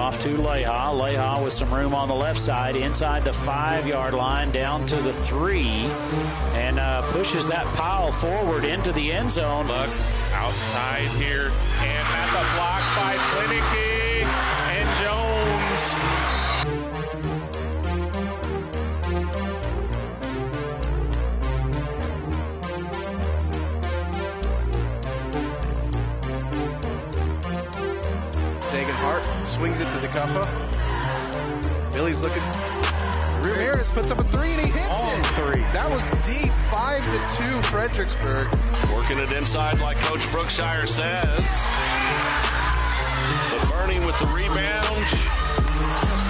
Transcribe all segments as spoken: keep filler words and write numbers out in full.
Off to Leha. Leha with some room on the left side, inside the five-yard line, down to the three, and uh, pushes that pile forward into the end zone. Lux outside here, and at the block by Klinicki and Jones. Dagenhart swings it to the Cuffa. Billy's looking. Rear Harris puts up a three and he hits All it. Three. That was deep, five to two Fredericksburg. Working it inside like Coach Brookshire says. But Bernie with the rebound.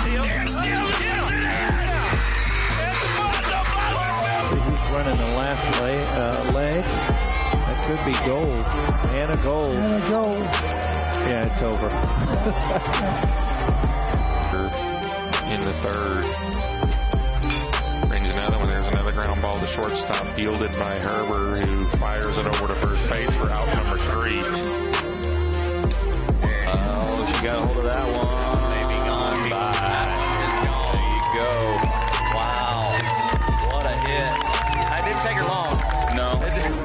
Steal. Steal. Who's running the last leg? Uh, leg? That could be gold. And a goal. And a goal. Yeah, it's over. In the third. Another one. There's another ground ball to shortstop, fielded by Herber, who fires it over to first base for out number three. Oh, she got a hold of that one. Maybe gone by. There you go. Wow. What a hit. I didn't take her long. No. It didn't.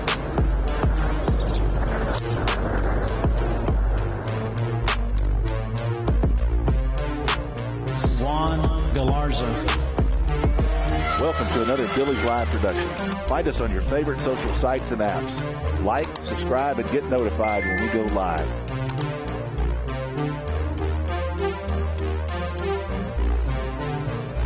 Juan Galarza. Welcome to another Billy's Live production. Find us on your favorite social sites and apps. Like, subscribe, and get notified when we go live.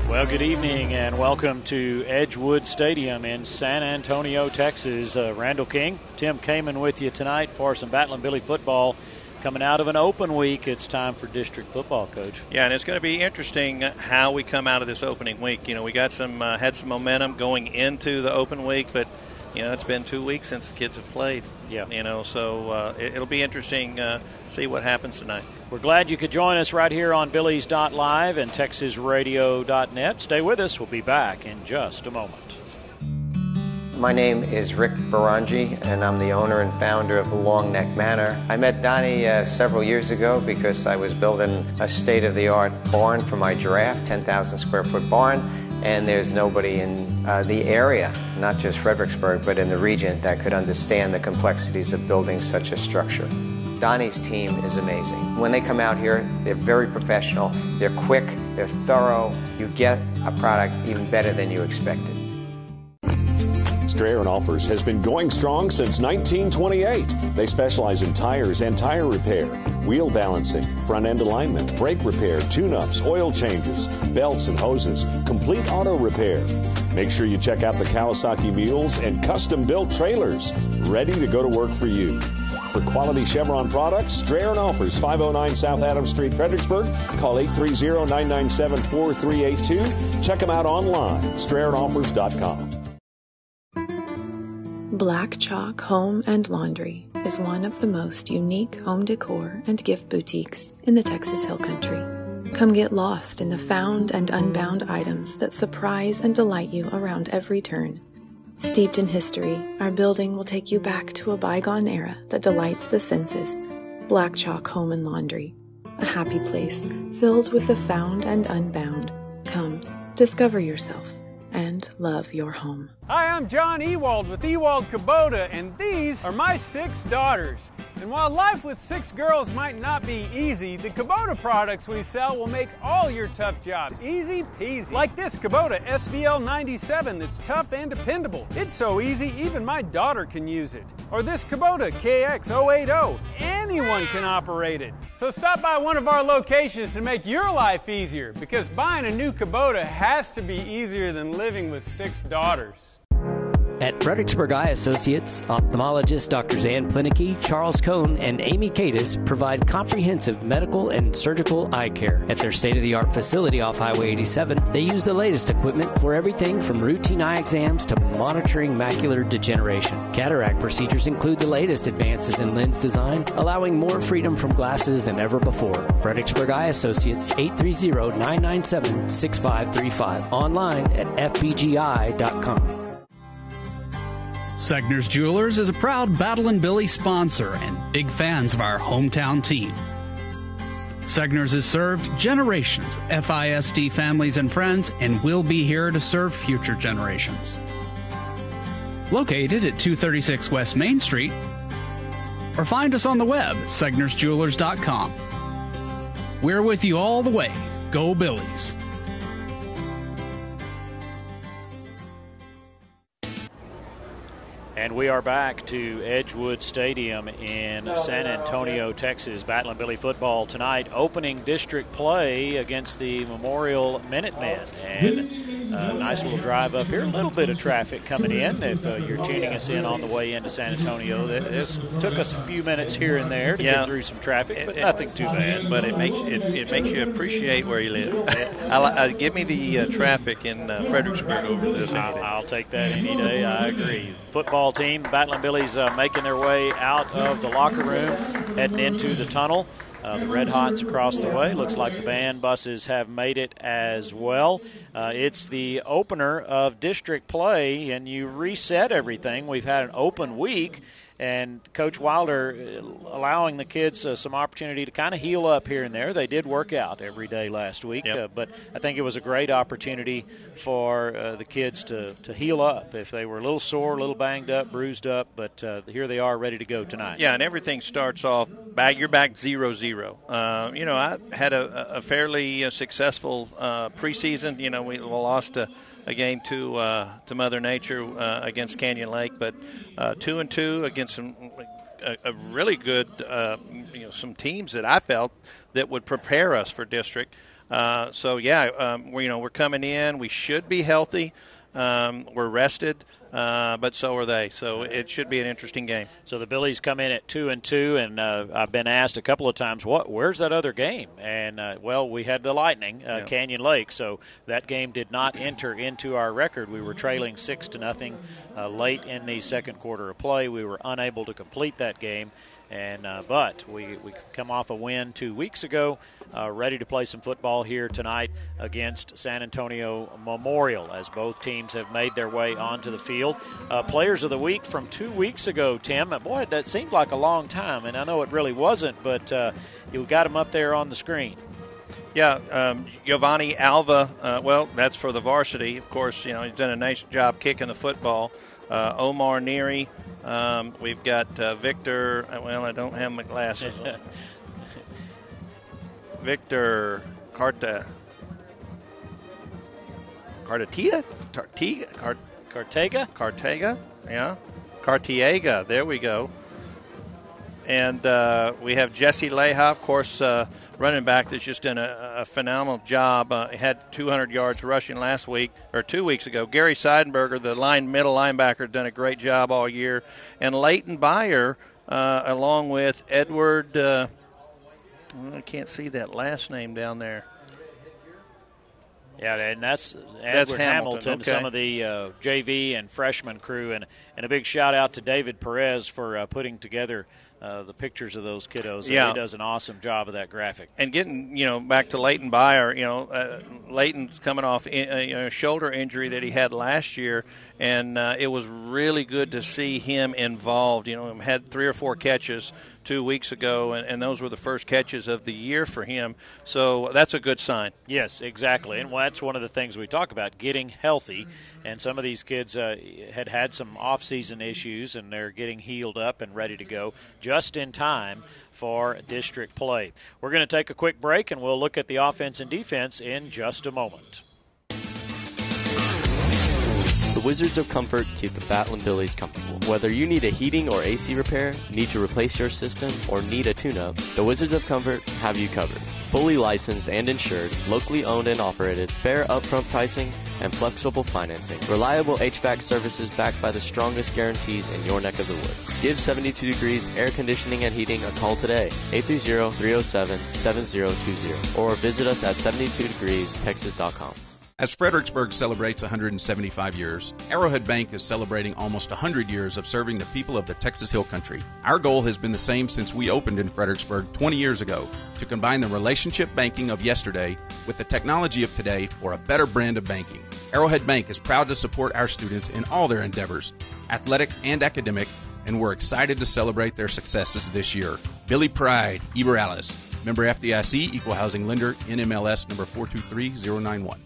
Well, good evening, and welcome to Edgewood Stadium in San Antonio, Texas. Uh, Randall King, Tim Kamen with you tonight for some Battling Billy football. Coming out of an open week, it's time for district football, Coach. Yeah, and it's going to be interesting how we come out of this opening week. You know, we got some uh, had some momentum going into the open week, but, you know, it's been two weeks since the kids have played. Yeah. You know, so uh, it, it'll be interesting to uh, see what happens tonight. We're glad you could join us right here on Billies dot Live and Texas Radio dot net. Stay with us. We'll be back in just a moment. My name is Rick Barangi, and I'm the owner and founder of Long Neck Manor. I met Donnie uh, several years ago because I was building a state-of-the-art barn for my giraffe, ten thousand square foot barn, and there's nobody in uh, the area, not just Fredericksburg, but in the region that could understand the complexities of building such a structure. Donnie's team is amazing. When they come out here, they're very professional, they're quick, they're thorough. You get a product even better than you expected. Strayer and Offers has been going strong since nineteen twenty-eight. They specialize in tires and tire repair, wheel balancing, front end alignment, brake repair, tune-ups, oil changes, belts and hoses, complete auto repair. Make sure you check out the Kawasaki Mules and custom-built trailers, ready to go to work for you. For quality Chevron products, Strayer and Offers, five oh nine South Adams Street, Fredericksburg. Call eight three zero, nine nine seven, four three eight two. Check them out online, strayer and offers dot com. Black Chalk Home and Laundry is one of the most unique home decor and gift boutiques in the Texas Hill Country. Come get lost in the found and unbound items that surprise and delight you around every turn. Steeped in history, our building will take you back to a bygone era that delights the senses. Black Chalk Home and Laundry, a happy place filled with the found and unbound. Come, discover yourself and love your home. Hi, I'm John Ewald with Ewald Kubota, and these are my six daughters. And while life with six girls might not be easy, the Kubota products we sell will make all your tough jobs easy peasy. Like this Kubota S V L ninety-seven that's tough and dependable. It's so easy, even my daughter can use it. Or this Kubota K X oh eighty. Anyone can operate it. So stop by one of our locations to make your life easier, because buying a new Kubota has to be easier than living with six daughters. At Fredericksburg Eye Associates, ophthalmologists Doctors Ann Plinicky, Charles Cohn, and Amy Cadis provide comprehensive medical and surgical eye care. At their state-of-the-art facility off Highway eighty-seven, they use the latest equipment for everything from routine eye exams to monitoring macular degeneration. Cataract procedures include the latest advances in lens design, allowing more freedom from glasses than ever before. Fredericksburg Eye Associates, eight three zero, nine nine seven, six five three five. Online at F B G I dot com. Segner's Jewelers is a proud Battle and Billy sponsor and big fans of our hometown team. Segner's has served generations of F I S D families and friends and will be here to serve future generations. Located at two thirty-six West Main Street, or find us on the web at Segner's Jewelers dot com. We're with you all the way. Go Billies! And we are back to Edgewood Stadium in San Antonio, Texas. Battling Billy football tonight. Opening district play against the Memorial Minutemen. And a nice little drive up here. A little bit of traffic coming in. If uh, you're tuning us in on the way into San Antonio, this took us a few minutes here and there to yeah. get through some traffic, but it, nothing too bad. But it makes it, it makes you appreciate where you live. I, I, give me the uh, traffic in uh, Fredericksburg over this. I'll, I'll take that any day. I agree. Football team, Battling Billies, uh, making their way out of the locker room, heading into the tunnel. Uh, the Red Hots across the way. Looks like the band buses have made it as well. Uh, it's the opener of district play, and you reset everything. We've had an open week, and Coach Wilder allowing the kids uh, some opportunity to kind of heal up here and there. They did work out every day last week, yep. uh, but I think it was a great opportunity for uh, the kids to, to heal up if they were a little sore, a little banged up, bruised up, but uh, here they are ready to go tonight. Yeah, and everything starts off, back, you're back zero zero. Uh, you know, I had a, a fairly uh, successful uh, preseason. You know, we lost a, a game to uh, to Mother Nature uh, against Canyon Lake, but uh, two and two against some a, a really good uh, you know some teams that I felt that would prepare us for district. Uh, so yeah, um, we, you know we're coming in. We should be healthy. Um, we're rested. Uh, but so are they, so it should be an interesting game. So the Billies come in at two and two, and uh, I've been asked a couple of times, "What? Where's that other game?" And uh, well, we had the Lightning, uh, yeah. Canyon Lake, so that game did not enter into our record. We were trailing six to nothing uh, late in the second quarter of play. We were unable to complete that game. And uh, but we, we come off a win two weeks ago, uh, ready to play some football here tonight against San Antonio Memorial as both teams have made their way onto the field. Uh, players of the week from two weeks ago, Tim. Boy, that seemed like a long time, and I know it really wasn't, but uh, you got them up there on the screen. Yeah, um, Giovanni Alva, uh, well, that's for the varsity. Of course, you know, he's done a nice job kicking the football. Uh, Omar Neary. Um, we've got uh, Victor. Well, I don't have my glasses on. Victor Carta. Cartatia? Tartiga? Cart- Cartega? Cartega, yeah. Cartiega, there we go. And uh, we have Jesse Leha, of course, uh, running back that's just done a, a phenomenal job. Uh, had two hundred yards rushing last week, or two weeks ago. Gary Seidenberger, the line middle linebacker, has done a great job all year. And Leighton Byer, uh, along with Edward, uh, I can't see that last name down there. Yeah, and that's Edward that's Hamilton, Hamilton okay. Some of the uh, J V and freshman crew. And, and a big shout-out to David Perez for uh, putting together Uh, the pictures of those kiddos. Yeah. He does an awesome job of that graphic. And getting, you know, back to Leighton Byer, you know, uh, Leighton's coming off in, uh, you know, a shoulder injury that he had last year, and uh, it was really good to see him involved. You know, he had three or four catches two weeks ago, and, and those were the first catches of the year for him. So that's a good sign. Yes, exactly. And that's one of the things we talk about, getting healthy. And some of these kids uh, had had some off-season issues, and they're getting healed up and ready to go just in time for district play. We're going to take a quick break, and we'll look at the offense and defense in just a moment. The Wizards of Comfort keep the Battling Billies comfortable. Whether you need a heating or A C repair, need to replace your system, or need a tune-up, the Wizards of Comfort have you covered. Fully licensed and insured, locally owned and operated, fair upfront pricing, and flexible financing. Reliable H V A C services backed by the strongest guarantees in your neck of the woods. Give seventy-two Degrees Air Conditioning and Heating a call today, eight three zero, three zero seven, seven zero two zero, or visit us at seventy-two degrees texas dot com. As Fredericksburg celebrates one hundred seventy-five years, Arrowhead Bank is celebrating almost one hundred years of serving the people of the Texas Hill Country. Our goal has been the same since we opened in Fredericksburg twenty years ago, to combine the relationship banking of yesterday with the technology of today for a better brand of banking. Arrowhead Bank is proud to support our students in all their endeavors, athletic and academic, and we're excited to celebrate their successes this year. Billy Pride, Iberalis. Member F D I C, Equal Housing Lender, N M L S number four two three zero nine one.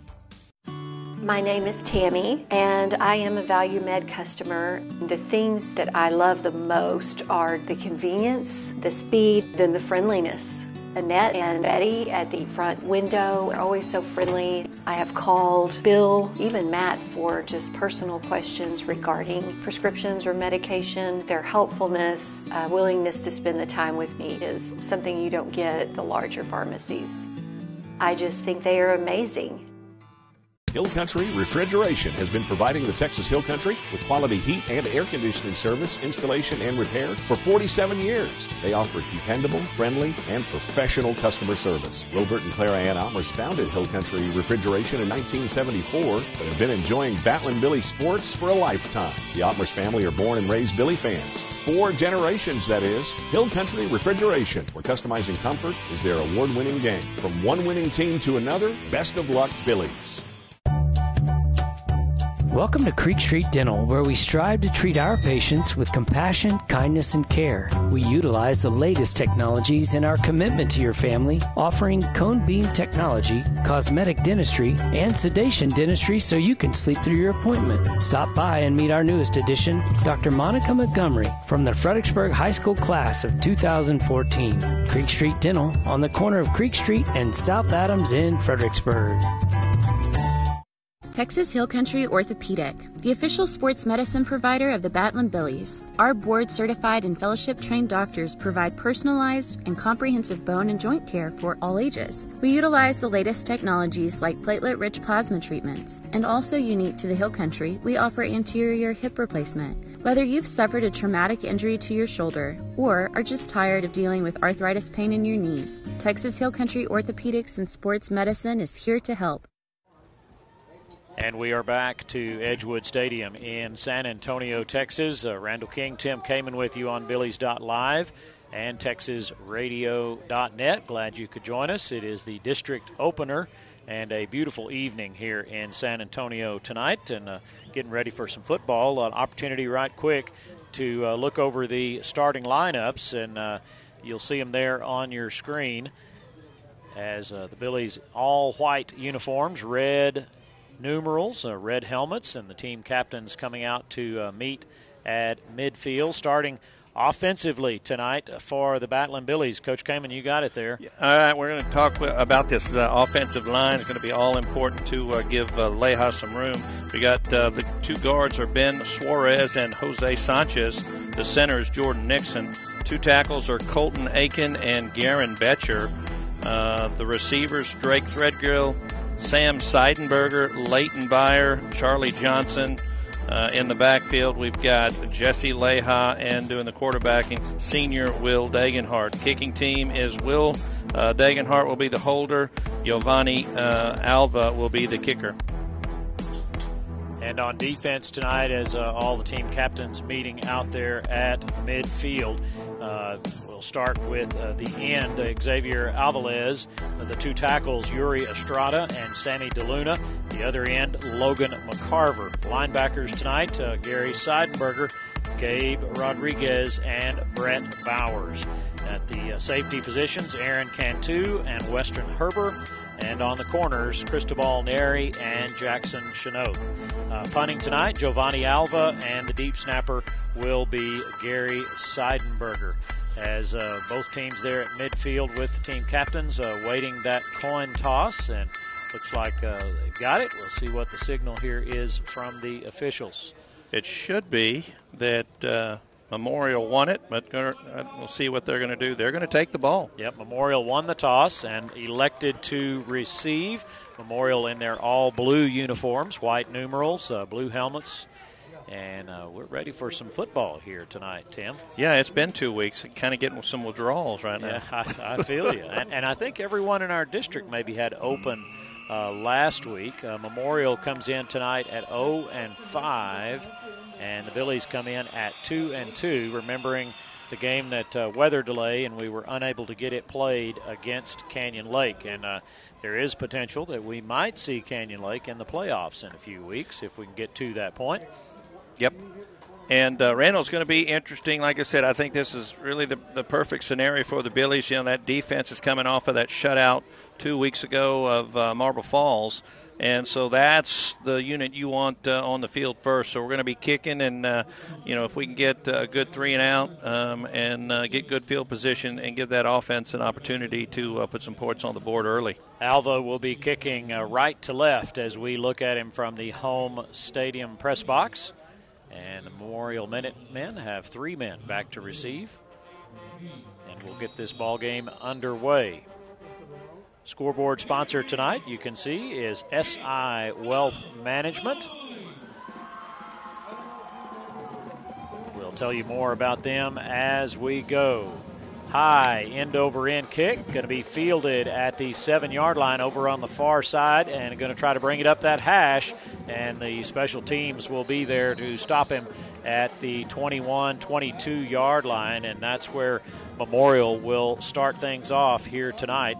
My name is Tammy, and I am a ValueMed customer. The things that I love the most are the convenience, the speed, and the friendliness. Annette and Betty at the front window are always so friendly. I have called Bill, even Matt, for just personal questions regarding prescriptions or medication. Their helpfulness, uh, willingness to spend the time with me is something you don't get at the larger pharmacies. I just think they are amazing. Hill Country Refrigeration has been providing the Texas Hill Country with quality heat and air conditioning service, installation, and repair for forty-seven years. They offer dependable, friendly, and professional customer service. Robert and Clara Ann Omers founded Hill Country Refrigeration in nineteen seventy-four, but have been enjoying Battling Billy sports for a lifetime. The Omers family are born and raised Billy fans. Four generations, that is. Hill Country Refrigeration, where customizing comfort is their award-winning game. From one winning team to another, best of luck, Billies. Welcome to Creek Street Dental, where we strive to treat our patients with compassion, kindness, and care. We utilize the latest technologies in our commitment to your family, offering cone beam technology, cosmetic dentistry, and sedation dentistry so you can sleep through your appointment. Stop by and meet our newest addition, Doctor Monica Montgomery, from the Fredericksburg High School class of two thousand fourteen. Creek Street Dental, on the corner of Creek Street and South Adams in Fredericksburg. Texas Hill Country Orthopedic, the official sports medicine provider of the Battling Billies. Our board-certified and fellowship-trained doctors provide personalized and comprehensive bone and joint care for all ages. We utilize the latest technologies like platelet-rich plasma treatments, and also unique to the Hill Country, we offer anterior hip replacement. Whether you've suffered a traumatic injury to your shoulder or are just tired of dealing with arthritis pain in your knees, Texas Hill Country Orthopedics and Sports Medicine is here to help. And we are back to Edgewood Stadium in San Antonio, Texas. Uh, Randall King, Tim Kamen with you on Billies.Live and Texas Radio dot net. Glad you could join us. It is the district opener and a beautiful evening here in San Antonio tonight. And uh, getting ready for some football. An opportunity right quick to uh, look over the starting lineups, and uh, you'll see them there on your screen as uh, the Billies all-white uniforms, red numerals, uh, red helmets, and the team captains coming out to uh, meet at midfield. Starting offensively tonight for the Battling Billies. Coach Kamen, you got it there. All right, we're going to talk about this uh, offensive line. It's going to be all important to uh, give uh, Leija some room. We got uh, the two guards are Ben Suarez and Jose Sanchez. The center is Jordan Nixon. Two tackles are Colton Aiken and Garen Betcher. Uh, the receivers, Drake Threadgill, Sam Seidenberger, Leighton Beyer, Charlie Johnson. Uh, in the backfield, we've got Jesse Leija, and doing the quarterbacking, senior Will Dagenhart. Kicking team is Will uh, Dagenhart will be the holder. Giovanni uh, Alva will be the kicker. And on defense tonight, as uh, all the team captains meeting out there at midfield, uh, we'll start with uh, the end, uh, Xavier Alvarez, uh, the two tackles, Yuri Estrada and Sammy DeLuna, the other end, Logan McCarver. Linebackers tonight, uh, Gary Seidenberger, Gabe Rodriguez, and Brett Bowers. At the uh, safety positions, Aaron Cantu and Weston Herber. And on the corners, Cristobal Neri and Jackson Chenoth. Uh, punting tonight, Giovanni Alva, and the deep snapper will be Gary Seidenberger. As uh, both teams there at midfield with the team captains uh, waiting that coin toss, and looks like uh, they got it. We'll see what the signal here is from the officials. It should be that Uh Memorial won it, but we'll see what they're going to do. They're going to take the ball. Yep, Memorial won the toss and elected to receive. Memorial in their all-blue uniforms, white numerals, uh, blue helmets. And uh, we're ready for some football here tonight, Tim. Yeah, it's been two weeks. Kind of getting some withdrawals right now. Yeah, I, I feel you. And, and I think everyone in our district maybe had open uh, last week. Uh, Memorial comes in tonight at oh and five. And the Billies come in at two and two, remembering the game that uh, weather delay and we were unable to get it played against Canyon Lake. And uh, there is potential that we might see Canyon Lake in the playoffs in a few weeks if we can get to that point. Yep. And uh, Randall's going to be interesting. Like I said, I think this is really the, the perfect scenario for the Billies. You know, that defense is coming off of that shutout two weeks ago of uh, Marble Falls. And so that's the unit you want uh, on the field first. So we're going to be kicking, and, uh, you know, if we can get a good three and out um, and uh, get good field position and give that offense an opportunity to uh, put some points on the board early. Alvo will be kicking uh, right to left as we look at him from the home stadium press box. And the Memorial Minute men have three men back to receive. And we'll get this ball game underway. Scoreboard sponsor tonight, you can see, is S I Wealth Management. We'll tell you more about them as we go. High end-over-end kick, going to be fielded at the seven-yard line over on the far side, and going to try to bring it up that hash, and the special teams will be there to stop him at the twenty-one, twenty-two-yard line, and that's where Memorial will start things off here tonight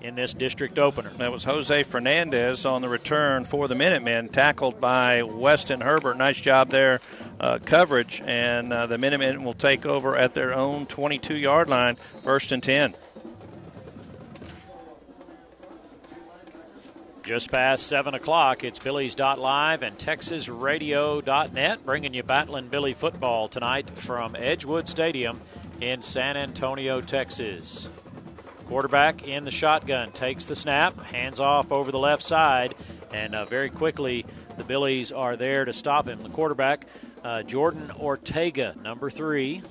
in this district opener. That was Jose Fernandez on the return for the Minutemen, tackled by Weston Herbert. Nice job there, uh, coverage, and uh, the Minutemen will take over at their own twenty-two-yard line, first and ten. Just past seven o'clock, it's Billies dot Live and Texas Radio dot net bringing you Battling Billy football tonight from Edgewood Stadium in San Antonio, Texas. Quarterback in the shotgun, takes the snap, hands off over the left side, and uh, very quickly the Billies are there to stop him. The quarterback, uh, Jordan Ortega, number three.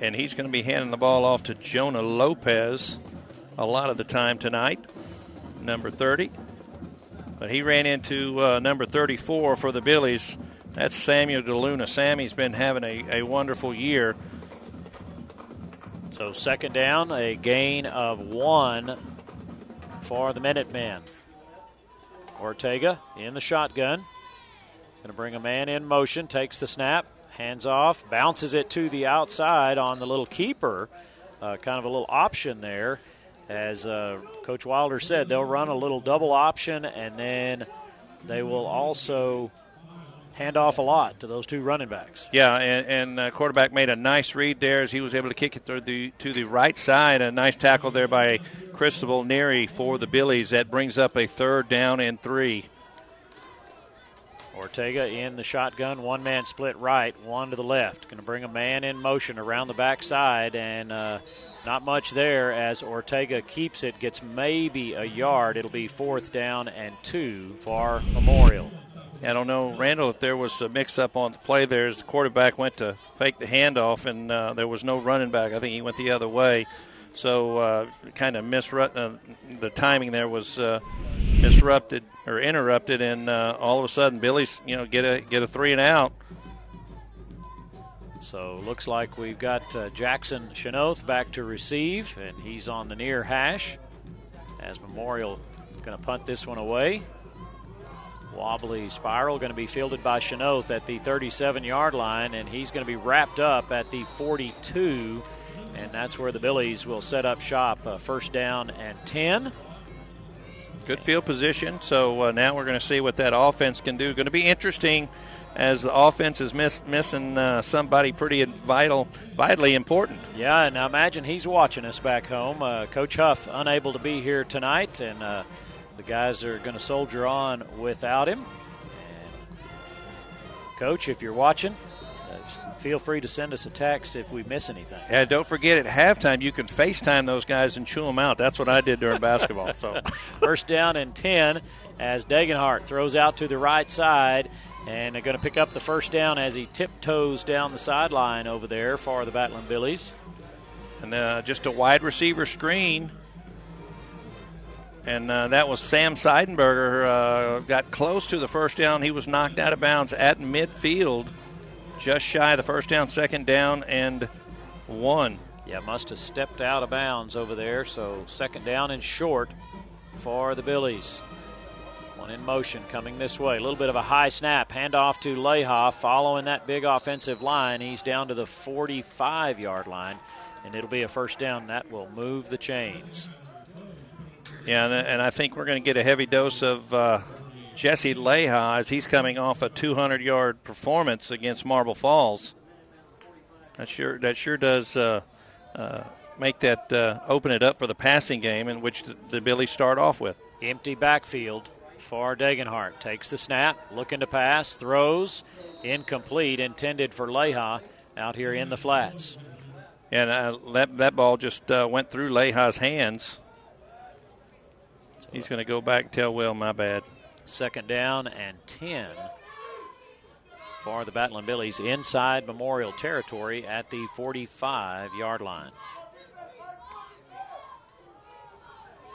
And he's going to be handing the ball off to Jonah Lopez a lot of the time tonight, number thirty. But he ran into uh, number thirty-four for the Billies. That's Samuel DeLuna. Sammy's been having a, a wonderful year. So second down, a gain of one for the Minutemen. Ortega in the shotgun. Going to bring a man in motion, takes the snap, hands off, bounces it to the outside on the little keeper. Uh, kind of a little option there. As uh, Coach Wilder said, they'll run a little double option, and then they will also hand off a lot to those two running backs. Yeah, and, and uh, quarterback made a nice read there as he was able to kick it through the, to the right side. A nice tackle there by Cristobal Neri for the Billies. That brings up a third down and three. Ortega in the shotgun, one man split right, one to the left. Going to bring a man in motion around the backside, and uh, not much there as Ortega keeps it, gets maybe a yard. It'll be fourth down and two for Memorial. I don't know, Randall, if there was a mix-up on the play there as the quarterback went to fake the handoff, and uh, there was no running back. I think he went the other way. So uh, kind of misru- uh, the timing there was uh, disrupted or interrupted, and uh, all of a sudden Billy's, you know, get a, get a three and out. So looks like we've got uh, Jackson Chenoth back to receive, and he's on the near hash as Memorial going to punt this one away. Wobbly spiral going to be fielded by Chenoth at the thirty-seven-yard line, and he's going to be wrapped up at the forty-two, and that's where the Billies will set up shop. Uh, first down and ten. Good field position, so uh, now we're going to see what that offense can do. Going to be interesting as the offense is miss, missing uh, somebody pretty vital, vitally important. Yeah, and I imagine he's watching us back home. Uh, Coach Huff unable to be here tonight, and uh, the guys are going to soldier on without him. And Coach, if you're watching, feel free to send us a text if we miss anything. And don't forget, at halftime, you can FaceTime those guys and chew them out. That's what I did during basketball. So first down and ten as Dagenhart throws out to the right side, and they're going to pick up the first down as he tiptoes down the sideline over there for the Battling Billies. And uh, just a wide receiver screen. And uh, that was Sam Seidenberger, uh, got close to the first down. He was knocked out of bounds at midfield, just shy of the first down, second down, and one. Yeah, must have stepped out of bounds over there, so second down and short for the Billies. One in motion coming this way. A little bit of a high snap, handoff to Lehoff. Following that big offensive line, he's down to the forty-five-yard line, and it'll be a first down. That will move the chains. Yeah, and I think we're going to get a heavy dose of uh, Jesse Leha as he's coming off a two hundred yard performance against Marble Falls. That sure that sure does uh, uh, make that uh, open it up for the passing game in which the, the Billies start off with. Empty backfield for Dagenhart. Takes the snap, looking to pass, throws, incomplete, intended for Leha out here in the flats. And uh, that, that ball just uh, went through Leha's hands. He's going to go back and tell Will, my bad. Second down and ten for the Battling Billies inside Memorial territory at the forty-five yard line.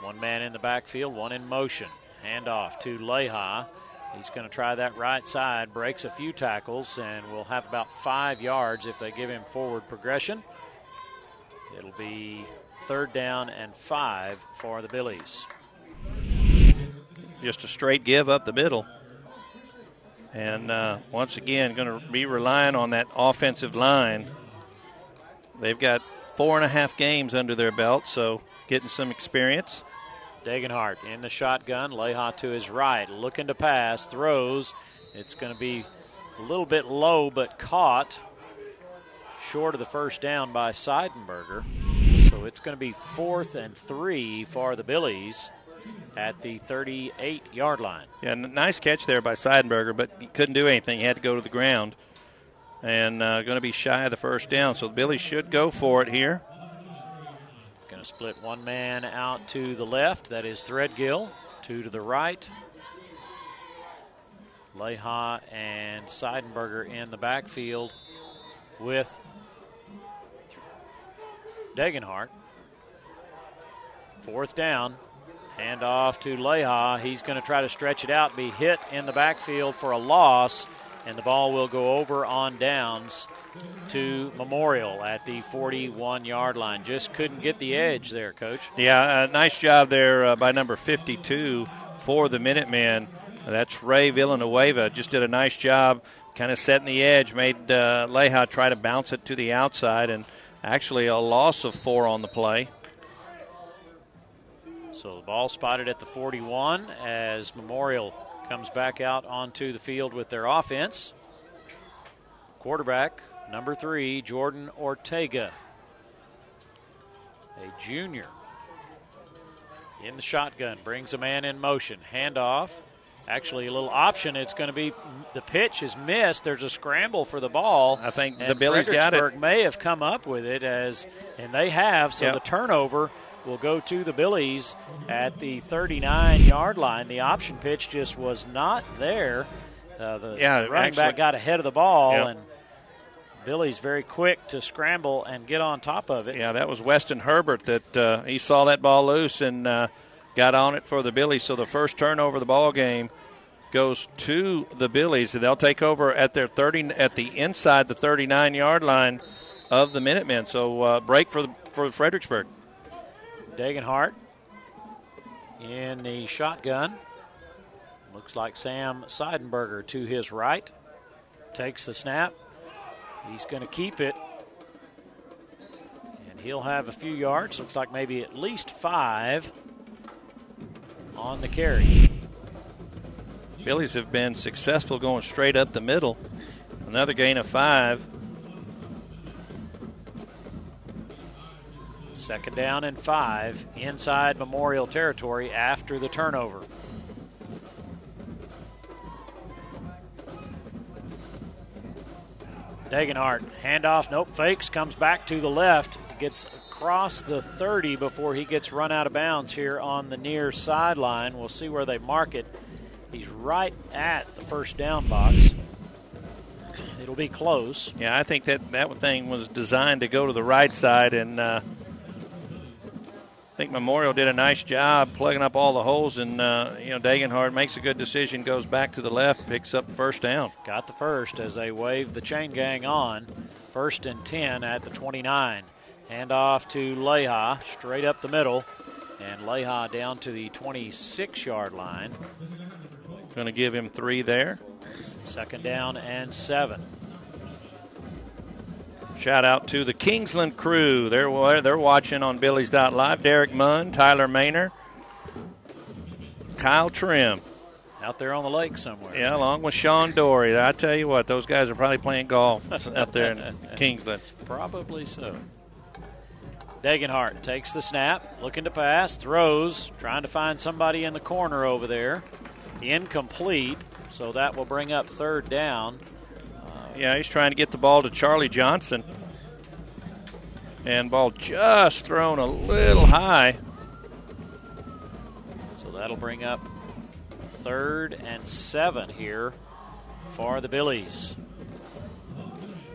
One man in the backfield, one in motion. Handoff to Leha. He's going to try that right side, breaks a few tackles, and will have about five yards if they give him forward progression. It'll be third down and five for the Billies. Just a straight give up the middle. And uh, once again, going to be relying on that offensive line. They've got four and a half games under their belt, so getting some experience. Dagenhart in the shotgun, Leha to his right, looking to pass, throws. It's going to be a little bit low, but caught short of the first down by Seidenberger. So it's going to be fourth and three for the Billies at the thirty-eight yard line. Yeah, nice catch there by Seidenberger, but he couldn't do anything. He had to go to the ground. And uh, going to be shy of the first down, so the Billies should go for it here. Going to split one man out to the left. That is Threadgill. Two to the right. Leha and Seidenberger in the backfield with Dagenhart. Fourth down. Hand off to Leha. He's going to try to stretch it out, be hit in the backfield for a loss, and the ball will go over on downs to Memorial at the forty-one yard line. Just couldn't get the edge there, Coach. Yeah, uh, nice job there uh, by number fifty-two for the Minutemen. That's Ray Villanueva. Just did a nice job kind of setting the edge, made uh, Leha try to bounce it to the outside, and actually a loss of four on the play. So the ball spotted at the forty-one as Memorial comes back out onto the field with their offense. Quarterback, number three, Jordan Ortega, a junior. In the shotgun, brings a man in motion. Handoff, actually a little option. It's going to be, the pitch is missed. There's a scramble for the ball. I think the Billies got it. Fredericksburg may have come up with it, as, and they have, so yep. The turnover will go to the Billies at the thirty-nine yard line. The option pitch just was not there. Uh, the yeah, running actually, back got ahead of the ball, yeah. And Billy's very quick to scramble and get on top of it. Yeah, that was Weston Herbert that uh, he saw that ball loose and uh, got on it for the Billies. So the first turnover of the ball game goes to the Billies, and they'll take over at their thirty at the inside the thirty-nine yard line of the Minutemen. So uh, break for the, for Fredericksburg. Dagenhart in the shotgun. Looks like Sam Seidenberger to his right. Takes the snap. He's going to keep it. And he'll have a few yards. Looks like maybe at least five on the carry. Billies have been successful going straight up the middle. Another gain of five. Second down and five inside Memorial territory after the turnover. Dagenhart, handoff, nope, fakes, comes back to the left, gets across the thirty before he gets run out of bounds here on the near sideline. We'll see where they mark it. He's right at the first down box. It'll be close. Yeah, I think that that thing was designed to go to the right side, and uh, I think Memorial did a nice job plugging up all the holes, and uh, you know, Dagenhart makes a good decision, goes back to the left, picks up first down. Got the first as they wave the chain gang on. First and ten at the twenty-nine. Handoff to Leha, straight up the middle, and Leha down to the twenty-six yard line. Going to give him three there. Second down and seven. Shout out to the Kingsland crew. They're, they're watching on Billies dot live. Derek Munn, Tyler Maynor, Kyle Trim. Out there on the lake somewhere. Yeah, along with Sean Dory. I tell you what, those guys are probably playing golf out there in Kingsland. Probably so. Degenhart takes the snap, looking to pass, throws, trying to find somebody in the corner over there. Incomplete, so that will bring up third down. Uh, yeah, he's trying to get the ball to Charlie Johnson. And ball just thrown a little high. So that'll bring up third and seven here for the Billies.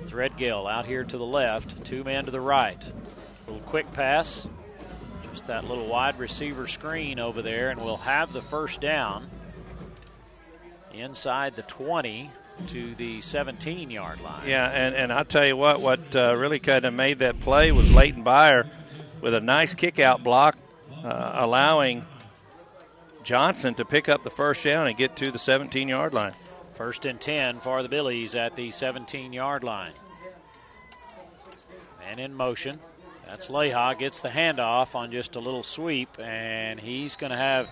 Threadgill out here to the left, two men to the right. Little quick pass, just that little wide receiver screen over there, and we'll have the first down inside the twenty to the seventeen-yard line. Yeah, and, and I'll tell you what, what uh, really kind of made that play was Leighton Byer with a nice kick-out block, uh, allowing Johnson to pick up the first down and get to the seventeen-yard line. First and ten for the Billies at the seventeen-yard line. And in motion. That's Leha, gets the handoff on just a little sweep, and he's going to have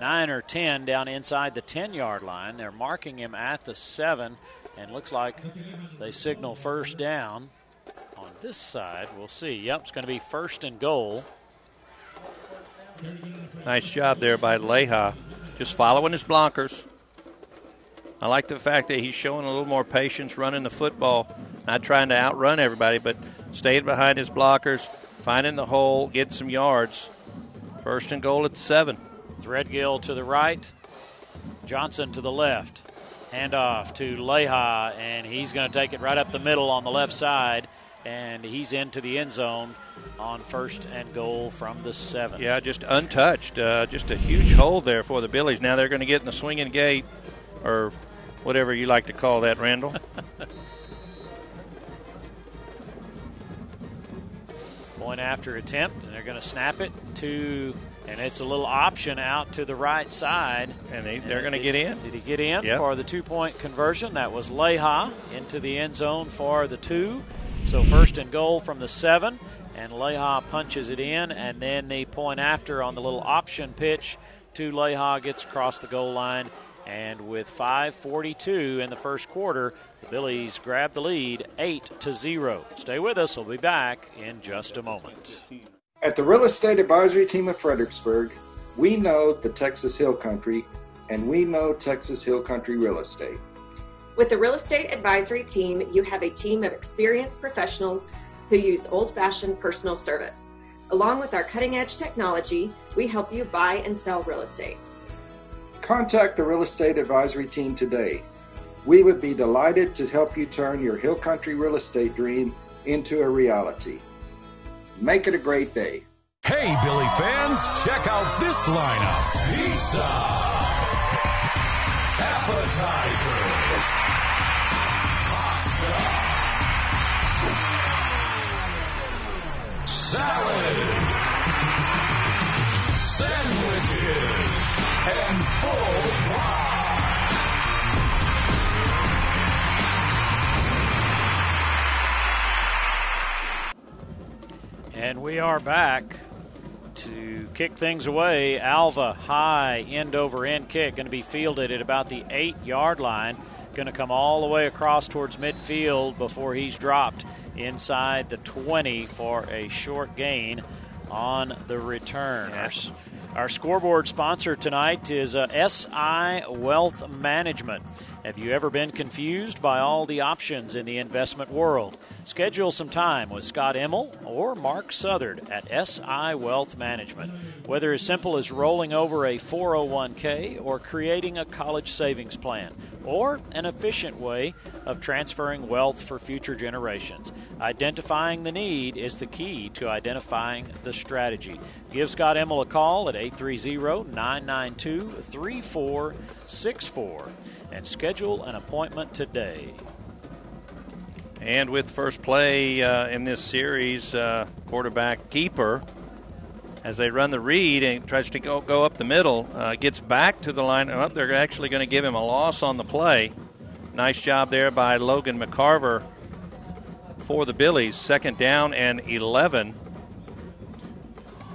nine or ten down inside the ten-yard line. They're marking him at the seven, and looks like they signal first down on this side. We'll see. Yep, it's going to be first and goal. Nice job there by Leha, just following his blockers. I like the fact that he's showing a little more patience running the football, not trying to outrun everybody, but stayed behind his blockers, finding the hole, getting some yards. First and goal at seven. Threadgill to the right, Johnson to the left. Handoff to Leha, and he's going to take it right up the middle on the left side, and he's into the end zone on first and goal from the seven. Yeah, just untouched. Uh, just a huge hole there for the Billies. Now they're going to get in the swinging gate, or whatever you like to call that, Randall. Point after attempt, and they're going to snap it to, and it's a little option out to the right side. And they, they're going to get in. Did he get in yep. for the two-point conversion? That was Leha into the end zone for the two. So first and goal from the seven, and Leha punches it in, and then the point after on the little option pitch to Leha gets across the goal line, and with five forty-two in the first quarter, the Billies grab the lead eight to zero. Stay with us. We'll be back in just a moment. At the Real Estate Advisory Team of Fredericksburg, we know the Texas Hill Country, and we know Texas Hill Country Real Estate. With the Real Estate Advisory Team, you have a team of experienced professionals who use old-fashioned personal service. Along with our cutting-edge technology, we help you buy and sell real estate. Contact the Real Estate Advisory Team today. We would be delighted to help you turn your Hill Country real estate dream into a reality. Make it a great day. Hey, Billy fans, check out this lineup. Pizza, appetizers, pasta, salad, sandwiches, and full pie. And we are back to kick things away. Alva, high, end-over-end kick, going to be fielded at about the eight-yard line. Going to come all the way across towards midfield before he's dropped inside the twenty for a short gain on the return. Yes. Our, our scoreboard sponsor tonight is uh, S I Wealth Management. Have you ever been confused by all the options in the investment world? Schedule some time with Scott Emmel or Mark Southard at S I Wealth Management. Whether as simple as rolling over a four oh one k or creating a college savings plan, or an efficient way of transferring wealth for future generations, identifying the need is the key to identifying the strategy. Give Scott Emmel a call at eight three zero, nine nine two, three four six four and schedule an appointment today. And with first play uh, in this series, uh, quarterback keeper, as they run the read and tries to go, go up the middle, uh, gets back to the line. Up, they're actually going to give him a loss on the play. Nice job there by Logan McCarver for the Billies. Second down and eleven.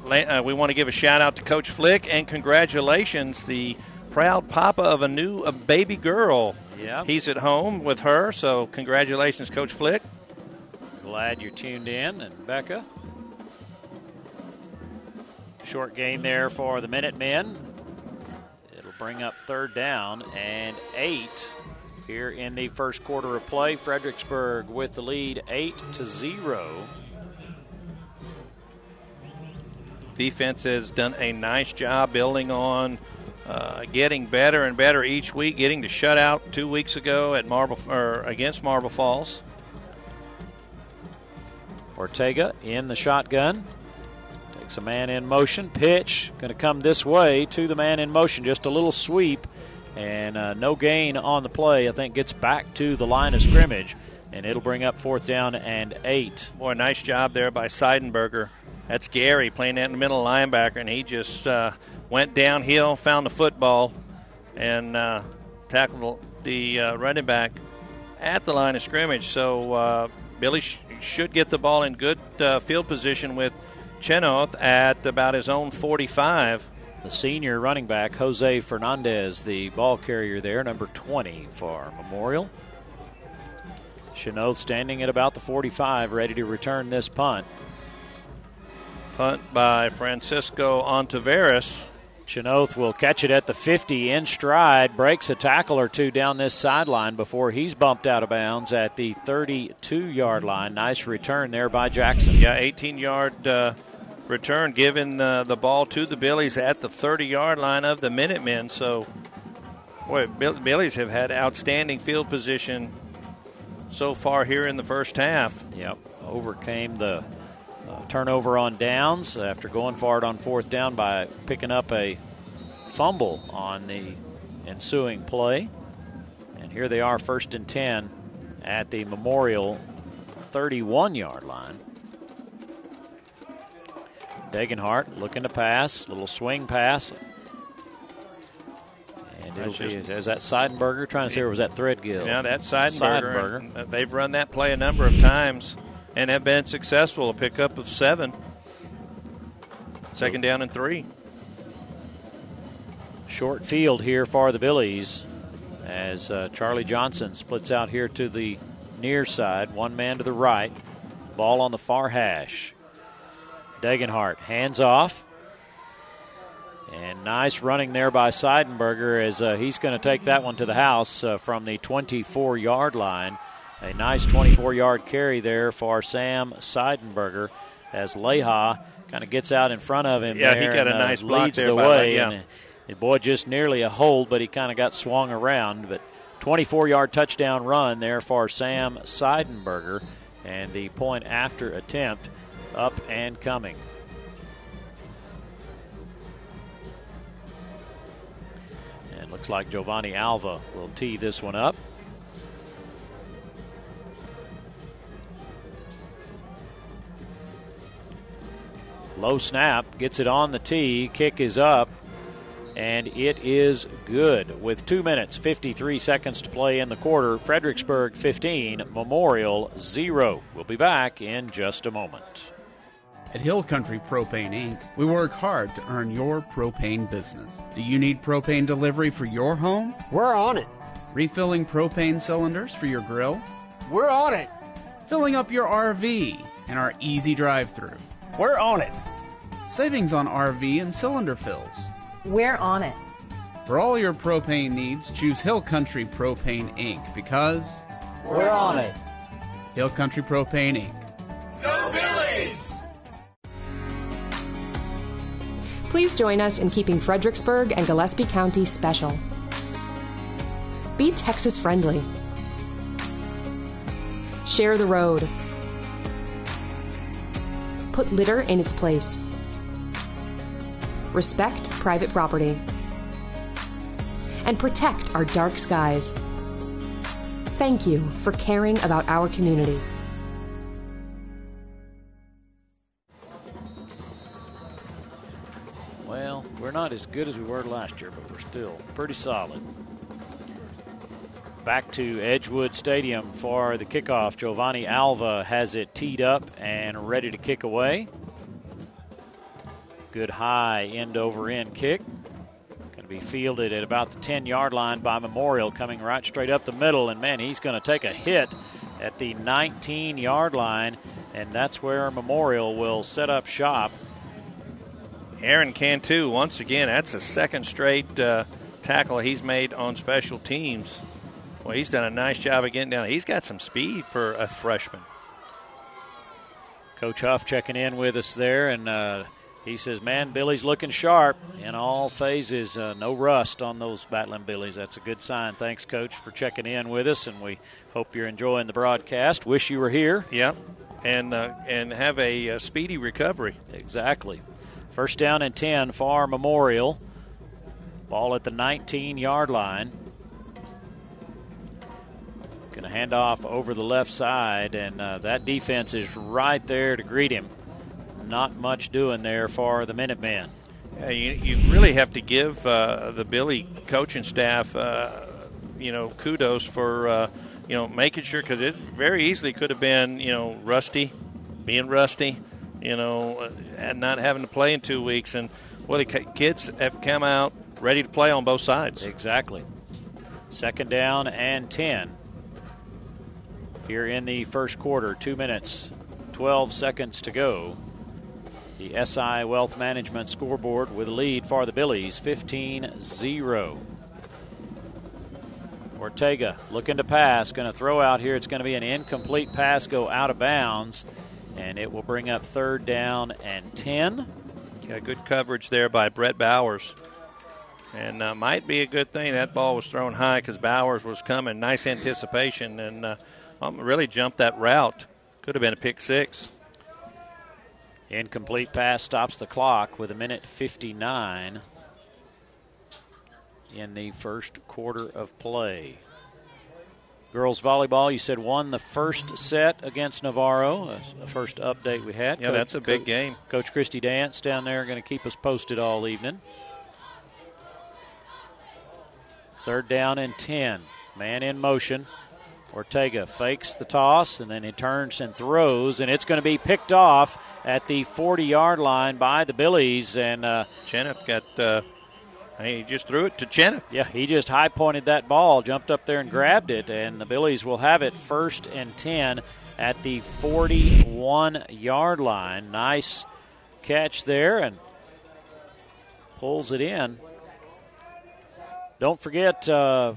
Uh, we want to give a shout out to Coach Flick and congratulations. The proud papa of a new a baby girl. Yeah. He's at home with her, so congratulations, Coach Flick. Glad you're tuned in. And Becca, short game there for the Minutemen. It'll bring up third down and eight here in the first quarter of play. Fredericksburg with the lead eight to zero. Defense has done a nice job building on uh, getting better and better each week, getting the shutout two weeks ago at Marble or against Marble Falls. Ortega in the shotgun. Takes a man in motion. Pitch going to come this way to the man in motion. Just a little sweep and uh, no gain on the play. I think gets back to the line of scrimmage, and it'll bring up fourth down and eight. Boy, nice job there by Seidenberger. That's Gary playing that middle linebacker, and he just uh, went downhill, found the football, and uh, tackled the uh, running back at the line of scrimmage. So uh, Billy sh should get the ball in good uh, field position with Chenoth at about his own forty-five. The senior running back, Jose Fernandez, the ball carrier there, number twenty for Memorial. Chenoth standing at about the forty-five, ready to return this punt. Punt by Francisco Ontiveros. Chenoth will catch it at the fifty in stride, breaks a tackle or two down this sideline before he's bumped out of bounds at the thirty-two yard line. Nice return there by Jackson. Yeah, eighteen yard uh, return, giving uh, the ball to the Billies at the thirty yard line of the Minutemen. So, boy, Bill Billies have had outstanding field position so far here in the first half. Yep, overcame the Uh, turnover on downs after going for it on fourth down by picking up a fumble on the ensuing play. And here they are, first and ten at the Memorial thirty-one yard line. Degenhart looking to pass, little swing pass. And it'll be, is that Seidenberger? Trying to see, or was that Threadgill? Yeah, that's Seidenberger. Seidenberger. They've run that play a number of times and have been successful, a pickup of seven. Second down and three. Short field here for the Billies as uh, Charlie Johnson splits out here to the near side, one man to the right, ball on the far hash. Degenhart hands off. And nice running there by Seidenberger as uh, he's going to take that one to the house uh, from the twenty-four yard line. A nice twenty-four yard carry there for Sam Seidenberger as Leha kind of gets out in front of him. Yeah, there he got and, a nice uh, block leads there the way. Him, yeah. And, boy, just nearly a hold, but he kind of got swung around. But twenty-four yard touchdown run there for Sam Seidenberger, and the point after attempt up and coming. And looks like Giovanni Alva will tee this one up. Low snap, gets it on the tee, kick is up, and it is good. With two minutes, fifty-three seconds to play in the quarter, Fredericksburg fifteen, Memorial zero. We'll be back in just a moment. At Hill Country Propane, Incorporated, we work hard to earn your propane business. Do you need propane delivery for your home? We're on it. Refilling propane cylinders for your grill? We're on it. Filling up your R V and our easy drive-thru? We're on it. Savings on R V and cylinder fills? We're on it. For all your propane needs, choose Hill Country Propane, Incorporated, because we're on it. Hill Country Propane, Incorporated. Go Billies! Please join us in keeping Fredericksburg and Gillespie County special. Be Texas friendly. Share the road. Put litter in its place. Respect private property. And protect our dark skies. Thank you for caring about our community. Well, we're not as good as we were last year, but we're still pretty solid. Back to Edgewood Stadium for the kickoff. Giovanni Alva has it teed up and ready to kick away. Good high end over end kick. Going to be fielded at about the ten-yard line by Memorial, coming right straight up the middle. And, man, he's going to take a hit at the nineteen-yard line, and that's where Memorial will set up shop. Aaron Cantu, once again, that's the second straight uh, tackle he's made on special teams. Well, he's done a nice job of getting down. He's got some speed for a freshman. Coach Huff checking in with us there, and uh, he says, man, Billy's looking sharp in all phases. Uh, no rust on those battling Billies. That's a good sign. Thanks, Coach, for checking in with us, and we hope you're enjoying the broadcast. Wish you were here. Yeah, and, uh, and have a uh, speedy recovery. Exactly. First down and ten for Memorial. Ball at the nineteen-yard line. Going to hand off over the left side, and uh, that defense is right there to greet him. Not much doing there for the Minutemen. Yeah, you, you really have to give uh, the Billy coaching staff, uh, you know, kudos for, uh, you know, making sure, because it very easily could have been, you know, rusty, being rusty. You know, and not having to play in two weeks. And, well, the kids have come out ready to play on both sides. Exactly. Second down and ten here in the first quarter. Two minutes, twelve seconds to go. The S I Wealth Management scoreboard with a lead for the Billies, fifteen zero. Ortega looking to pass, going to throw out here. It's going to be an incomplete pass, go out of bounds. And it will bring up third down and ten. Yeah, good coverage there by Brett Bowers. And uh, might be a good thing that ball was thrown high, because Bowers was coming. Nice anticipation, and uh, really jumped that route. Could have been a pick six. Incomplete pass stops the clock with a minute fifty-nine in the first quarter of play. Girls volleyball, you said, won the first set against Navarro, the first update we had. Yeah, Coach, that's a big Coach, game. Coach Christy Dance down there going to keep us posted all evening. Third down and ten. Man in motion. Ortega fakes the toss, and then he turns and throws, and it's going to be picked off at the forty-yard line by the Billies. And uh, Chennath got uh, – he just threw it to Chennath. Yeah, he just high-pointed that ball, jumped up there and grabbed it, and the Billies will have it first and ten at the forty-one-yard line. Nice catch there and pulls it in. Don't forget uh,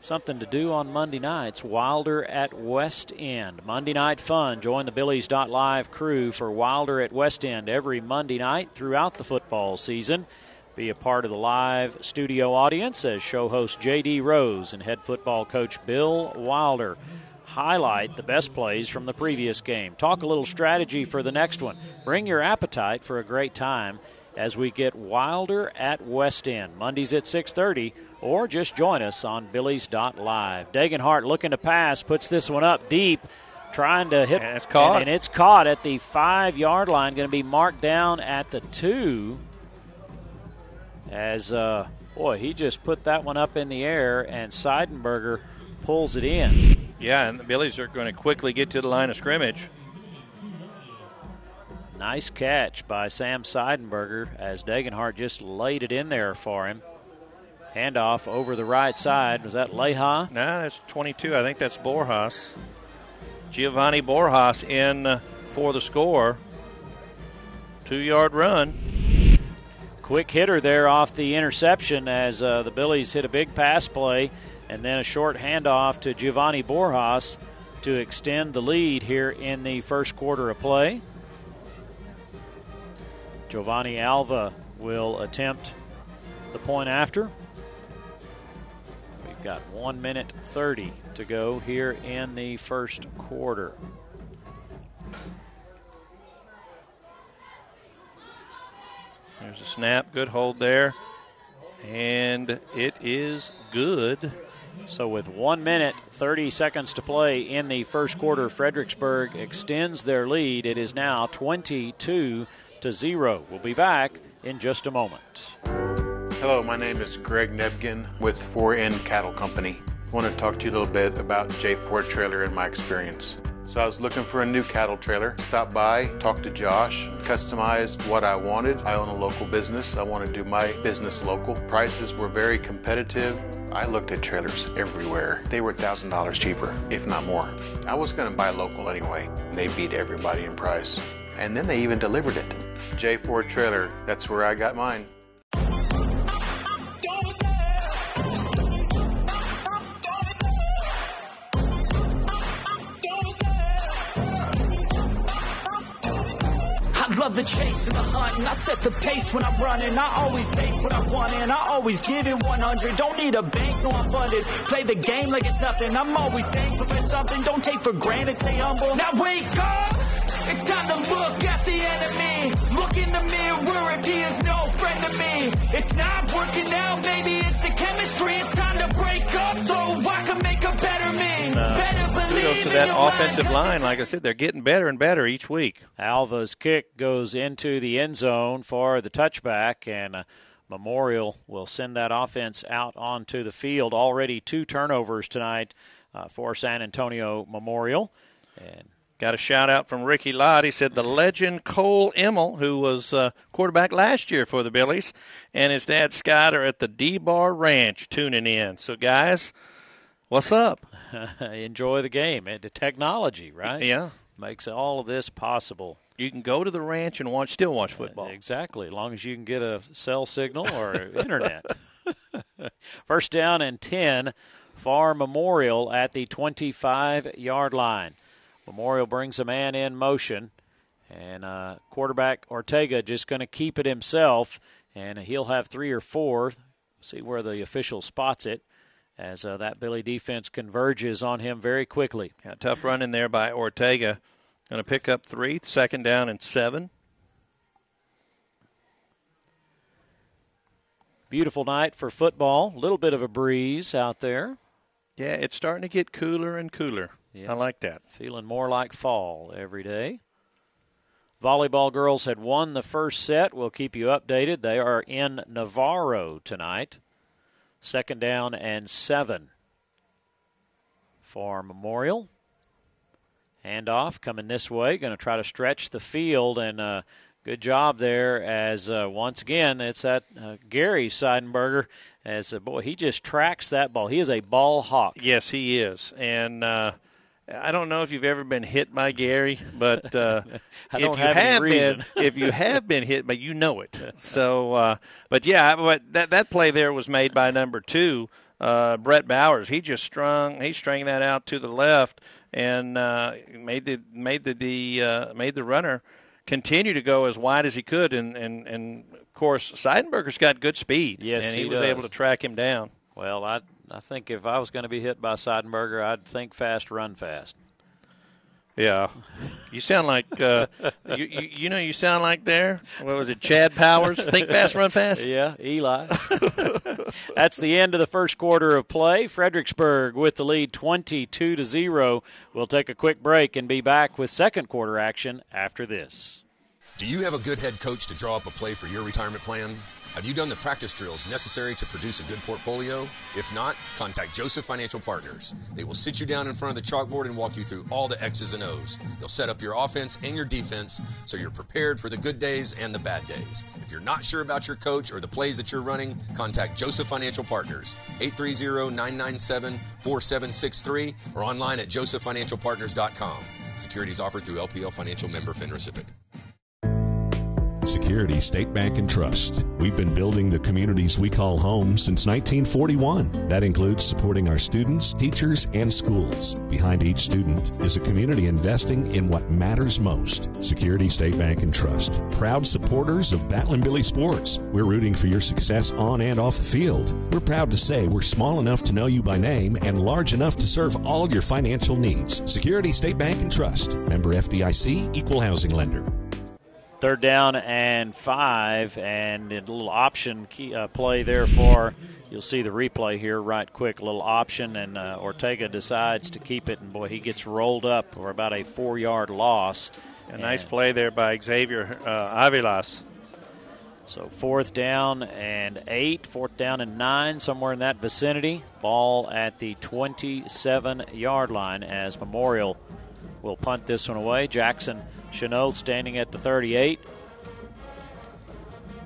something to do on Monday nights, Wilder at West End. Monday Night Fun. Join the Billies.Live crew for Wilder at West End every Monday night throughout the football season. Be a part of the live studio audience as show host J D Rose and head football coach Bill Wilder highlight the best plays from the previous game. Talk a little strategy for the next one. Bring your appetite for a great time as we get Wilder at West End. Mondays at six thirty, or just join us on Billies.Live. Dagenhart looking to pass, puts this one up deep, trying to hit. And it's caught. And, and it's caught at the five-yard line, going to be marked down at the two. As, uh, boy, he just put that one up in the air, and Seidenberger pulls it in. Yeah, and the Billies are going to quickly get to the line of scrimmage. Nice catch by Sam Seidenberger as Dagenhart just laid it in there for him. Handoff over the right side. Was that Leha? No, that's twenty-two. I think that's Borjas. Giovanni Borjas in for the score. Two-yard run. Quick hitter there off the interception as uh, the Billies hit a big pass play, and then a short handoff to Giovanni Borjas to extend the lead here in the first quarter of play. Giovanni Alva will attempt the point after. We've got one minute thirty to go here in the first quarter. There's a snap, good hold there, and it is good. So with one minute, thirty seconds to play in the first quarter, Fredericksburg extends their lead. It is now twenty-two to zero. We'll be back in just a moment. Hello, my name is Greg Nebgen with four N Cattle Company. I want to talk to you a little bit about J four Trailer and my experience. So I was looking for a new cattle trailer. Stopped by, talked to Josh, customized what I wanted. I own a local business. I want to do my business local. Prices were very competitive. I looked at trailers everywhere. They were one thousand dollars cheaper, if not more. I was going to buy local anyway. They beat everybody in price. And then they even delivered it. J four Trailer, that's where I got mine. The chase and the hunt, and I set the pace when I'm running. I always take what I want, and I always give it one hundred. Don't need a bank, no, I'm funded. Play the game like it's nothing. I'm always thankful for something. Don't take for granted, stay humble. Now wake up! It's time to look at the enemy. Look in the mirror if he is no friend to me. It's not working out, maybe it's the chemistry. It's time to break up so I can make a better me. Better believe to that offensive line. Like I said, they're getting better and better each week. Alva's kick goes into the end zone for the touchback, and uh, Memorial will send that offense out onto the field. Already two turnovers tonight uh, for San Antonio Memorial. And got a shout-out from Ricky Lott. He said the legend Cole Emmel, who was uh, quarterback last year for the Billies, and his dad Scott are at the D-Bar Ranch tuning in. So, guys, what's up? Enjoy the game. And the technology, right? Yeah. Makes all of this possible. You can go to the ranch and watch, still watch football. Uh, exactly, as long as you can get a cell signal or internet. First down and ten for Memorial at the twenty-five-yard line. Memorial brings a man in motion, and uh, quarterback Ortega just going to keep it himself, and he'll have three or four. See where the official spots it as uh, that Billy defense converges on him very quickly. Yeah, tough run in there by Ortega. Going to pick up three, second down and seven. Beautiful night for football. A little bit of a breeze out there. Yeah, it's starting to get cooler and cooler. Yeah, I like that. Feeling more like fall every day. Volleyball girls had won the first set. We'll keep you updated. They are in Navarro tonight. Second down and seven for Memorial. Handoff coming this way. Going to try to stretch the field, and uh, good job there as, uh, once again, it's that uh, Gary Seidenberger. As a boy, he just tracks that ball. He is a ball hawk. Yes, he is. And uh, I don't know if you've ever been hit by Gary, but uh, I don't if have you have any been, if you have been hit, but you know it. So, uh, but yeah, but that that play there was made by number two, uh, Brett Bowers. He just strung, he strung that out to the left and uh, made the made the, the uh, made the runner continue to go as wide as he could, and and and of course Seidenberger's got good speed. Yes, and he, he was does. able to track him down. Well, I. I think if I was going to be hit by Seidenberger, I'd think fast, run fast. Yeah. You sound like, uh, you, you, you know, you sound like there. What was it, Chad Powers? Think fast, run fast? Yeah, Eli. That's the end of the first quarter of play. Fredericksburg with the lead twenty-two to zero. We'll take a quick break and be back with second quarter action after this. Do you have a good head coach to draw up a play for your retirement plan? Have you done the practice drills necessary to produce a good portfolio? If not, contact Joseph Financial Partners. They will sit you down in front of the chalkboard and walk you through all the X's and O's. They'll set up your offense and your defense so you're prepared for the good days and the bad days. If you're not sure about your coach or the plays that you're running, contact Joseph Financial Partners, eight three zero, nine nine seven, four seven six three, or online at joseph financial partners dot com. Securities offered through L P L Financial Member FINRA/SIPC. Security State Bank and Trust. We've been building the communities we call home since nineteen forty-one. That includes supporting our students, teachers, and schools. Behind each student is a community investing in what matters most. Security State Bank and Trust. Proud supporters of Battling Billy Sports. We're rooting for your success on and off the field. We're proud to say we're small enough to know you by name and large enough to serve all your financial needs. Security State Bank and Trust. Member F D I C, Equal Housing Lender. Third down and five, and a little option key, uh, play there for, you'll see the replay here right quick, a little option, and uh, Ortega decides to keep it, and boy, he gets rolled up for about a four-yard loss. A and nice play there by Xavier uh, Avilas. So fourth down and eight, fourth down and nine, somewhere in that vicinity. Ball at the twenty-seven-yard line as Memorial will punt this one away. Jackson Cheneau standing at the thirty-eight.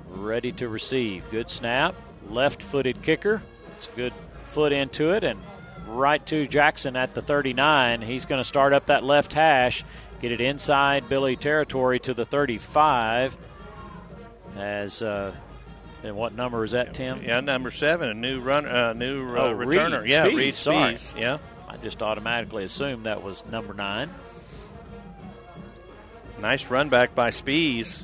Ready to receive. Good snap. Left-footed kicker. It's a good foot into it, and right to Jackson at the thirty-nine. He's going to start up that left hash, get it inside Billy territory to the thirty-five. As uh, and what number is that, Tim? Yeah, number seven, a new run, uh, new uh, oh, returner. Reed. Yeah, Speed. Reed Sorry. Speed. Yeah, I just automatically assumed that was number nine. Nice run back by Spees.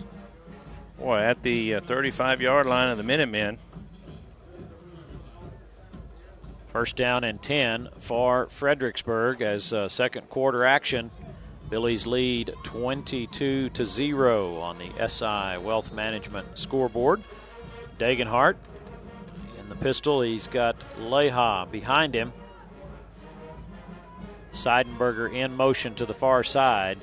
Boy, at the uh, thirty-five-yard line of the Minutemen. First down and ten for Fredericksburg as uh, second quarter action. Billy's lead twenty-two to zero on the S I Wealth Management scoreboard. Dagenhart in the pistol. He's got Leha behind him. Seidenberger in motion to the far side.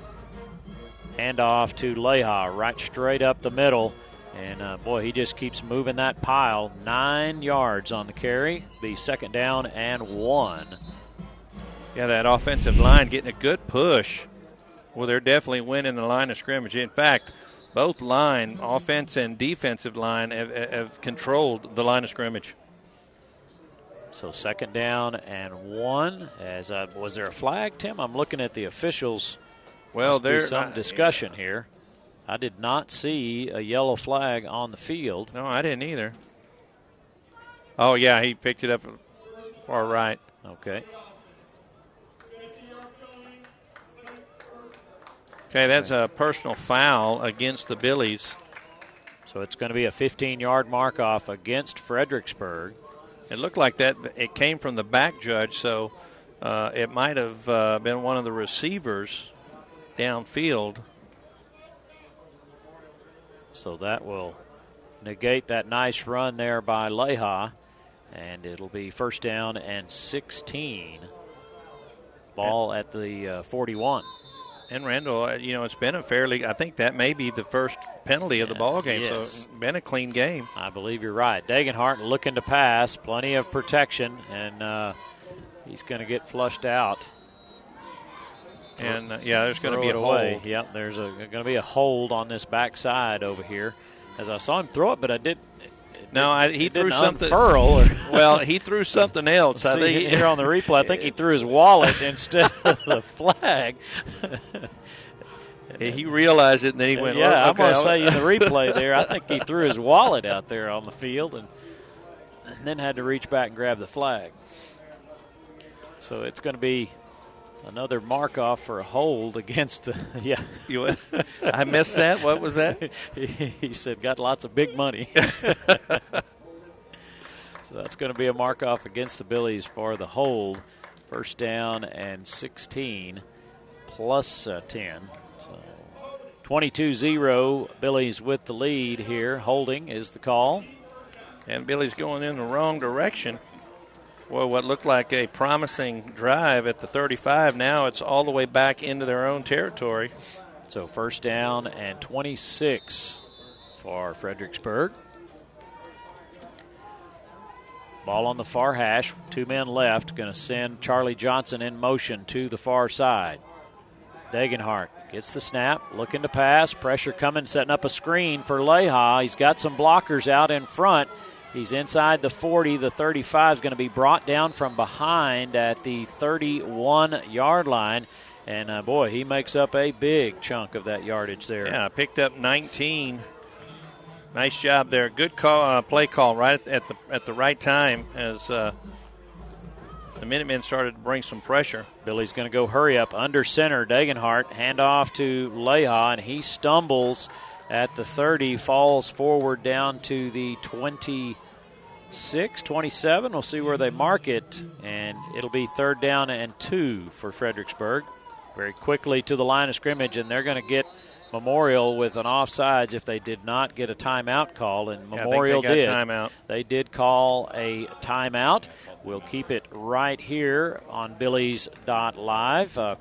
Handoff to Leha, right straight up the middle. And, uh, boy, he just keeps moving that pile. Nine yards on the carry. Be second down and one. Yeah, that offensive line getting a good push. Well, they're definitely winning the line of scrimmage. In fact, both line, offense and defensive line, have, have controlled the line of scrimmage. So second down and one. As I, was there a flag, Tim? I'm looking at the officials. Well, there's some discussion uh, yeah. here. I did not see a yellow flag on the field. No, I didn't either. Oh, yeah, he picked it up far right. Okay. Okay, that's a personal foul against the Billies. So it's going to be a fifteen-yard mark-off against Fredericksburg. It looked like that. It came from the back judge, so uh, it might have uh, been one of the receivers downfield. So that will negate that nice run there by Leha, and it'll be first down and sixteen. Ball at the uh, forty-one. And, Randall, you know, it's been a fairly – I think that may be the first penalty of the ball game, yes. So it's been a clean game. I believe you're right. Dagenhart looking to pass, plenty of protection, and uh, he's going to get flushed out. And, uh, yeah, there's going to be a hold. Yep, there's going to be a hold on this backside over here. As I saw him throw it, but I did – No, I, he threw something. Or well, he threw something else. I think here on the replay, I think he threw his wallet instead of the flag. He realized it, and then he went, yeah, okay, I'm going to say in the replay there, I think he threw his wallet out there on the field and, and then had to reach back and grab the flag. So it's going to be – another mark-off for a hold against the, yeah. You, I missed that? What was that? he, he said, got lots of big money. So that's going to be a mark-off against the Billies for the hold. First down and sixteen plus uh, ten. So twenty-two zero, Billies with the lead here. Holding is the call. And Billies going in the wrong direction. Well, what looked like a promising drive at the thirty-five, now it's all the way back into their own territory. So first down and twenty-six for Fredericksburg. Ball on the far hash, two men left, going to send Charlie Johnson in motion to the far side. Dagenhart gets the snap, looking to pass, pressure coming, setting up a screen for Leha. He's got some blockers out in front. He's inside the forty. The thirty-five is going to be brought down from behind at the thirty-one-yard line. And, uh, boy, he makes up a big chunk of that yardage there. Yeah, picked up nineteen. Nice job there. Good call, uh, play call right at the at the right time as uh, the Minutemen started to bring some pressure. Billy's going to go hurry up under center. Dagenhart, handoff to Leha, and he stumbles at the thirty, falls forward down to the twenty-six, twenty-seven. We'll see where they mark it, and it'll be third down and two for Fredericksburg. Very quickly to the line of scrimmage, and they're going to get Memorial with an offsides if they did not get a timeout call, and Memorial yeah, I think they got did. Timeout. They did call a timeout. We'll keep it right here on Billies.Live. Uh,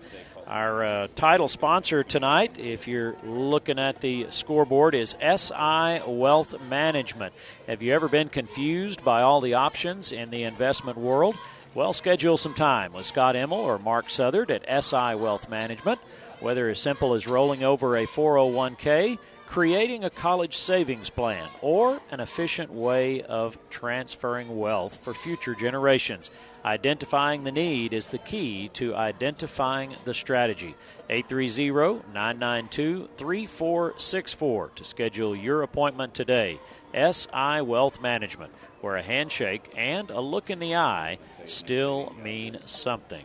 Our uh, title sponsor tonight, if you're looking at the scoreboard, is S I Wealth Management. Have you ever been confused by all the options in the investment world? Well, schedule some time with Scott Emmel or Mark Southard at S I Wealth Management. Whether as simple as rolling over a four oh one k, creating a college savings plan, or an efficient way of transferring wealth for future generations. Identifying the need is the key to identifying the strategy. eight three zero, nine nine two, three four six four to schedule your appointment today. S I Wealth Management, where a handshake and a look in the eye still mean something.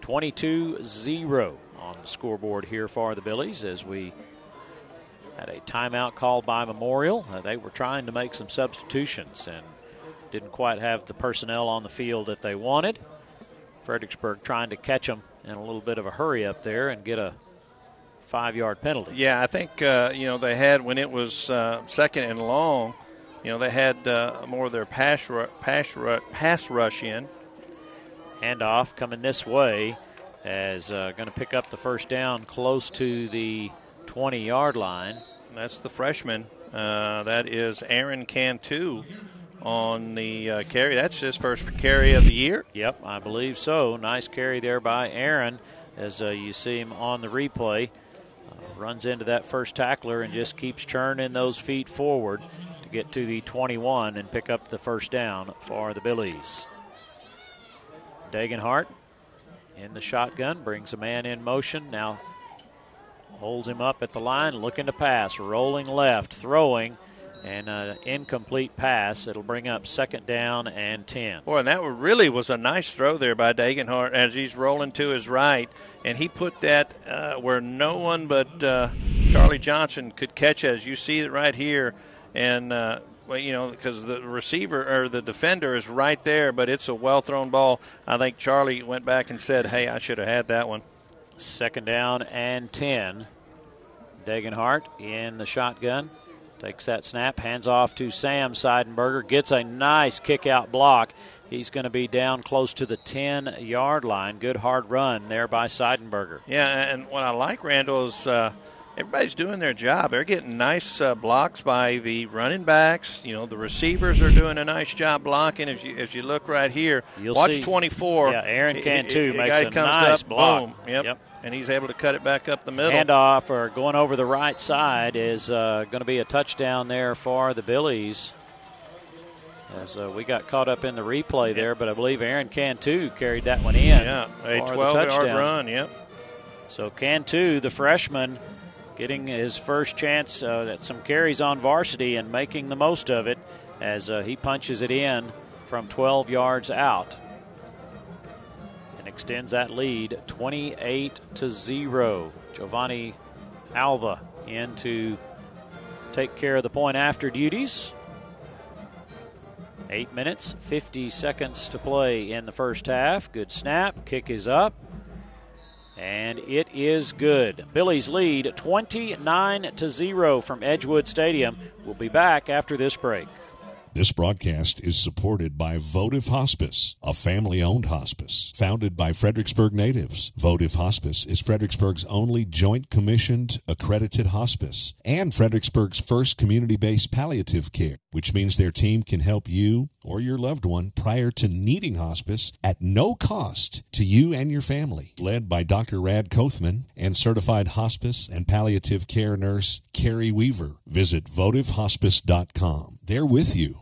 twenty-two zero on the scoreboard here for the Billies as we had a timeout called by Memorial. Uh, they were trying to make some substitutions and didn't quite have the personnel on the field that they wanted. Fredericksburg trying to catch them in a little bit of a hurry up there and get a five-yard penalty. Yeah, I think, uh, you know, they had, when it was uh, second and long, you know, they had uh, more of their pass, ru- pass, ru- pass rush in. Handoff coming this way as uh, going to pick up the first down close to the twenty-yard line. And that's the freshman. Uh, that is Aaron Cantu on the uh, carry. That's his first carry of the year. Yep, I believe so. Nice carry there by Aaron as uh, you see him on the replay. Uh, runs into that first tackler and just keeps churning those feet forward to get to the twenty-one and pick up the first down for the Billies. Dagenhart in the shotgun, brings a man in motion, now holds him up at the line, looking to pass, rolling left, throwing, and an incomplete pass. It'll bring up second down and ten. Boy, and that really was a nice throw there by Dagenhart as he's rolling to his right, and he put that uh, where no one but uh, Charlie Johnson could catch it. As you see it right here, and uh, well, you know, because the receiver or the defender is right there, but it's a well-thrown ball. I think Charlie went back and said, hey, I should have had that one. Second down and ten. Dagenhart in the shotgun. Takes that snap, hands off to Sam Seidenberger. Gets a nice kick-out block. He's going to be down close to the ten-yard line. Good hard run there by Seidenberger. Yeah, and what I like, Randall, is uh, – everybody's doing their job. They're getting nice uh, blocks by the running backs. You know, the receivers are doing a nice job blocking. If you if you look right here, You'll watch see, twenty-four. Yeah, Aaron Cantu it, it, makes a nice up, block. Boom, yep, yep. And he's able to cut it back up the middle. Handoff or going over the right side is uh, going to be a touchdown there for the Billies. As uh, we got caught up in the replay there, yep. But I believe Aaron Cantu carried that one in. Yeah, a twelve-yard run, yep. So Cantu, the freshman, getting his first chance uh, at some carries on varsity and making the most of it as uh, he punches it in from twelve yards out and extends that lead twenty-eight to zero. Giovanni Alva in to take care of the point after duties. Eight minutes, fifty seconds to play in the first half. Good snap, kick is up. And it is good. Billies lead twenty-nine to zero from Edgewood Stadium. We'll be back after this break. This broadcast is supported by Votive Hospice, a family-owned hospice founded by Fredericksburg natives. Votive Hospice is Fredericksburg's only joint commissioned accredited hospice and Fredericksburg's first community-based palliative care, which means their team can help you or your loved one prior to needing hospice at no cost to you and your family. Led by Doctor Rad Kothman and certified hospice and palliative care nurse Carrie Weaver. Visit votive hospice dot com. They're with you.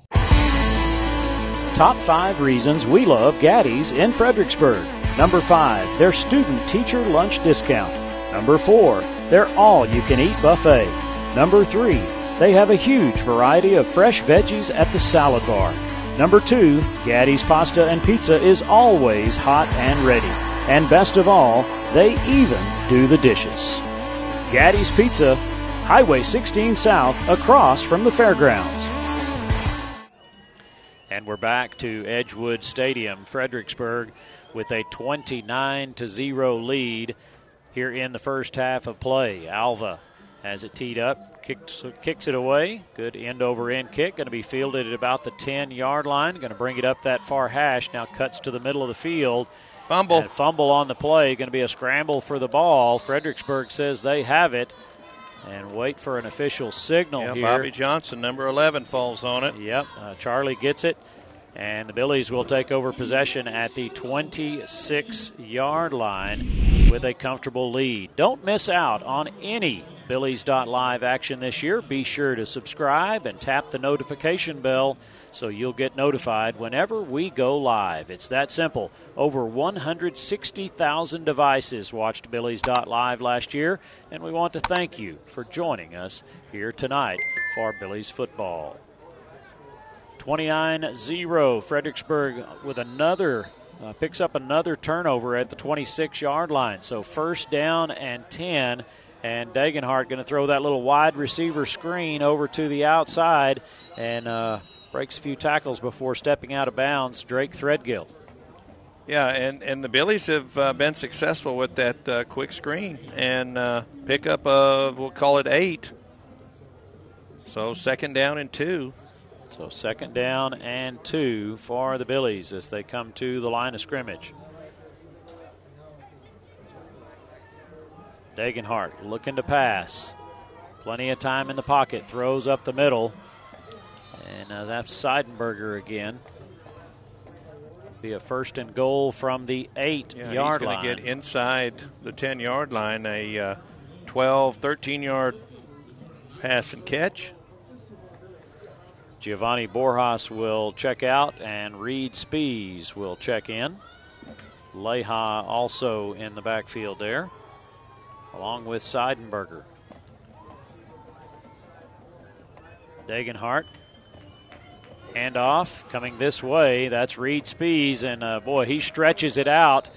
Top five reasons we love Gaddy's in Fredericksburg. Number five, their student teacher lunch discount. Number four, their all-you-can-eat buffet. Number three, they have a huge variety of fresh veggies at the salad bar. Number two, Gaddy's pasta and pizza is always hot and ready. And best of all, they even do the dishes. Gaddy's Pizza, Highway sixteen South, across from the fairgrounds. And we're back to Edgewood Stadium, Fredericksburg, with a twenty-nine to zero lead here in the first half of play. Alva has it teed up, kicks, kicks it away. Good end-over-end kick, going to be fielded at about the ten-yard line. Going to bring it up that far hash, now cuts to the middle of the field. Fumble. And fumble on the play, going to be a scramble for the ball. Fredericksburg says they have it. And wait for an official signal yeah, here. Bobby Johnson, number eleven, falls on it. Yep, uh, Charlie gets it And the Billies will take over possession at the twenty-six-yard line with a comfortable lead. Don't miss out on any Billies.Live action this year. Be sure to subscribe and tap the notification bell so you'll get notified whenever we go live. It's that simple. Over one hundred sixty thousand devices watched Billies.Live last year, and we want to thank you for joining us here tonight for Billies football. twenty-nine zero, Fredericksburg with another, uh, picks up another turnover at the twenty-six-yard line. So first down and ten, and Dagenhart going to throw that little wide receiver screen over to the outside and uh, breaks a few tackles before stepping out of bounds, Drake Threadgill. Yeah, and, and the Billies have uh, been successful with that uh, quick screen and uh, pickup of, we'll call it eight. So second down and two. So second down and two for the Billies as they come to the line of scrimmage. Dagenhart looking to pass. Plenty of time in the pocket. Throws up the middle. And uh, that's Seidenberger again. Be a first and goal from the eight-yard yeah, line. He's going to get inside the ten-yard line, a uh, twelve, thirteen-yard pass and catch. Giovanni Borjas will check out, and Reed Spees will check in. Leha also in the backfield there, along with Seidenberger. Dagenhart, handoff coming this way. That's Reed Spees, and uh, boy, he stretches it out.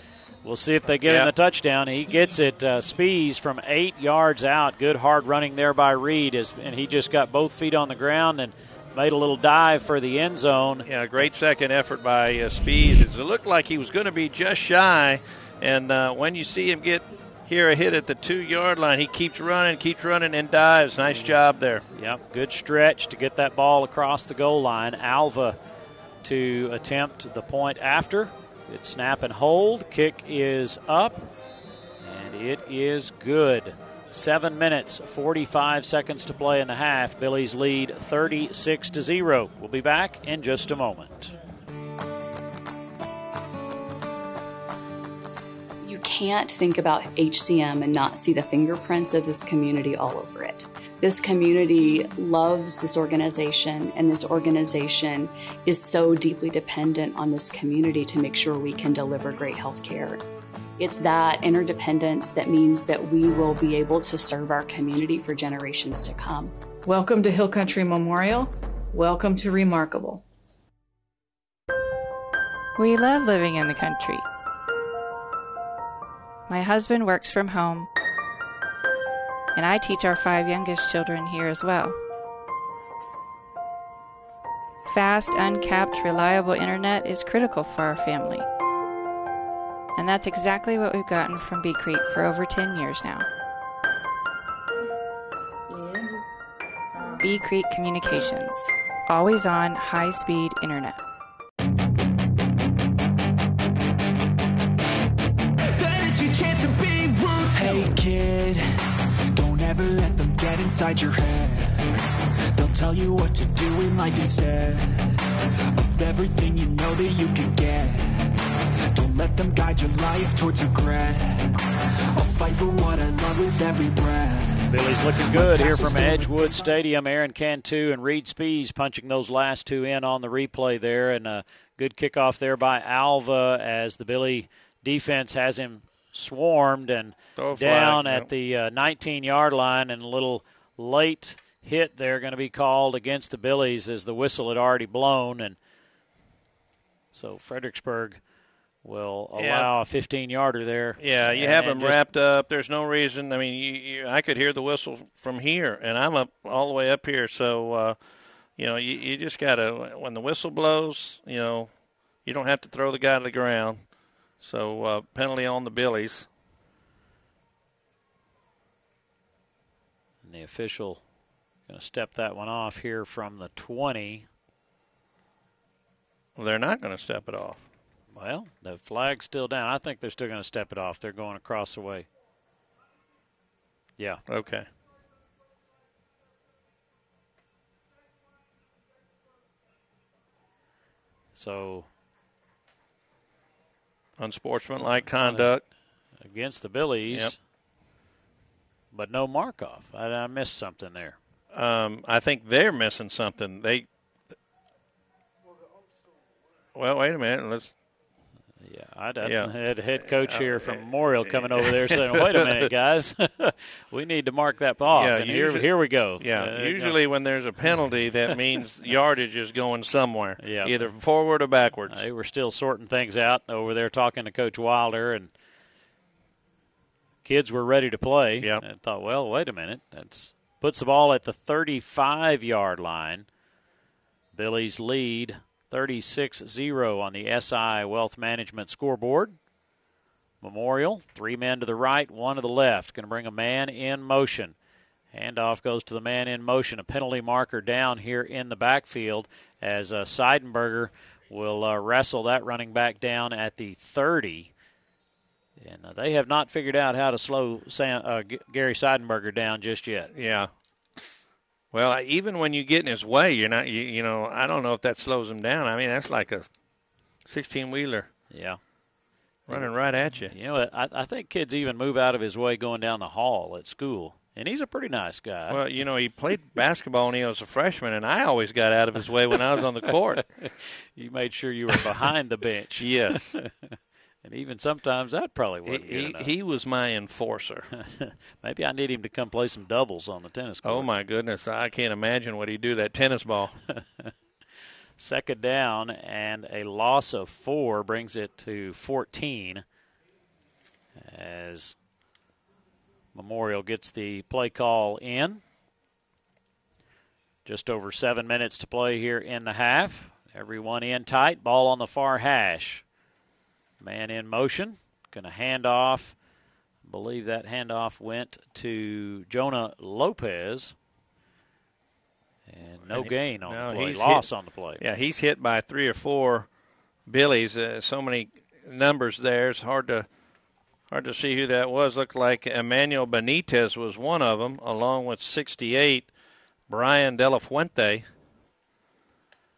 We'll see if they get yep. him the touchdown. He gets it. Uh, Spees from eight yards out. Good hard running there by Reed, as, and he just got both feet on the ground and made a little dive for the end zone. Yeah, great second effort by uh, Spees. It looked like he was going to be just shy, and uh, when you see him get here a hit at the two-yard line, he keeps running, keeps running, and dives. Nice job there. Yep, good stretch to get that ball across the goal line. Alva to attempt the point after. Good snap and hold. Kick is up, and it is good. Seven minutes, forty-five seconds to play in the half. Billies lead thirty-six to zero. We'll be back in just a moment. You can't think about H C M and not see the fingerprints of this community all over it. This community loves this organization, and this organization is so deeply dependent on this community to make sure we can deliver great health care. It's that interdependence that means that we will be able to serve our community for generations to come. Welcome to Hill Country Memorial. Welcome to Remarkable. We love living in the country. My husband works from home, and I teach our five youngest children here as well. Fast, uncapped, reliable internet is critical for our family. And that's exactly what we've gotten from Bee Creek for over ten years now. Yeah. Bee Creek Communications. Always on, high-speed internet. Hey kid, don't ever let them get inside your head. They'll tell you what to do in life instead of everything you know that you could get. Don't let them guide your life towards regret. I'll fight for what I love with every breath. Billy's looking good here from Edgewood Stadium. Aaron Cantu and Reed Spees punching those last two in on the replay there. And a good kickoff there by Alva as the Billy defense has him swarmed and down at the nineteen-yard line. And a little late hit there going to be called against the Billies as the whistle had already blown. And so Fredericksburg will allow yeah. a fifteen-yarder there. Yeah, you and, have them wrapped up. There's no reason. I mean, you, you, I could hear the whistle from here, and I'm up all the way up here. So, uh, you know, you, you just got to, when the whistle blows, you know, you don't have to throw the guy to the ground. So, uh, penalty on the Billies. And the official going to step that one off here from the twenty. Well, they're not going to step it off. Well, the flag's still down. I think they're still going to step it off. They're going across the way. Yeah. Okay. So unsportsmanlike conduct. Against the Billies. Yep. But no mark-off. I, I missed something there. Um, I think they're missing something. They. Well, wait a minute. Let's. Yeah, I yeah. had head coach here from Memorial coming over there saying, "Wait a minute, guys, we need to mark that off." Yeah, and usually, here, here we go. Yeah, uh, usually no. when there's a penalty, that means yardage is going somewhere, yeah. either forward or backwards. Uh, they were still sorting things out over there, talking to Coach Wilder, and kids were ready to play. Yeah, and thought, well, wait a minute, that's puts the ball at the thirty-five-yard line. Billy's lead. thirty-six zero on the S I Wealth Management scoreboard. Memorial, three men to the right, one to the left. Going to bring a man in motion. Handoff goes to the man in motion. A penalty marker down here in the backfield as uh, Seidenberger will uh, wrestle that running back down at the thirty. And uh, they have not figured out how to slow Sam, uh, G- Gary Seidenberger down just yet. Yeah. Well, even when you get in his way, you're not, you, you know, I don't know if that slows him down. I mean, that's like a sixteen-wheeler. Yeah. Running right at you. You know, I, I think kids even move out of his way going down the hall at school. And he's a pretty nice guy. Well, you know, he played basketball when he was a freshman, and I always got out of his way when I was on the court. You made sure you were behind the bench. Yes. And even sometimes that probably wouldn't he, good he, he was my enforcer. Maybe I need him to come play some doubles on the tennis court. Oh, my goodness. I can't imagine what he'd do, that tennis ball. Second down and a loss of four brings it to fourteen as Memorial gets the play call in. Just over seven minutes to play here in the half. Everyone in tight. Ball on the far hash. Man in motion, going to hand off. I believe that handoff went to Jonah Lopez. And no gain on no, the play, loss hit, on the play. Yeah, he's hit by three or four Billies. Uh, so many numbers there. It's hard to, hard to see who that was. Looked like Emmanuel Benitez was one of them, along with sixty-eight, Brian De La Fuente.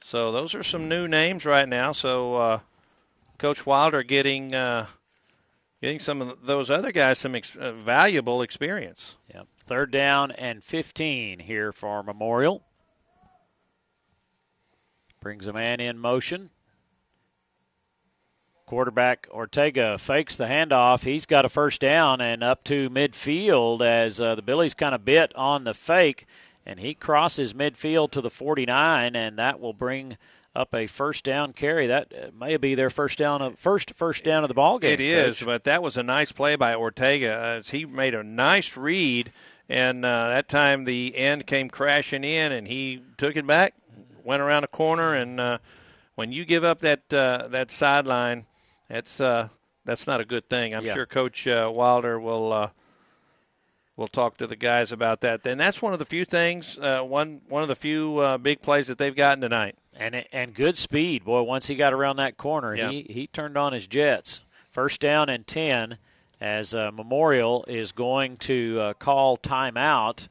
So those are some new names right now. So, uh, Coach Wilder getting uh, getting some of those other guys some ex- uh, valuable experience. Yep. Third down and fifteen here for Memorial. Brings a man in motion. Quarterback Ortega fakes the handoff. He's got a first down and up to midfield as uh, the Billies kind of bit on the fake, and he crosses midfield to the forty-nine, and that will bring – up a first down carry. That may be their first down of first first down of the ball game. It is, Coach. But that was a nice play by Ortega. Uh, he made a nice read, and uh, that time the end came crashing in, and he took it back, went around a corner, and uh, when you give up that uh, that sideline, that's uh, that's not a good thing. I'm yeah. sure Coach uh, Wilder will uh, will talk to the guys about that. And that's one of the few things, uh, one one of the few uh, big plays that they've gotten tonight. And and good speed. Boy, once he got around that corner, yeah. he, he turned on his jets. First down and ten as uh, Memorial is going to uh, call timeout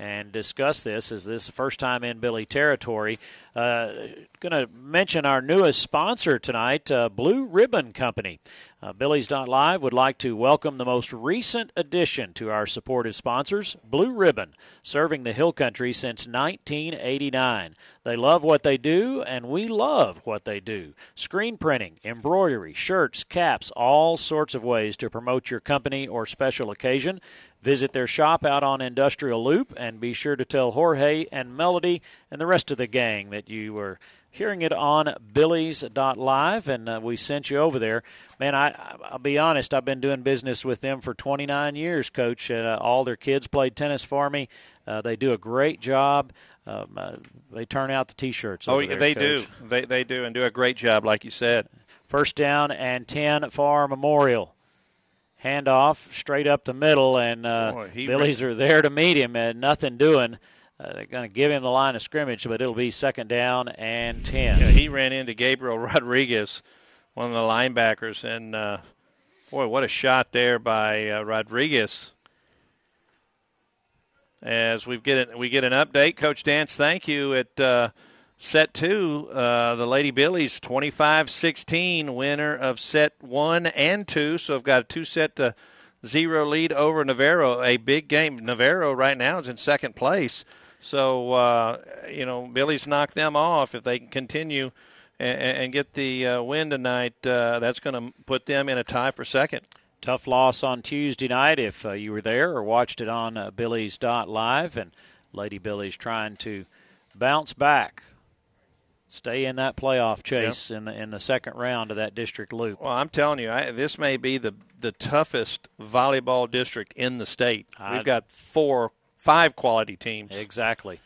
and discuss this. Is this the first time in Billy territory? Uh, going to mention our newest sponsor tonight, uh, Blue Ribbon Company. Uh, Billies.Live would like to welcome the most recent addition to our supportive sponsors, Blue Ribbon, serving the Hill Country since nineteen eighty-nine. They love what they do, and we love what they do. Screen printing, embroidery, shirts, caps, all sorts of ways to promote your company or special occasion. Visit their shop out on Industrial Loop, and be sure to tell Jorge and Melody and the rest of the gang that you were hearing it on Billies.Live, and uh, we sent you over there. Man, I, I'll be honest, I've been doing business with them for twenty-nine years, Coach. Uh, all their kids played tennis for me. Uh, they do a great job. Um, uh, they turn out the T-shirts over Oh, there, they Coach. do. They, they do, and do a great job, like you said. First down and ten for Memorial. Handoff straight up the middle, and uh, Boy, Billies ran. are there to meet him, and nothing doing. Uh, they're going to give him the line of scrimmage, but it'll be second down and ten. Yeah, he ran into Gabriel Rodriguez, one of the linebackers, and, uh, boy, what a shot there by uh, Rodriguez. As we get, we get an update, Coach Dance, thank you at uh, Set two, uh, the Lady Billies, twenty-five sixteen, winner of set one and two. So I've got a two-set to zero lead over Navarro, a big game. Navarro right now is in second place. So, uh, you know, Billies knocked them off. If they can continue and, and get the uh, win tonight, uh, that's going to put them in a tie for second. Tough loss on Tuesday night if uh, you were there or watched it on uh, Billies dot live. And Lady Billies trying to bounce back. Stay in that playoff chase yep. in the in the second round of that district loop. Well, I'm telling you, I, this may be the the toughest volleyball district in the state. I, We've got four, five quality teams. Exactly.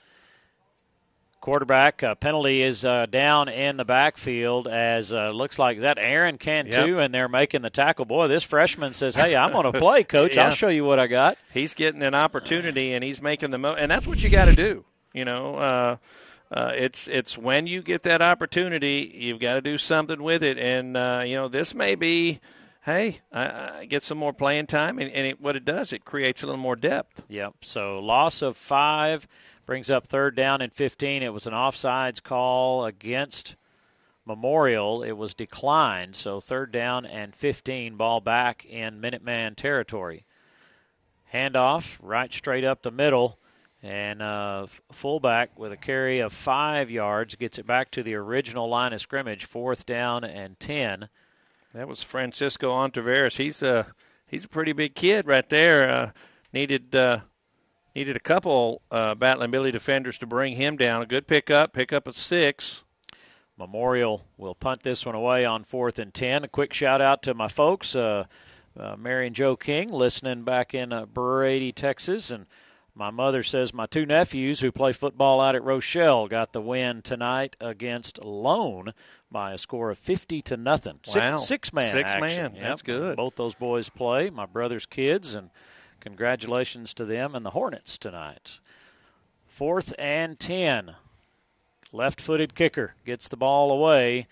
Quarterback uh, penalty is uh, down in the backfield as uh, looks like that Aaron Cantu yep. and they're making the tackle. Boy, this freshman says, "Hey, I'm going to play, coach. yeah. I'll show you what I got." He's getting an opportunity and he's making the most, and that's what you got to do. You know. Uh, Uh, it's it's when you get that opportunity, you've got to do something with it. And, uh, you know, this may be, hey, I, I get some more playing time. And, and it, what it does, it creates a little more depth. Yep. So loss of five brings up third down and fifteen. It was an offsides call against Memorial. It was declined. So third down and fifteen, ball back in Minuteman territory. Handoff right straight up the middle. And uh, fullback with a carry of five yards gets it back to the original line of scrimmage, fourth down and ten. That was Francisco Ontiveros. He's a he's a pretty big kid right there. Uh, needed uh, needed a couple uh, Battling Billy defenders to bring him down. A good pickup, pick up of six. Memorial will punt this one away on fourth and ten. A quick shout out to my folks, uh, uh, Mary and Joe King, listening back in uh, Brady, Texas, and. My mother says my two nephews who play football out at Rochelle got the win tonight against Lone by a score of fifty to nothing. Wow. Six-man Six action. Six-man, yep. That's good. Both those boys play, my brother's kids, and congratulations to them and the Hornets tonight. Fourth and ten, left-footed kicker gets the ball away,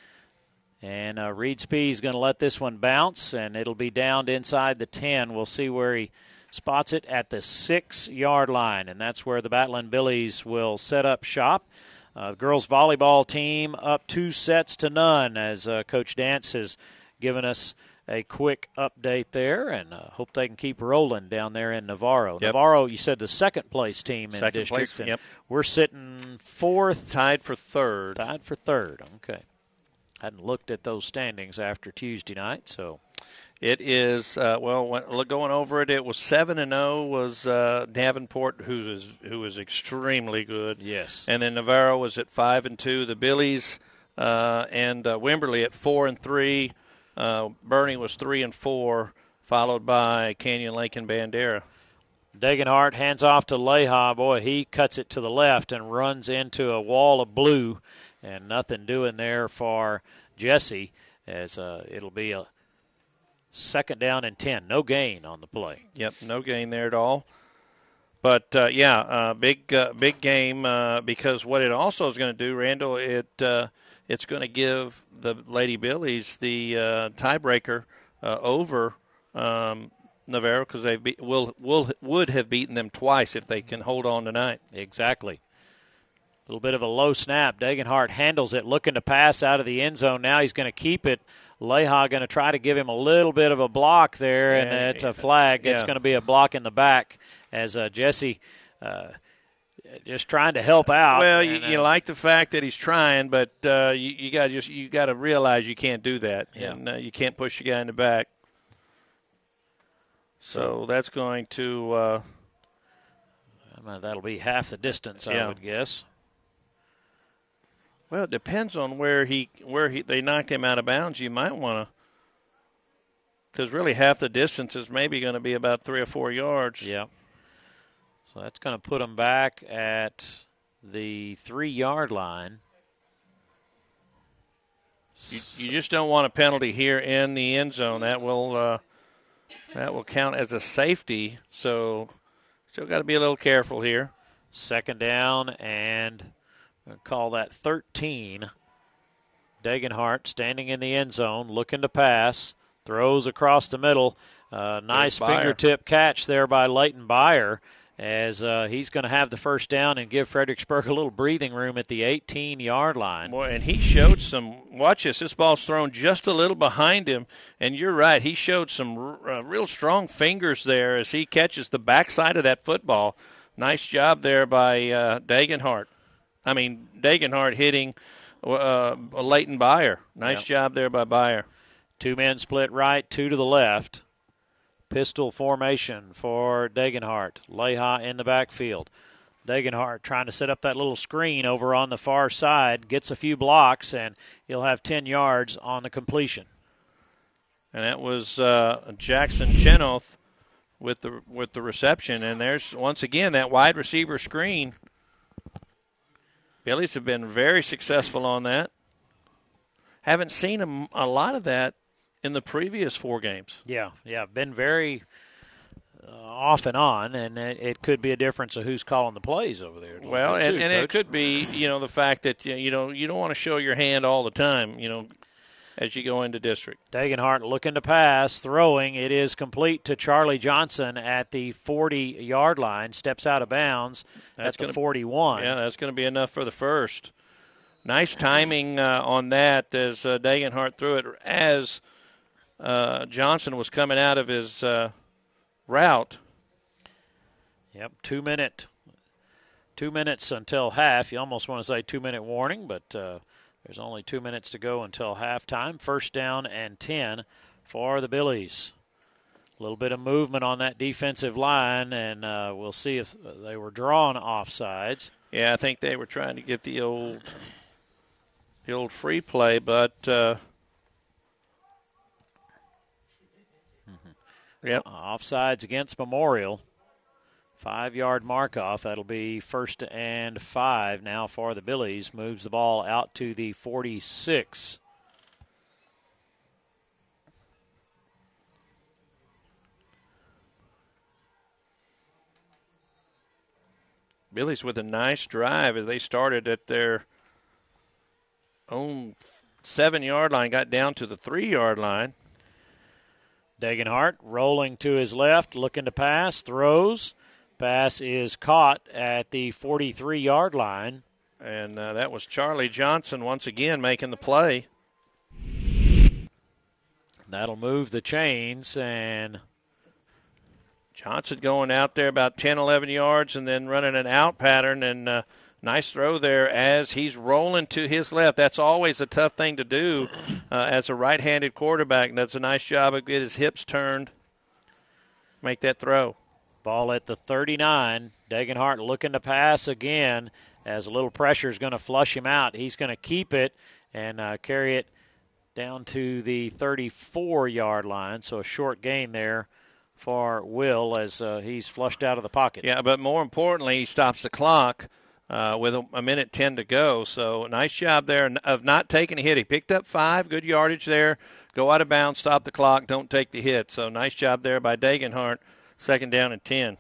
and uh, Reed Spee is going to let this one bounce, and it'll be downed inside the ten. We'll see where he spots it at the six-yard line, and that's where the Battling Billies will set up shop. Uh, the girls' volleyball team up two sets to none, as uh, Coach Dance has given us a quick update there, and uh, hope they can keep rolling down there in Navarro. Yep. Navarro, you said the second-place team in the district. Place, yep. We're sitting fourth. Tied for third. Tied for third, okay. I hadn't looked at those standings after Tuesday night, so... It is, uh, well, going over it, it was seven and oh was uh, Davenport, who is, who is extremely good. Yes. And then Navarro was at five and two. The Billies uh, and uh, Wimberley at four and three. Uh, Bernie was three and four, followed by Canyon Lake and Bandera. Degenhart hands off to Leha. Boy, he cuts it to the left and runs into a wall of blue, and nothing doing there for Jesse, as uh, it'll be a second down and ten. No gain on the play. Yep, no gain there at all. But, uh, yeah, uh, big uh, big game uh, because what it also is going to do, Randall, it uh, it's going to give the Lady Billies the uh, tiebreaker uh, over um, Navarro because they be, will, will would have beaten them twice if they can hold on tonight. Exactly. A little bit of a low snap. Degenhart handles it, looking to pass out of the end zone. Now he's going to keep it. Leha going to try to give him a little bit of a block there, and yeah, it's a flag. Yeah. It's going to be a block in the back as uh, Jesse uh, just trying to help out. Well, and, you, you uh, like the fact that he's trying, but uh, you, you got just you got to realize you can't do that, yeah. and uh, you can't push the guy in the back. So, so that's going to uh, I mean, that'll be half the distance, yeah. I would guess. Well, it depends on where he where he they knocked him out of bounds. You might want to, because really half the distance is maybe going to be about three or four yards. Yeah. So that's going to put him back at the three-yard line. You, you just don't want a penalty here in the end zone. That will uh, that will count as a safety. So still got to be a little careful here. Second down and. We'll call that thirteen. Degenhart standing in the end zone, looking to pass, throws across the middle. Uh, nice fingertip catch there by Leighton Byer, as uh, he's going to have the first down and give Fredericksburg a little breathing room at the eighteen-yard line. Boy, and he showed some – watch this. This ball's thrown just a little behind him, and you're right. He showed some r- uh, real strong fingers there as he catches the backside of that football. Nice job there by uh, Dagenhart. I mean, Dagenhart hitting uh, Leighton Byer. Nice yep. job there by Byer. Two-man split right, two to the left. Pistol formation for Dagenhart. Leha in the backfield. Dagenhart trying to set up that little screen over on the far side. Gets a few blocks, and he'll have ten yards on the completion. And that was uh, Jackson Chenoth with the with the reception. And there's, once again, that wide receiver screen. Billies have been very successful on that. Haven't seen a, a lot of that in the previous four games. Yeah, yeah, been very uh, off and on, and it, it could be a difference of who's calling the plays over there. Well, and, too, and it could be, you know, the fact that, you know, you don't want to show your hand all the time, you know, as you go into district. Dagenhart looking to pass, throwing. It is complete to Charlie Johnson at the forty-yard line, steps out of bounds that's at gonna, the forty-one. Yeah, that's going to be enough for the first. Nice timing uh, on that as uh, Dagenhart threw it as – Uh, Johnson was coming out of his uh, route. Yep, two minute, two minutes until half. You almost want to say two minute warning, but uh, there's only two minutes to go until halftime. First down and ten for the Billies. A little bit of movement on that defensive line, and uh, we'll see if they were drawn offsides. Yeah, I think they were trying to get the old, the old free play, but. Uh, Yep. Offsides against Memorial. Five-yard mark-off. That'll be first and five now for the Billies. Moves the ball out to the forty-six. Billies with a nice drive as they started at their own seven-yard line, got down to the three-yard line. Dagenhart rolling to his left, looking to pass, throws. Pass is caught at the forty-three-yard line. And uh, that was Charlie Johnson once again making the play. That'll move the chains. And Johnson going out there about ten, eleven yards and then running an out pattern. And uh, nice throw there as he's rolling to his left. That's always a tough thing to do uh, as a right-handed quarterback, and that's a nice job of getting his hips turned, make that throw. Ball at the thirty-nine. Dagenhart looking to pass again as a little pressure is going to flush him out. He's going to keep it and uh, carry it down to the thirty-four-yard line, so a short gain there for Will as uh, he's flushed out of the pocket. Yeah, but more importantly, he stops the clock. Uh, with a, a minute ten to go, so nice job there of not taking a hit. He picked up five, good yardage there. Go out of bounds, stop the clock, don't take the hit. So nice job there by Dagenhart, second down and ten.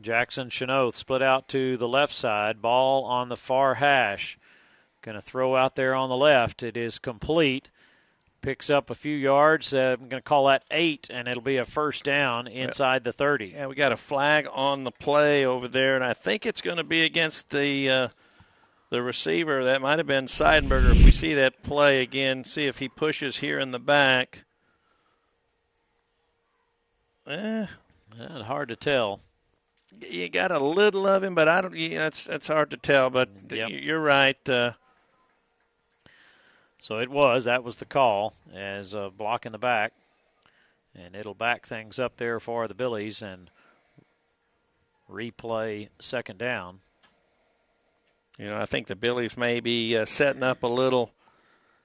Jackson Chenoth split out to the left side, ball on the far hash. Going to throw out there on the left. It is complete. Picks up a few yards. Uh, I'm going to call that eight, and it'll be a first down inside the thirty. Yeah, we got a flag on the play over there, and I think it's going to be against the uh, the receiver. That might have been Seidenberger. If we see that play again, see if he pushes here in the back. Eh, hard to tell. You got a little of him, but I don't. Yeah, that's that's hard to tell. But yep. You're right. Uh, So it was. That was the call as a block in the back. And it'll back things up there for the Billies and replay second down. You know, I think the Billies may be uh, setting up a little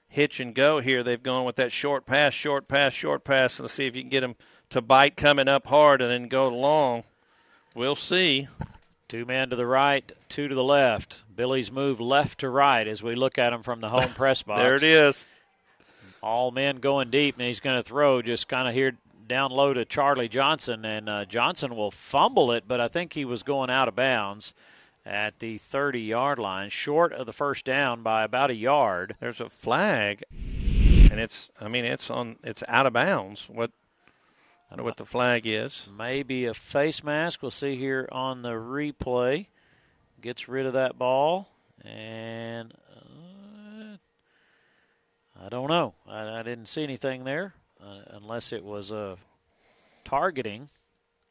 hitch and go here. They've gone with that short pass, short pass, short pass. Let's see if you can get them to bite coming up hard and then go long. We'll see. Two men to the right, two to the left. Billies move left to right as we look at them from the home press box. There it is. All men going deep, and he's going to throw just kind of here down low to Charlie Johnson, and uh, Johnson will fumble it, but I think he was going out of bounds at the thirty-yard line, short of the first down by about a yard. There's a flag, and it's, I mean, it's on, it's out of bounds. What? I know what the flag is. Maybe a face mask. We'll see here on the replay. Gets rid of that ball. And uh, I don't know. I, I didn't see anything there uh, unless it was uh, targeting,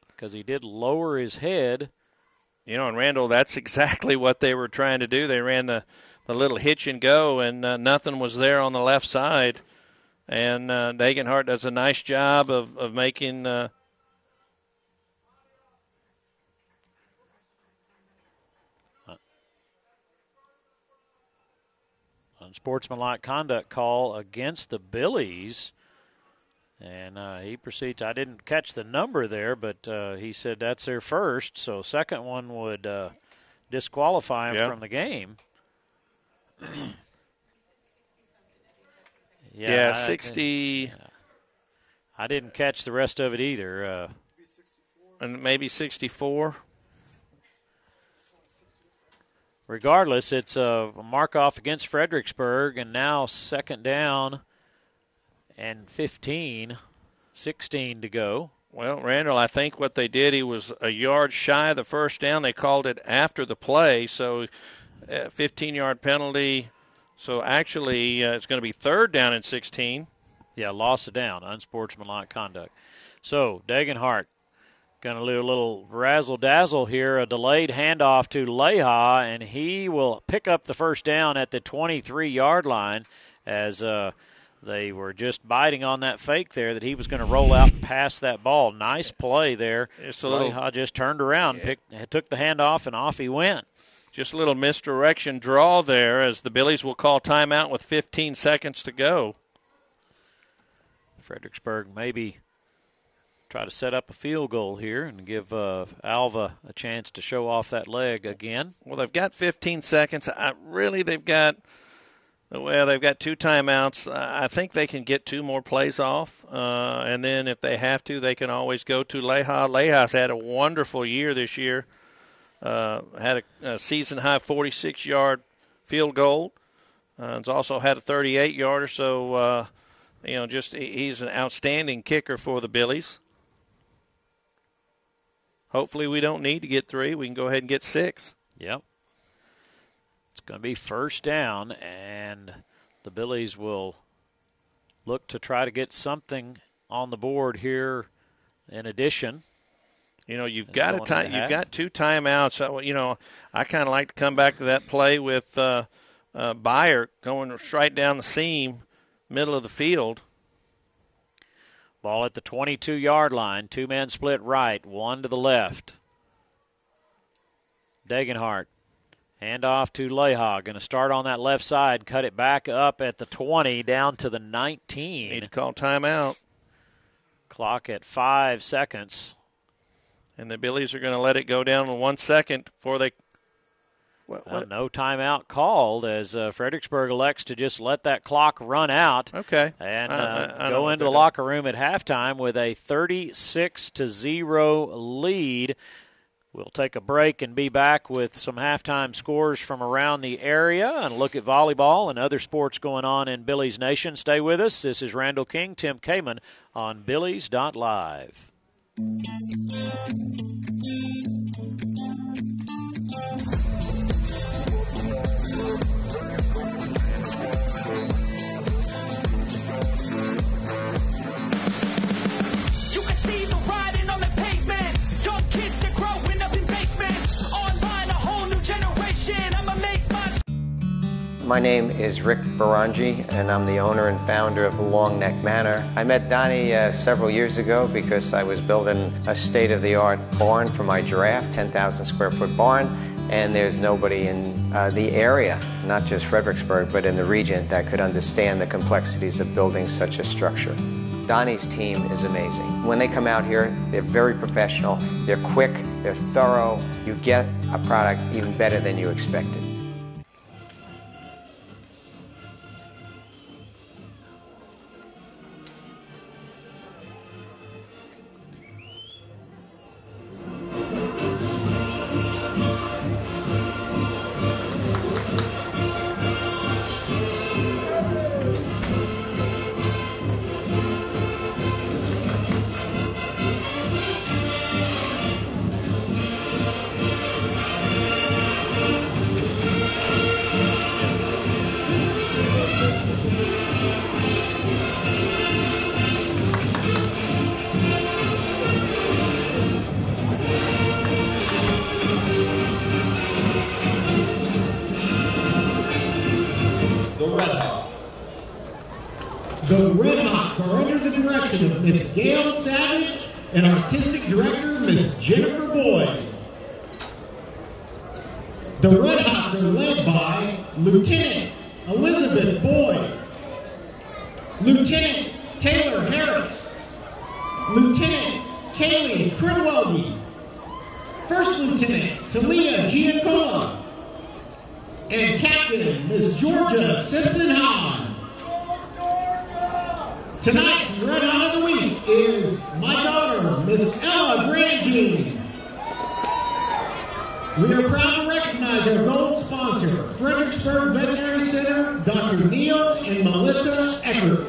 because he did lower his head. You know, and, Randall, that's exactly what they were trying to do. They ran the, the little hitch and go, and uh, nothing was there on the left side. And uh, Dagenhart does a nice job of, of making uh, uh, unsportsmanlike conduct call against the Billies. And uh, he proceeds. I didn't catch the number there, but uh, he said that's their first. So second one would uh, disqualify him, yeah, from the game. Yeah, yeah, sixty. I didn't, I didn't catch the rest of it either. Uh, and maybe sixty-four. Regardless, it's a mark-off against Fredericksburg, and now second down and fifteen, sixteen to go. Well, Randall, I think what they did, he was a yard shy of the first down. They called it after the play, so a fifteen-yard penalty. So, actually, uh, it's going to be third down and sixteen. Yeah, loss of down, unsportsmanlike conduct. So, Dagenhart going to do a little razzle-dazzle here, a delayed handoff to Leha, and he will pick up the first down at the twenty-three-yard line as uh, they were just biting on that fake there that he was going to roll out past that ball. Nice play there. It's a Leha little, just turned around, yeah, picked, took the handoff, and off he went. Just a little misdirection draw there as the Billies will call timeout with fifteen seconds to go. Fredericksburg maybe try to set up a field goal here and give uh, Alva a chance to show off that leg again. Well, they've got fifteen seconds. I, really, they've got, well, they've got two timeouts. I think they can get two more plays off, uh, and then if they have to, they can always go to Leha. Leha's had a wonderful year this year. Uh, had a, a season-high forty-six-yard field goal. Uh, he's also had a thirty-eight-yarder, so, uh, you know, just he's an outstanding kicker for the Billies. Hopefully we don't need to get three. We can go ahead and get six. Yep. It's going to be first down, and the Billies will look to try to get something on the board here in addition. You know, you've got a time, you've got two timeouts. You know, I kind of like to come back to that play with uh, uh, Byer going straight down the seam, middle of the field. Ball at the twenty-two-yard line. Two-man split right, one to the left. Dagenhart, handoff to Leha. Going to start on that left side, cut it back up at the twenty, down to the nineteen. Need to call timeout. Clock at five seconds. And the Billies are going to let it go down in one second before they what, what? Uh, no timeout called as uh, Fredericksburg elects to just let that clock run out. Okay. And I, uh, I, I go into the locker room at halftime with a thirty-six to zero lead. We'll take a break and be back with some halftime scores from around the area and look at volleyball and other sports going on in Billies Nation. Stay with us. This is Randall King, Tim Kamen on Billies dot Live. My name is Rick Barangi, and I'm the owner and founder of Long Neck Manor. I met Donnie uh, several years ago because I was building a state-of-the-art barn for my giraffe, ten thousand square foot barn, and there's nobody in uh, the area, not just Fredericksburg, but in the region that could understand the complexities of building such a structure. Donnie's team is amazing. When they come out here, they're very professional, they're quick, they're thorough. You get a product even better than you expected. recognition of Miss Gail Savage and Artistic Director Miss Jennifer Boyd. The Red Hots are led by Lieutenant Elizabeth Boyd, Lieutenant Taylor Harris, Lieutenant Kaylee Krimwelge, First Lieutenant Talia Giacola, and Captain Miss Georgia Simpson-Hahn. Tonight's Red Hot of the Week is my daughter, Miss Ella Grandjean. We are proud to recognize our gold sponsor, Fredericksburg Veterinary Center, Doctor Neil and Melissa Eckert.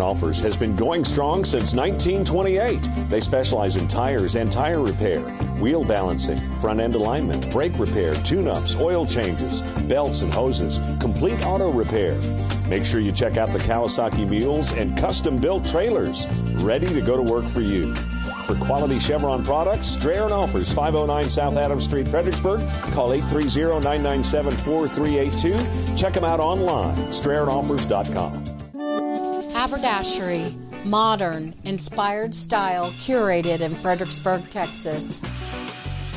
Offers has been going strong since nineteen twenty-eight. They specialize in tires and tire repair, wheel balancing, front end alignment, brake repair, tune-ups, oil changes, belts and hoses, complete auto repair. Make sure you check out the Kawasaki Mules and custom-built trailers ready to go to work for you. For quality Chevron products, Strayer and Offers, five oh nine South Adams Street, Fredericksburg. Call eight three zero, nine nine seven, four three eight two. Check them out online, strayer and offers dot com. Haberdashery, modern, inspired style, curated in Fredericksburg, Texas.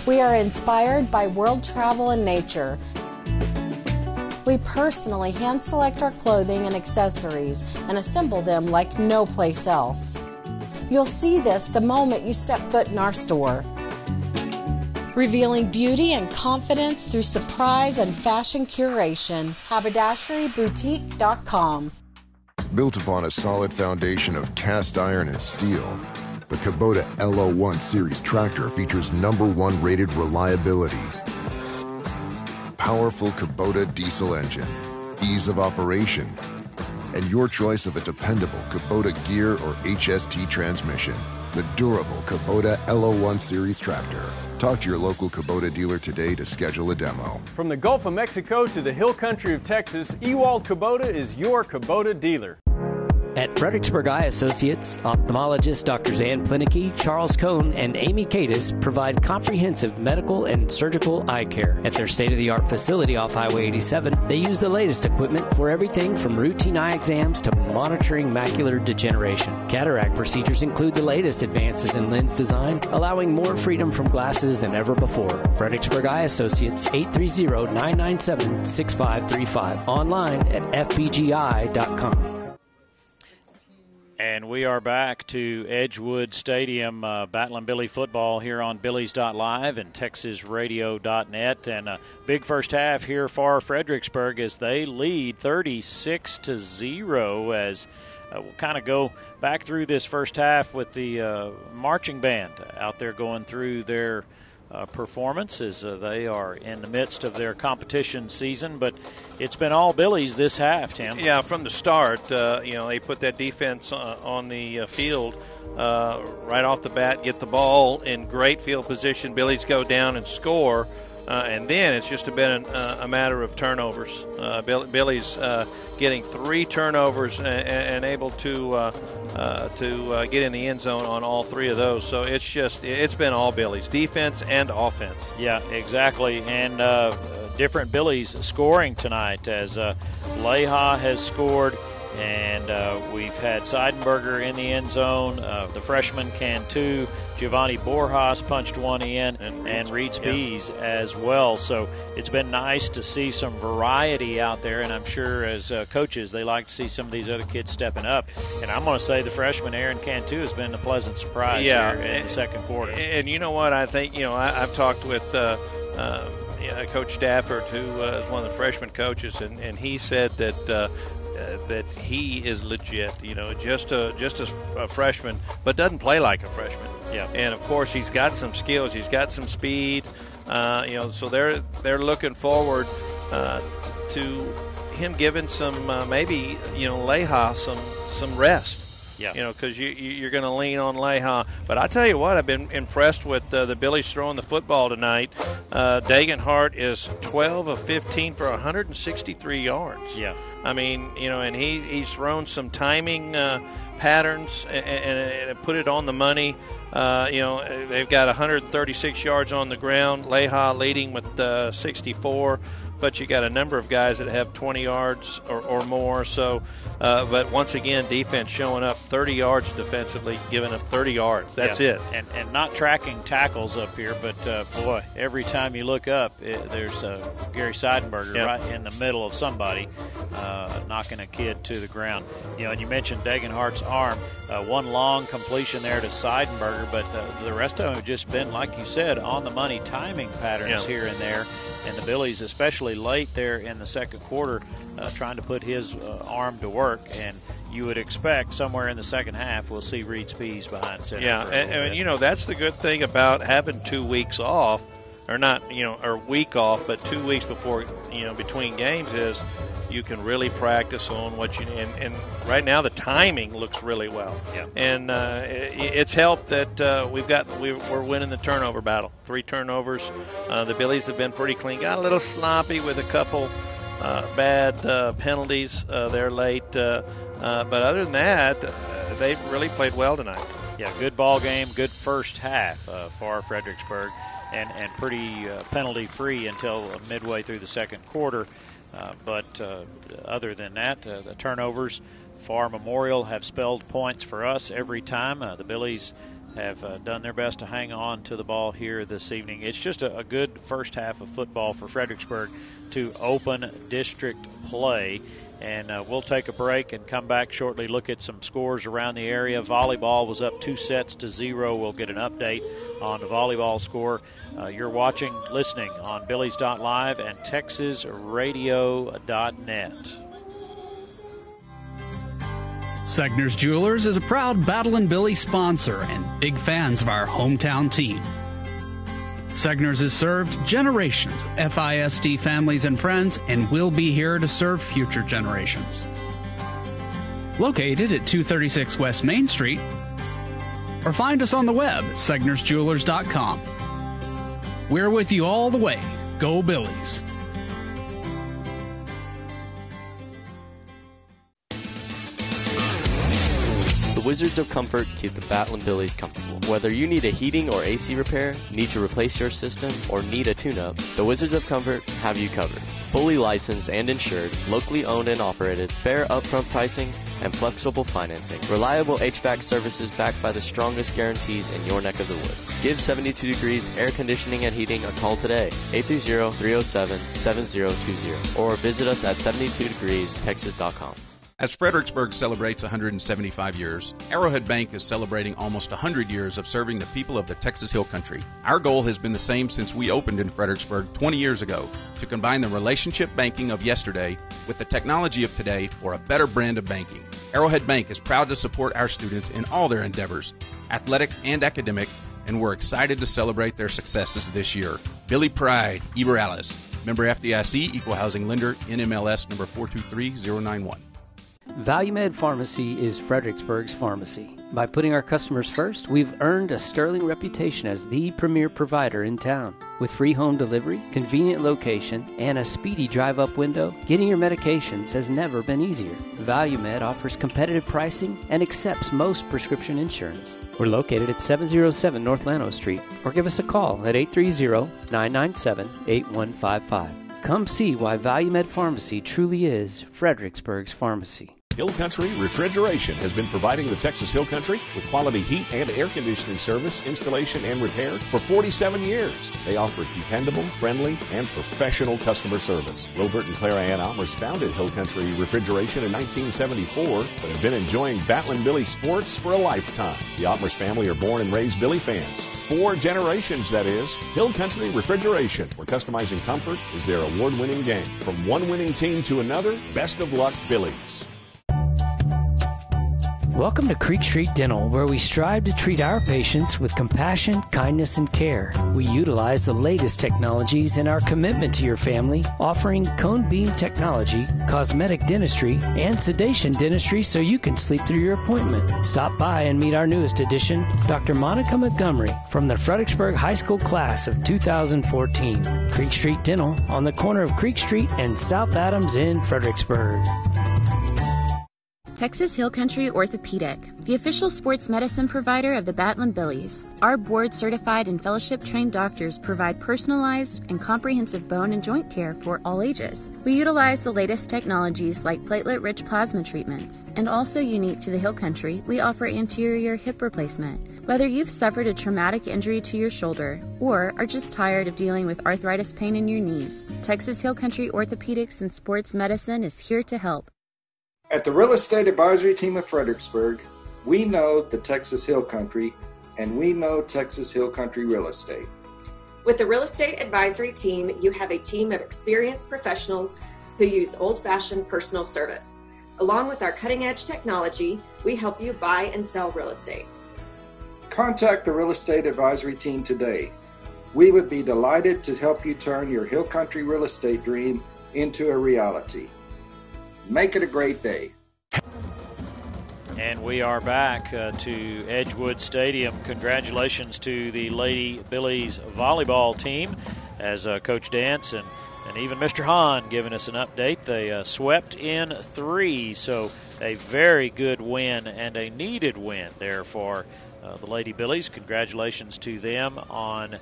We are inspired by world travel and nature. We personally hand select our clothing and accessories and assemble them like no place else. You'll see this the moment you step foot in our store. Revealing beauty and confidence through surprise and fashion curation, haberdashery boutique dot com. Built upon a solid foundation of cast iron and steel, the Kubota L oh one Series tractor features number one rated reliability, powerful Kubota diesel engine, ease of operation, and your choice of a dependable Kubota gear or H S T transmission. The durable Kubota L oh one Series tractor. Talk to your local Kubota dealer today to schedule a demo. From the Gulf of Mexico to the Hill Country of Texas, Ewald Kubota is your Kubota dealer. At Fredericksburg Eye Associates, ophthalmologists Doctors Ann Plinicky, Charles Cohn, and Amy Cadis provide comprehensive medical and surgical eye care. At their state-of-the-art facility off Highway eighty-seven, they use the latest equipment for everything from routine eye exams to monitoring macular degeneration. Cataract procedures include the latest advances in lens design, allowing more freedom from glasses than ever before. Fredericksburg Eye Associates, eight three zero, nine nine seven, six five three five. Online at f b g i dot com. And we are back to Edgewood Stadium, uh, Battling Billy football here on Billies dot Live and Texas Radio dot net. And a big first half here for Fredericksburg as they lead thirty-six to zero as uh, we'll kind of go back through this first half with the uh, marching band out there going through their Uh, performances. Uh, they are in the midst of their competition season, but it's been all Billies this half, Tim. Yeah, from the start, uh, you know, they put that defense uh, on the uh, field uh, right off the bat, get the ball in great field position. Billies go down and score, uh, and then it's just been an, uh, a matter of turnovers. Uh, Bill- Billies uh, getting three turnovers and, and able to uh, uh, to uh, get in the end zone on all three of those. So it's just it's been all Billies, defense and offense. Yeah, exactly. And uh, different Billies scoring tonight as uh, Leha has scored, and uh, we've had Seidenberger in the end zone. Uh, the freshman Cantu, Giovanni Borjas punched one in, and, and Reeds yeah. Bees as well. So it's been nice to see some variety out there, and I'm sure as uh, coaches they like to see some of these other kids stepping up. And I'm going to say the freshman Aaron Cantu has been a pleasant surprise yeah, here in and, the second quarter. And you know what? I think, you know, I, I've talked with uh, uh, Coach Stafford, who uh, is one of the freshman coaches, and, and he said that uh, Uh, that he is legit, you know, just a just a, a freshman, but doesn't play like a freshman. Yeah. And of course, he's got some skills. He's got some speed. Uh, you know, so they're they're looking forward uh, to him giving some uh, maybe you know Leha some some rest. Yeah. You know, because you, you you're going to lean on Leha. But I tell you what, I've been impressed with uh, the Billies throwing the football tonight. Uh, Dagan Hart is twelve of fifteen for one hundred sixty-three yards. Yeah. I mean, you know, and he, he's thrown some timing uh, patterns and, and, and put it on the money. Uh, you know, they've got one hundred thirty-six yards on the ground. Leha leading with uh, sixty-four, but you got a number of guys that have twenty yards or, or more. So, uh, but once again, defense showing up thirty yards defensively, giving up thirty yards. That's yeah. it. And and not tracking tackles up here, but uh, boy, every time you look up, it, there's uh, Gary Seidenberger yep. right in the middle of somebody. Uh, Uh, knocking a kid to the ground. You know, and you mentioned Dagan Hart's arm. Uh, one long completion there to Seidenberger, but uh, the rest of them have just been, like you said, on the money timing patterns yeah. here and there. And the Billies, especially late there in the second quarter, uh, trying to put his uh, arm to work. And you would expect somewhere in the second half we'll see Reed Spees behind center. Yeah, and, and you know, that's the good thing about having two weeks off, or not, you know, or week off, but two weeks before, you know, between games is you can really practice on what you and, and right now the timing looks really well. Yeah. And uh, it, it's helped that uh, we've got we, we're winning the turnover battle. Three turnovers. Uh, the Billies have been pretty clean. Got a little sloppy with a couple uh, bad uh, penalties uh, there late, uh, uh, but other than that, uh, they've really played well tonight. Yeah, good ball game, good first half uh, for Fredericksburg, and and pretty uh, penalty free until midway through the second quarter. Uh, but uh, other than that, uh, the turnovers for Memorial have spelled points for us every time. Uh, the Billies have uh, done their best to hang on to the ball here this evening. It's just a, a good first half of football for Fredericksburg to open district play. And uh, we'll take a break and come back shortly, look at some scores around the area. Volleyball was up two sets to zero. We'll get an update on the volleyball score. Uh, you're watching, listening on Billies dot Live and Texas Radio dot net. Segner's Jewelers is a proud Battle and Billy sponsor and big fans of our hometown team. Segner's has served generations of F I S D families and friends and will be here to serve future generations. Located at two thirty-six West Main Street, or find us on the web at Segner's Jewelers dot com. We're with you all the way. Go Billies! the Wizards of Comfort keep the Batlin Billies comfortable. Whether you need a heating or A C repair, need to replace your system, or need a tune-up, the Wizards of Comfort have you covered. Fully licensed and insured, locally owned and operated, fair upfront pricing, and flexible financing. Reliable H V A C services backed by the strongest guarantees in your neck of the woods. Give seventy-two Degrees Air Conditioning and Heating a call today, eight three zero, three zero seven, seven zero two zero, or visit us at seventy-two degrees texas dot com. As Fredericksburg celebrates one hundred seventy-five years, Arrowhead Bank is celebrating almost one hundred years of serving the people of the Texas Hill Country. Our goal has been the same since we opened in Fredericksburg twenty years ago, to combine the relationship banking of yesterday with the technology of today for a better brand of banking. Arrowhead Bank is proud to support our students in all their endeavors, athletic and academic, and we're excited to celebrate their successes this year. Billy Pride, Iberalis, member F D I C, equal housing lender, N M L S number four two three zero nine one. ValueMed Pharmacy is Fredericksburg's pharmacy. By putting our customers first, we've earned a sterling reputation as the premier provider in town. With free home delivery, convenient location, and a speedy drive-up window, getting your medications has never been easier. ValueMed offers competitive pricing and accepts most prescription insurance. We're located at seven oh seven North Llano Street, or give us a call at eight three zero, nine nine seven, eight one five five. Come see why ValueMed Pharmacy truly is Fredericksburg's pharmacy. Hill Country Refrigeration has been providing the Texas Hill Country with quality heat and air conditioning service, installation, and repair for forty-seven years. They offer dependable, friendly, and professional customer service. Robert and Clara Ann Almers founded Hill Country Refrigeration in nineteen seventy-four, but have been enjoying Batlin Billy sports for a lifetime. The Almers family are born and raised Billy fans. Four generations, that is. Hill Country Refrigeration, where customizing comfort is their award-winning game. From one winning team to another, best of luck, Billies. Welcome to Creek Street Dental, where we strive to treat our patients with compassion, kindness, and care. We utilize the latest technologies in our commitment to your family, offering cone beam technology, cosmetic dentistry, and sedation dentistry so you can sleep through your appointment. Stop by and meet our newest addition, Doctor Monica Montgomery, from the Fredericksburg High School class of two thousand fourteen. Creek Street Dental, on the corner of Creek Street and South Adams in Fredericksburg. Texas Hill Country Orthopedic, the official sports medicine provider of the Batlin Billies. Our board-certified and fellowship-trained doctors provide personalized and comprehensive bone and joint care for all ages. We utilize the latest technologies like platelet-rich plasma treatments, and also unique to the Hill Country, we offer anterior hip replacement. Whether you've suffered a traumatic injury to your shoulder or are just tired of dealing with arthritis pain in your knees, Texas Hill Country Orthopedics and Sports Medicine is here to help. At the Real Estate Advisory Team of Fredericksburg, we know the Texas Hill Country, and we know Texas Hill Country real estate. With the Real Estate Advisory Team, you have a team of experienced professionals who use old-fashioned personal service. Along with our cutting-edge technology, we help you buy and sell real estate. Contact the Real Estate Advisory Team today. We would be delighted to help you turn your Hill Country real estate dream into a reality. Make it a great day. And we are back uh, to Edgewood Stadium. Congratulations to the Lady Billies volleyball team, as uh, Coach Dance and, and even Mister Hahn giving us an update. They uh, swept in three, so a very good win and a needed win there for uh, the Lady Billies. Congratulations to them on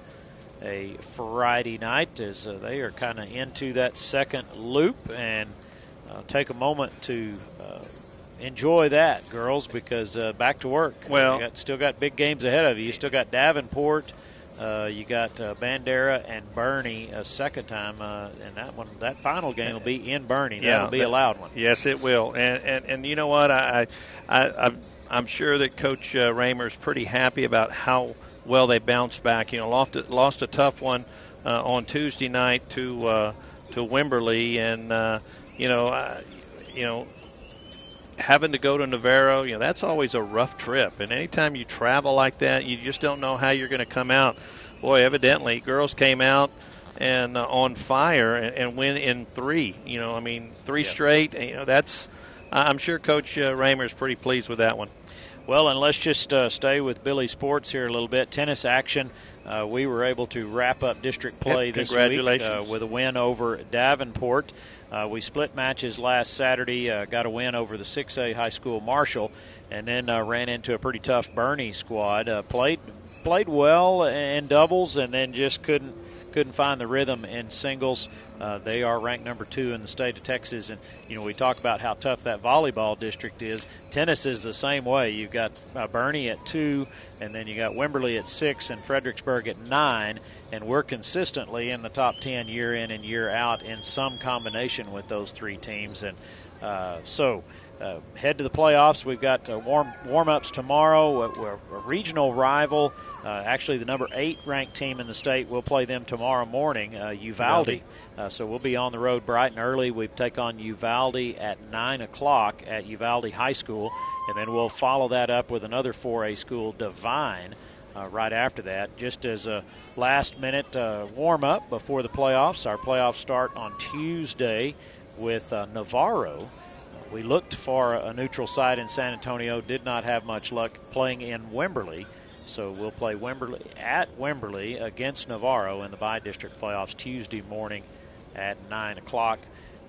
a Friday night, as uh, they are kind of into that second loop, and Uh, take a moment to uh, enjoy that, girls, because uh, back to work. Well, you got, still got big games ahead of you. You still got Davenport. Uh, you got uh, Bandera and Bernie a second time, uh, and that one, that final game will be in Bernie. Yeah, that'll be that, a loud one. Yes, it will. And and, and you know what? I, I, I I'm sure that Coach uh, Raymer's pretty happy about how well they bounced back. You know, lost a, lost a tough one uh, on Tuesday night to uh, to Wimberley, and. Uh, You know, uh, you know, having to go to Navarro, you know, that's always a rough trip. And anytime you travel like that, you just don't know how you're going to come out. Boy, evidently, girls came out and uh, on fire and, and win in three. You know, I mean, three yeah. straight. You know, that's uh, I'm sure Coach uh, Raymer is pretty pleased with that one. Well, and let's just uh, stay with Billy Sports here a little bit. Tennis action. Uh, we were able to wrap up district play yep, this week uh, with a win over Davenport. Uh, we split matches last Saturday, uh, got a win over the six A High School Marshall, and then uh, ran into a pretty tough Bernie squad. Uh, played played well in doubles, and then just couldn't couldn't find the rhythm in singles. Uh, they are ranked number two in the state of Texas, and you know we talk about how tough that volleyball district is. Tennis is the same way. You've got uh, Bernie at two, and then you got Wimberley at six, and Fredericksburg at nine. And we're consistently in the top ten year in and year out in some combination with those three teams. And uh, so uh, head to the playoffs. We've got uh, warm warm-ups tomorrow. We're a regional rival, uh, actually the number eight ranked team in the state. We'll play them tomorrow morning, uh, Uvalde. Uh, so we'll be on the road bright and early. We take on Uvalde at nine o'clock at Uvalde High School. And then we'll follow that up with another four A school, Divine, Uh, right after that, just as a last-minute uh, warm-up before the playoffs. Our playoffs start on Tuesday with uh, Navarro. Uh, we looked for a neutral site in San Antonio, did not have much luck playing in Wimberley. So we'll play Wimberley at Wimberley against Navarro in the bi-district playoffs Tuesday morning at nine o'clock.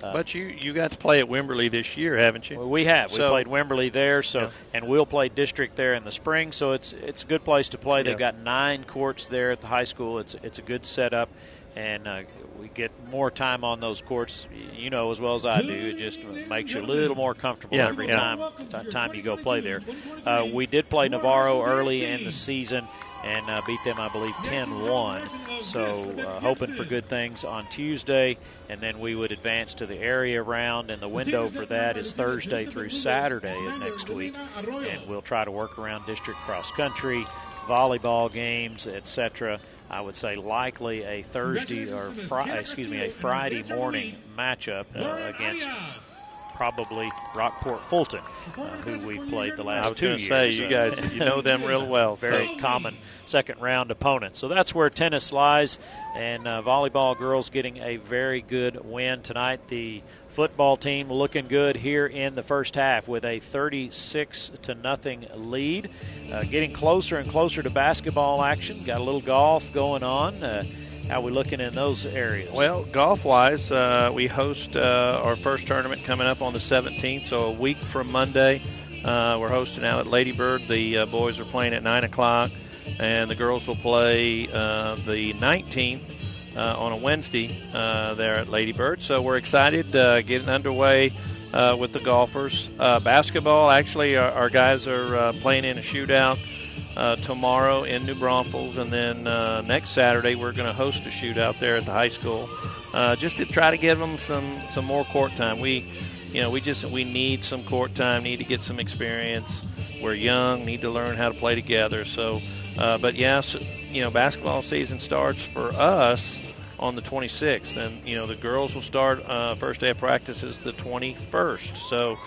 Uh, but you, you got to play at Wimberley this year, haven't you? Well, we have. So, we played Wimberley there, so yeah. and we'll play district there in the spring. So it's it's a good place to play. They've yeah. got nine courts there at the high school. It's it's a good setup, and uh, we get more time on those courts. You know as well as I do, it just makes you a little more comfortable yeah. every yeah. time t- time you go play there. Uh, we did play Navarro early in the season and uh, beat them, I believe, ten one. So uh, hoping for good things on Tuesday, and then we would advance to the area round, and the window for that is Thursday through Saturday of next week, and we'll try to work around district cross-country, volleyball games, et cetera. I would say likely a Thursday or Friday, excuse me, a Friday morning matchup uh, against probably Rockport Fulton, uh, who we've played the last two years. I was going to say, you guys, you know them real well. Very so. common second-round opponent. So that's where tennis lies, and uh, volleyball girls getting a very good win tonight. The football team looking good here in the first half with a thirty-six to nothing lead. Uh, getting closer and closer to basketball action. Got a little golf going on. Uh, How are we looking in those areas? Well, golf-wise, uh, we host uh, our first tournament coming up on the seventeenth, so a week from Monday. Uh, we're hosting out at Lady Bird. The uh, boys are playing at nine o'clock, and the girls will play uh, the nineteenth uh, on a Wednesday uh, there at Lady Bird. So we're excited uh, getting underway uh, with the golfers. Uh, basketball, actually, our, our guys are uh, playing in a shootout Uh, tomorrow in New Braunfels, and then uh, next Saturday we're going to host a shootout there at the high school, uh, just to try to give them some, some more court time. We, you know, we just we need some court time, need to get some experience. We're young, need to learn how to play together. So, uh, but yes, you know, basketball season starts for us on the twenty-sixth, and you know the girls will start uh, first day of practice is the twenty-first. So.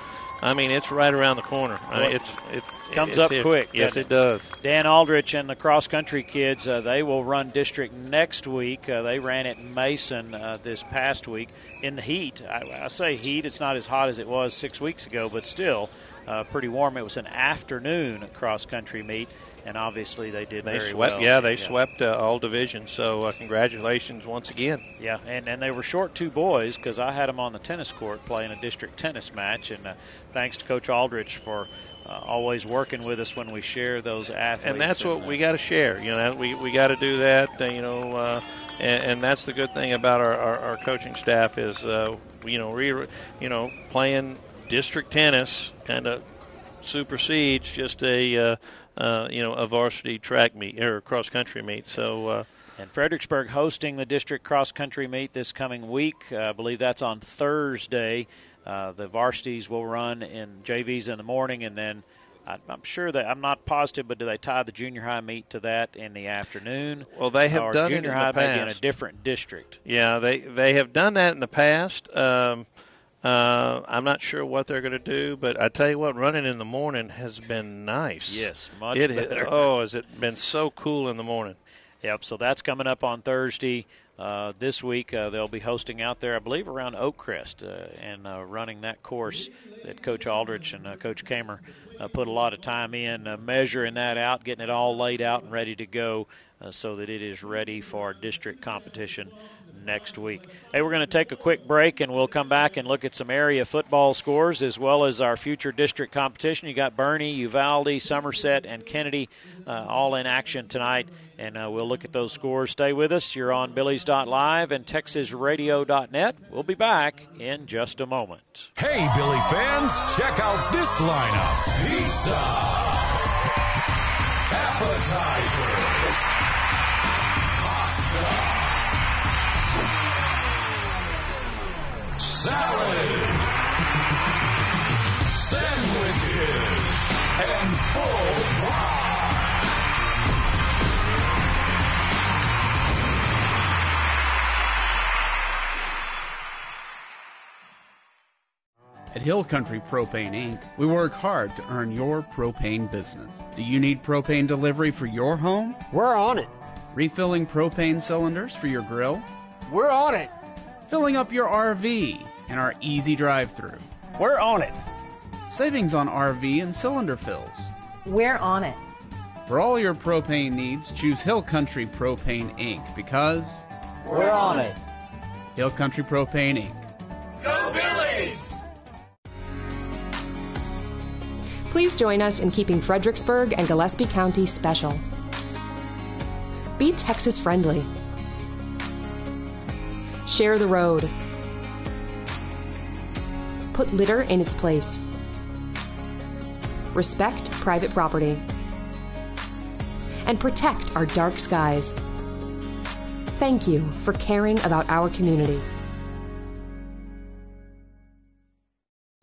I mean, it's right around the corner. I mean, it's, it comes it's up it. quick. Yes, it does. Dan Aldrich and the cross-country kids, uh, they will run district next week. Uh, they ran at Mason uh, this past week in the heat. I, I say heat. It's not as hot as it was six weeks ago, but still uh, pretty warm. It was an afternoon cross-country meet, and obviously they did they very swept, well. Yeah, they yeah. swept uh, all divisions, so uh, congratulations once again. Yeah, and, and they were short two boys because I had them on the tennis court playing a district tennis match, and uh, thanks to Coach Aldrich for uh, always working with us when we share those athletes. And that's what we got to share. You know, we, we got to do that, uh, you know, uh, and, and that's the good thing about our, our, our coaching staff is, uh, you know, re, you know, playing district tennis kind of supersedes just a uh, – Uh, you know, a varsity track meet or cross-country meet. So, uh, and Fredericksburg hosting the district cross-country meet this coming week. Uh, I believe that's on Thursday. Uh, the varsities will run in J Vs in the morning, and then I, I'm sure that I'm not positive, but do they tie the junior high meet to that in the afternoon? Well, they have or done junior it in high the past. Maybe in a different district. Yeah, they they have done that in the past. Um, Uh, I'm not sure what they're going to do, but I tell you what, running in the morning has been nice. Yes, much it better. Has, oh, has it been so cool in the morning. Yep, so that's coming up on Thursday. Uh, this week uh, they'll be hosting out there, I believe, around Oak Crest uh, and uh, running that course that Coach Aldrich and uh, Coach Kamer uh, put a lot of time in, uh, measuring that out, getting it all laid out and ready to go uh, so that it is ready for district competition next week. Hey, we're going to take a quick break, and we'll come back and look at some area football scores as well as our future district competition. You got Bernie, Uvalde, Somerset, and Kennedy uh, all in action tonight, and uh, we'll look at those scores. Stay with us. You're on Billies dot Live and Texas Radio dot net. We'll be back in just a moment. Hey, Billy fans, check out this lineup. Pizza, appetizers, salad, sandwiches, and full pie. At Hill Country Propane Incorporated, we work hard to earn your propane business. Do you need propane delivery for your home? We're on it. Refilling propane cylinders for your grill? We're on it. Filling up your R V? And our easy drive-through. We're on it. Savings on R V and cylinder fills. We're on it. For all your propane needs, choose Hill Country Propane Incorporated because we're on it. Hill Country Propane Incorporated. Go Billies! Please join us in keeping Fredericksburg and Gillespie County special. Be Texas friendly. Share the road. Put litter in its place. Respect private property. And protect our dark skies. Thank you for caring about our community.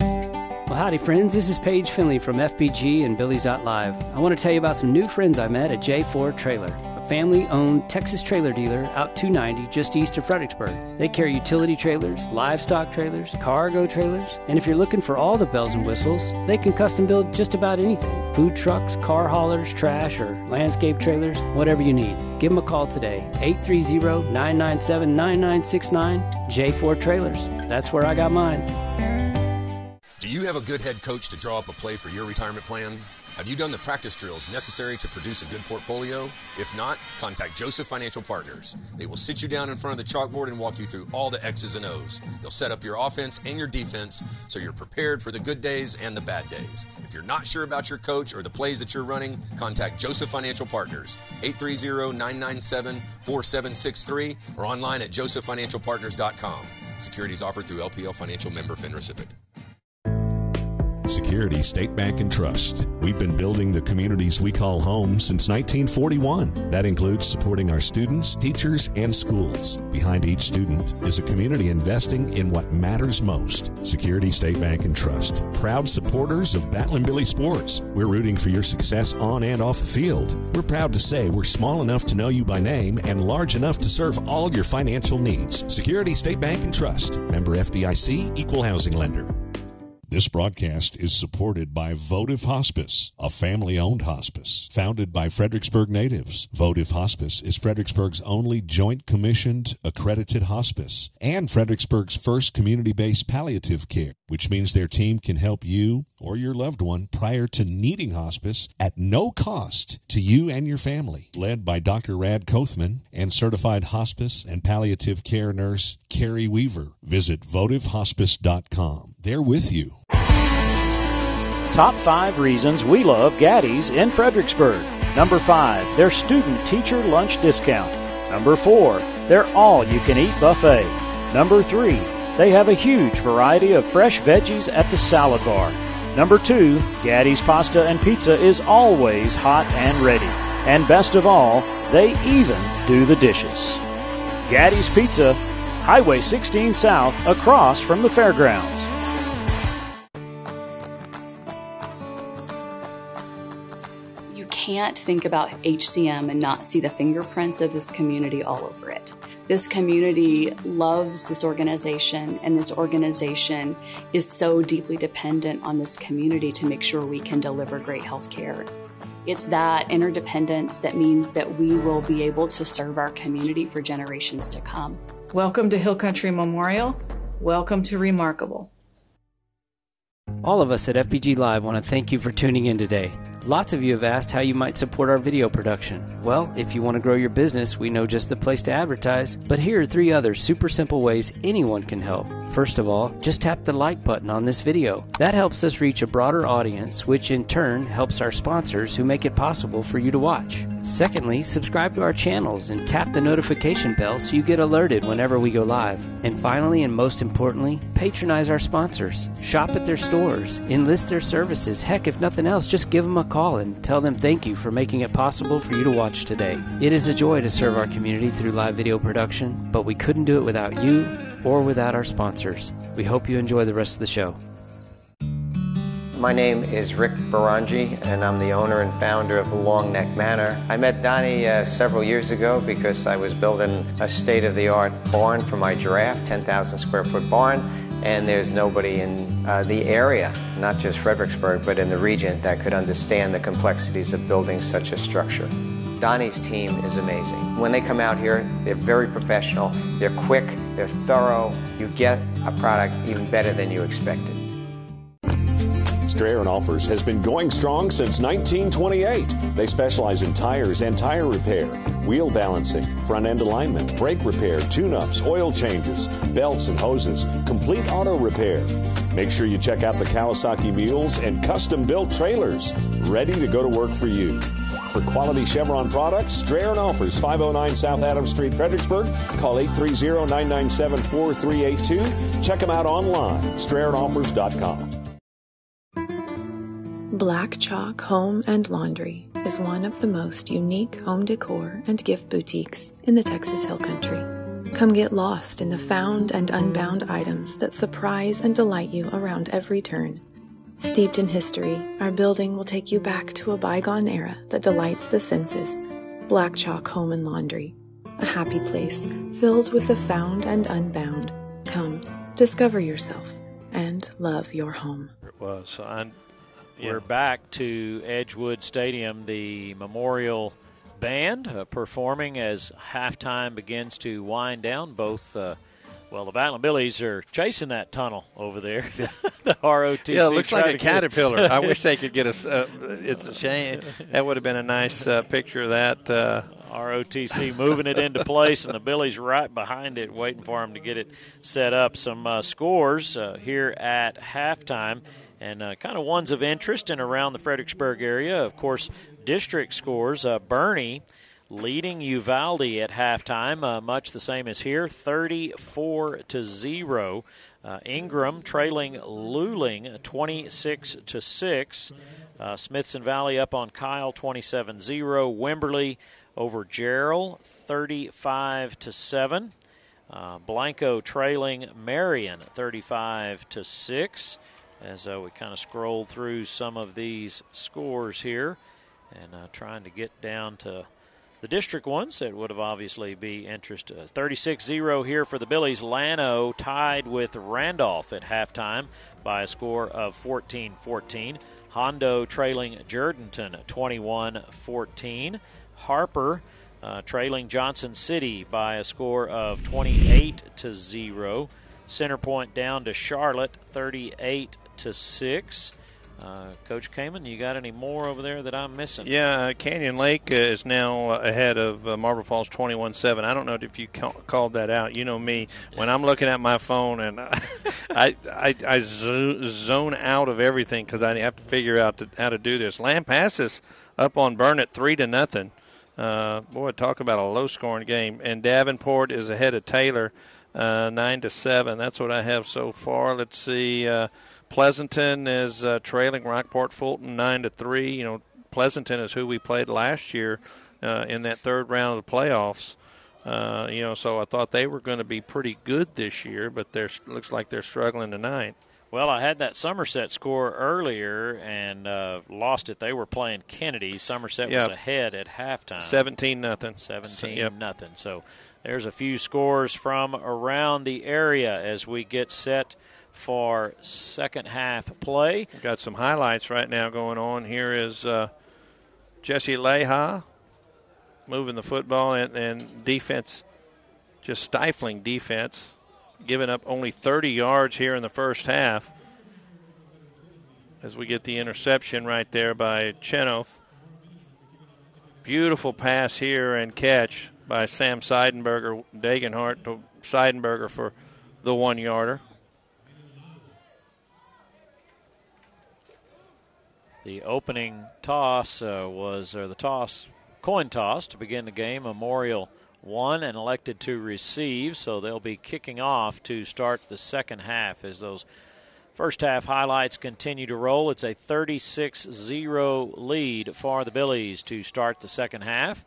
Well, howdy, friends. This is Paige Finley from F P G and Billies dot Live. I want to tell you about some new friends I met at J four Trailer, family-owned Texas trailer dealer out two ninety just east of Fredericksburg. They carry utility trailers, livestock trailers, cargo trailers, and if you're looking for all the bells and whistles, they can custom build just about anything. Food trucks, car haulers, trash, or landscape trailers, whatever you need. Give them a call today, eight three zero, nine nine seven, nine nine six nine, J four Trailers. That's where I got mine. Do you have a good head coach to draw up a play for your retirement plan? Have you done the practice drills necessary to produce a good portfolio? If not, contact Joseph Financial Partners. They will sit you down in front of the chalkboard and walk you through all the X's and O's. They'll set up your offense and your defense so you're prepared for the good days and the bad days. If you're not sure about your coach or the plays that you're running, contact Joseph Financial Partners, eight three zero, nine nine seven, four seven six three, or online at joseph financial partners dot com. Securities offered through L P L Financial Member FINRA SIPC. Security State Bank and Trust. We've been building the communities we call home since nineteen forty-one. That includes supporting our students, teachers, and schools. Behind each student is a community investing in what matters most. Security State Bank and Trust. Proud supporters of Battling Billy Sports. We're rooting for your success on and off the field. We're proud to say we're small enough to know you by name and large enough to serve all your financial needs. Security State Bank and Trust. Member F D I C, Equal Housing Lender. This broadcast is supported by Votive Hospice, a family-owned hospice founded by Fredericksburg natives. Votive Hospice is Fredericksburg's only joint commissioned accredited hospice and Fredericksburg's first community-based palliative care, which means their team can help you or your loved one prior to needing hospice at no cost to you and your family. Led by Doctor Rad Kothman and certified hospice and palliative care nurse Carrie Weaver. Visit votive hospice dot com. They're with you. Top five reasons we love Gaddy's in Fredericksburg. Number five, their student teacher lunch discount. Number four, their all-you-can-eat buffet. Number three, they have a huge variety of fresh veggies at the salad bar. Number two, Gaddy's pasta and pizza is always hot and ready. And best of all, they even do the dishes. Gaddy's Pizza, Highway sixteen South, across from the fairgrounds. Can't think about H C M and not see the fingerprints of this community all over it. This community loves this organization, and this organization is so deeply dependent on this community to make sure we can deliver great health care. It's that interdependence that means that we will be able to serve our community for generations to come. Welcome to Hill Country Memorial. Welcome to Remarkable. All of us at F P G Live want to thank you for tuning in today. Lots of you have asked how you might support our video production. Well, if you want to grow your business, we know just the place to advertise, but here are three other super simple ways anyone can help. First of all, just tap the like button on this video. That helps us reach a broader audience, which in turn helps our sponsors who make it possible for you to watch. Secondly, subscribe to our channels and tap the notification bell so you get alerted whenever we go live. And finally, and most importantly, patronize our sponsors. Shop at their stores, enlist their services. Heck, if nothing else, just give them a call and tell them thank you for making it possible for you to watch today. It is a joy to serve our community through live video production, but we couldn't do it without you or without our sponsors. We hope you enjoy the rest of the show. My name is Rick Barangi, and I'm the owner and founder of Long Neck Manor. I met Donnie uh, several years ago because I was building a state-of-the-art barn for my giraffe, ten thousand square foot barn, and there's nobody in uh, the area, not just Fredericksburg, but in the region that could understand the complexities of building such a structure. Donnie's team is amazing. When they come out here, they're very professional, they're quick, they're thorough. You get a product even better than you expected. Strayer and Offers has been going strong since nineteen twenty-eight. They specialize in tires and tire repair, wheel balancing, front end alignment, brake repair, tune-ups, oil changes, belts and hoses, complete auto repair. Make sure you check out the Kawasaki Mules and custom-built trailers, ready to go to work for you. For quality Chevron products, Strayer and Offers, five oh nine South Adams Street, Fredericksburg. Call eight three zero, nine nine seven, four three eight two. Check them out online, strayer and offers dot com. Black Chalk Home and Laundry is one of the most unique home decor and gift boutiques in the Texas Hill Country. Come get lost in the found and unbound items that surprise and delight you around every turn. Steeped in history, our building will take you back to a bygone era that delights the senses. Black Chalk Home and Laundry, a happy place filled with the found and unbound. Come, discover yourself and love your home. It was on. We're back to Edgewood Stadium, the Memorial Band uh, performing as halftime begins to wind down. Both, uh, well, the Battling Billies are chasing that tunnel over there, the R O T C. Yeah, it looks like a caterpillar. I wish they could get us. Uh, it's a shame. That would have been a nice uh, picture of that. Uh, R O T C moving it into place, and the Billies right behind it waiting for them to get it set up. Some uh, scores uh, here at halftime. And uh, kind of ones of interest in around the Fredericksburg area. Of course, district scores. Uh, Bernie leading Uvalde at halftime, uh, much the same as here, thirty-four to zero. Uh, Ingram trailing Luling, twenty-six to six. Uh, Smithson Valley up on Kyle, twenty-seven zero. Wimberley over Gerald, thirty-five to seven. Uh, Blanco trailing Marion, thirty-five to six. As uh, we kind of scroll through some of these scores here and uh, trying to get down to the district ones that would have obviously be interest. Uh, thirty-six zero here for the Billies. Lano tied with Randolph at halftime by a score of fourteen fourteen. Hondo trailing Jordanton twenty-one fourteen. Harper uh, trailing Johnson City by a score of twenty-eight to zero. Center Point down to Charlotte thirty-eight to six. Uh, Coach Kamen, you got any more over there that I'm missing? Yeah, Canyon Lake is now ahead of Marble Falls twenty-one seven. I don't know if you ca called that out. You know me. When I'm looking at my phone, and I, I, I, I zo zone out of everything because I have to figure out to, how to do this. Lampasas up on Burnett three to nothing. Uh, boy, talk about a low-scoring game. And Davenport is ahead of Taylor uh, nine to seven. That's what I have so far. Let's see. Uh, Pleasanton is uh, trailing Rockport Fulton nine to three. You know, Pleasanton is who we played last year uh, in that third round of the playoffs. Uh, you know, so I thought they were going to be pretty good this year, but they're looks like they're struggling tonight. Well, I had that Somerset score earlier and uh, lost it. They were playing Kennedy. Somerset yep. was ahead at halftime. seventeen nothing. seventeen nothing. So there's a few scores from around the area as we get set for second half play. We've got some highlights right now going on. Here is uh, Jesse Leha moving the football and, and defense, just stifling defense, giving up only thirty yards here in the first half. as we get the interception right there by Chenoff. Beautiful pass here and catch by Sam Seidenberger, Dagenhart to Seidenberger for the one-yarder. The opening toss uh, was, or the toss, coin toss to begin the game. Memorial won and elected to receive, so they'll be kicking off to start the second half as those first half highlights continue to roll. It's a thirty-six zero lead for the Billies to start the second half.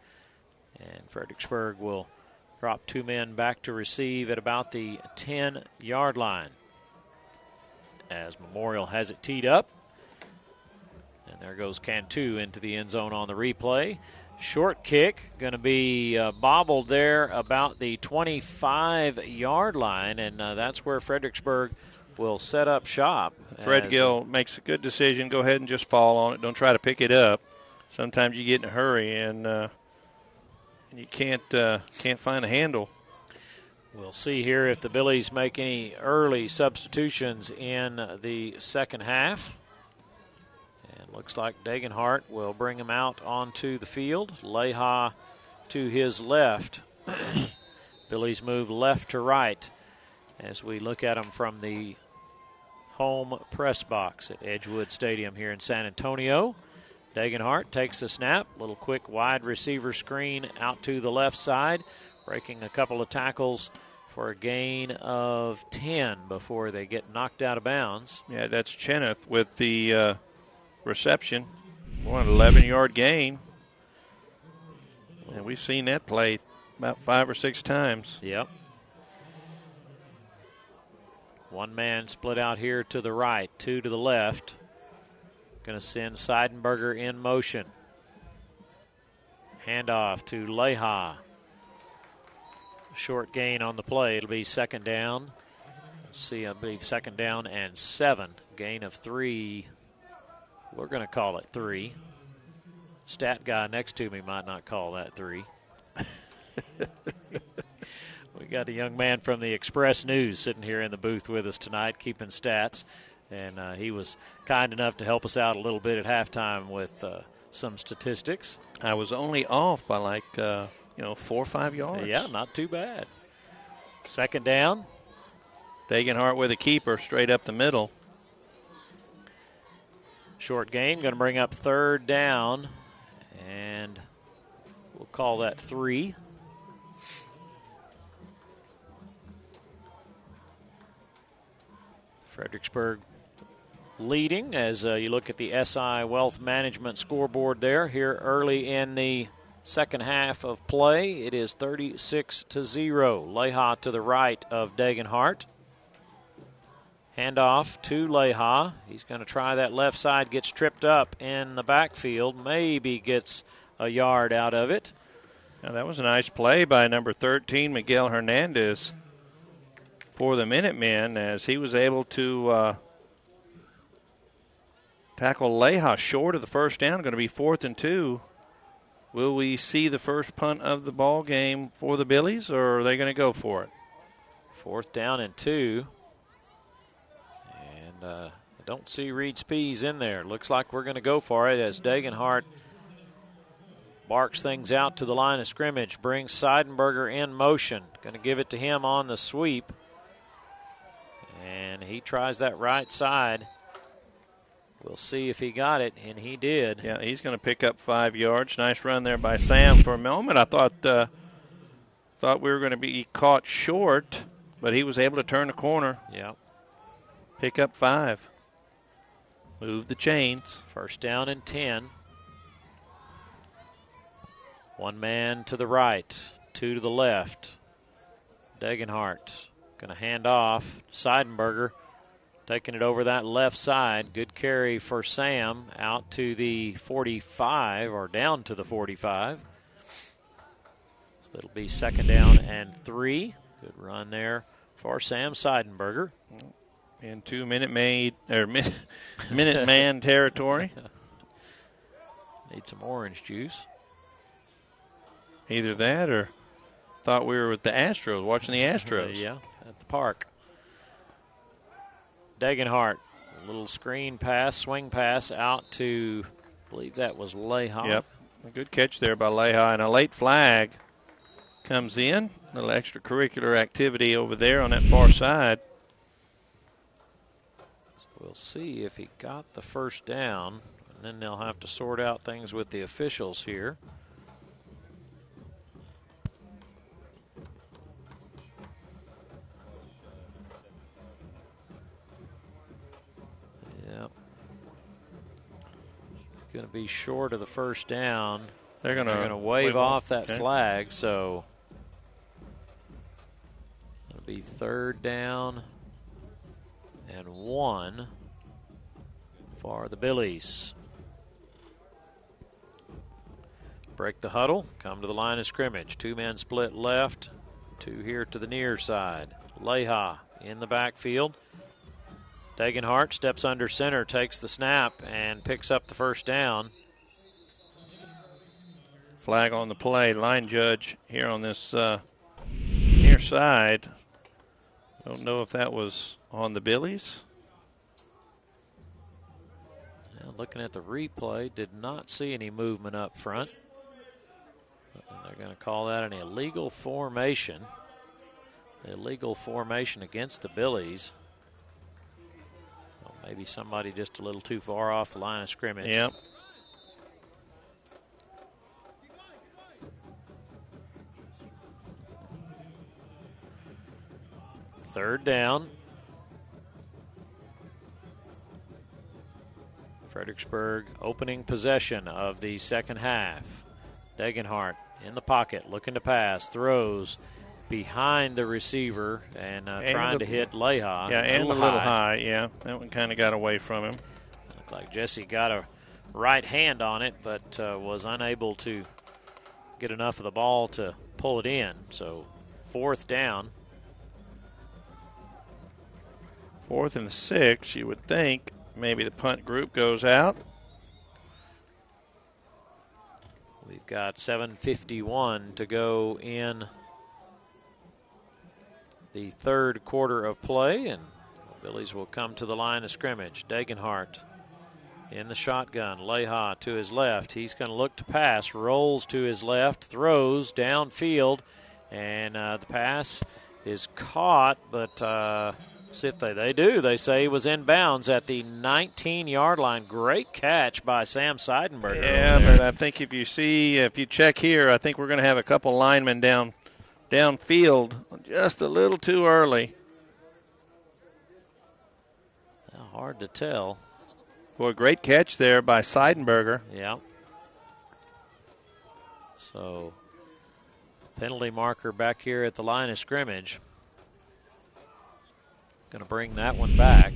And Fredericksburg will drop two men back to receive at about the ten-yard line as Memorial has it teed up. And there goes Cantu into the end zone on the replay. Short kick, going to be uh, bobbled there about the twenty-five-yard line, and uh, that's where Fredericksburg will set up shop. Fred Gill makes a good decision. Go ahead and just fall on it. Don't try to pick it up. Sometimes you get in a hurry, and uh, and you can't, uh, can't find a handle. We'll see here if the Billies make any early substitutions in the second half. Looks like Dagenhart will bring him out onto the field. Leha to his left. Billy's move left to right as we look at him from the home press box at Edgewood Stadium here in San Antonio. Dagenhart takes the snap. Little quick wide receiver screen out to the left side, breaking a couple of tackles for a gain of ten before they get knocked out of bounds. Yeah, that's Chenoff with the... Uh reception, one eleven-yard gain. And we've seen that play about five or six times. Yep. One man split out here to the right, two to the left. Going to send Seidenberger in motion. Handoff to Leha. Short gain on the play. It'll be second down. See, I believe second down and seven. Gain of three. We're going to call it three. Stat guy next to me might not call that three. We got a young man from the Express News sitting here in the booth with us tonight, keeping stats. And uh, he was kind enough to help us out a little bit at halftime with uh, some statistics. I was only off by like, uh, you know, four or five yards. Yeah, not too bad. Second down. Dagenhart with a keeper straight up the middle. Short gain, going to bring up third down, and we'll call that three. Fredericksburg leading as uh, you look at the S I Wealth Management scoreboard there. Here early in the second half of play, it is thirty-six to zero. Leha to the right of Dagenhart. Handoff to Leha. He's going to try that left side, gets tripped up in the backfield, maybe gets a yard out of it. Now that was a nice play by number thirteen, Miguel Hernandez, for the Minutemen as he was able to uh, tackle Leha short of the first down. Going to be fourth and two. Will we see the first punt of the ball game for the Billies, or are they going to go for it? Fourth down and two. Uh, I don't see Reed Spees in there. Looks like we're going to go for it as Dagenhart barks things out to the line of scrimmage, brings Seidenberger in motion. Going to give it to him on the sweep. And he tries that right side. We'll see if he got it, and he did. Yeah, he's going to pick up five yards. Nice run there by Sam. For a moment, I thought, uh, thought we were going to be caught short, but he was able to turn the corner. Yeah. Pick up five. Move the chains. First down and ten. One man to the right, two to the left. Dagenhart going to hand off. Seidenberger taking it over that left side. Good carry for Sam out to the forty-five, or down to the forty-five. So it'll be second down and three. Good run there for Sam Seidenberger. In two minute made or min, minute man territory. Need some orange juice. Either that, or thought we were with the Astros, watching the Astros. Yeah, at the park. Dagenhart Little screen pass, swing pass out to, I believe that was Lehigh. Yep, a good catch there by Lehigh. And a late flag comes in. A little extracurricular activity over there on that far side. So we'll see if he got the first down. And then they'll have to sort out things with the officials here. Yep. It's going to be short of the first down. They're going to wave, wave off that okay. flag, so it'll be third down and one for the Billies. Break the huddle, come to the line of scrimmage. Two men split left, two here to the near side. Lehigh in the backfield. Dagenhart steps under center, takes the snap, and picks up the first down. Flag on the play. Line judge here on this uh, near side. Don't know if that was on the Billies. Now looking at the replay, did not see any movement up front. They're going to call that an illegal formation. Illegal formation against the Billies. Maybe somebody just a little too far off the line of scrimmage. Yep. Third down. Fredericksburg opening possession of the second half. Degenhart in the pocket, looking to pass, throws behind the receiver and, uh, and trying the, to hit Lehigh. Yeah, and a little, little high. Yeah, that one kind of got away from him. Looked like Jesse got a right hand on it, but uh, was unable to get enough of the ball to pull it in. So fourth down. Fourth and six, you would think. Maybe the punt group goes out. We've got seven fifty-one to go in the third quarter of play, and the Billies will come to the line of scrimmage. Dagenhart in the shotgun. Lehigh to his left. He's going to look to pass. Rolls to his left. Throws downfield. And uh, the pass is caught, but uh, if they, they do. They say he was in bounds at the nineteen-yard line. Great catch by Sam Seidenberger. Yeah, but I think if you see, if you check here, I think we're going to have a couple linemen down. Downfield just a little too early. Hard to tell. Boy, great catch there by Seidenberger. Yeah. So, penalty marker back here at the line of scrimmage. Going to bring that one back.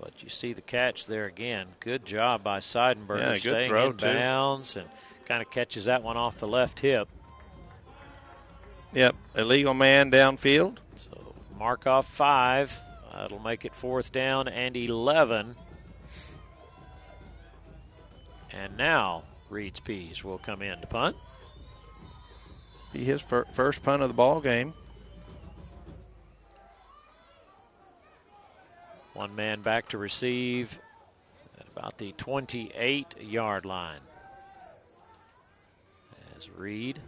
But you see the catch there again. Good job by Seidenberger, yeah, staying throw in too. bounds and kind of catches that one off the left hip. Yep, illegal man downfield. So mark off five. That'll make it fourth down and eleven. And now Reed's Pease will come in to punt. Be his fir first punt of the ball game. One man back to receive at about the twenty-eight-yard line. Reed,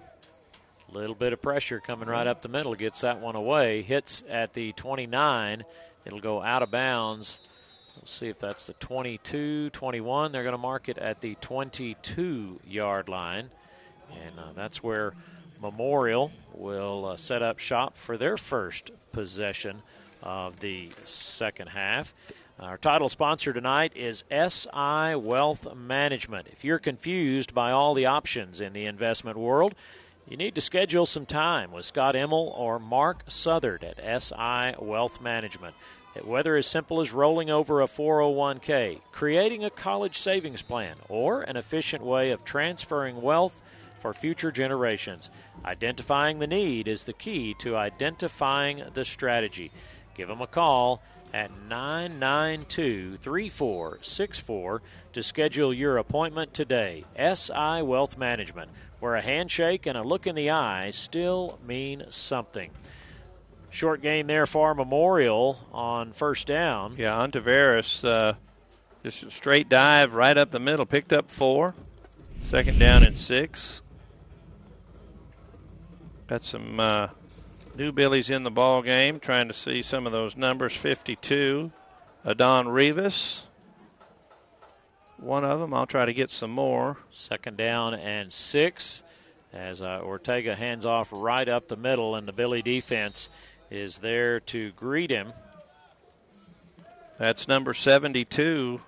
a little bit of pressure coming right up the middle, gets that one away, hits at the twenty-nine. It'll go out of bounds. We'll see if that's the twenty-two, twenty-one. They're going to mark it at the twenty-two-yard line, and uh, that's where Memorial will uh, set up shop for their first possession of the second half. Our title sponsor tonight is S I Wealth Management. If you're confused by all the options in the investment world, you need to schedule some time with Scott Emmel or Mark Southard at S I Wealth Management. Whether as simple as rolling over a four oh one K, creating a college savings plan, or an efficient way of transferring wealth for future generations, identifying the need is the key to identifying the strategy. Give them a call at nine nine two, three four six four to schedule your appointment today. S I Wealth Management, where a handshake and a look in the eye still mean something. Short gain there for Memorial on first down. Yeah, on Tavares, uh, just a straight dive right up the middle. Picked up four. Second down and six. Got some uh, new Billies in the ball game, trying to see some of those numbers. fifty-two, Adon Rivas. One of them. I'll try to get some more. Second down and six as uh, Ortega hands off right up the middle, and the Billy defense is there to greet him. That's number seventy-two.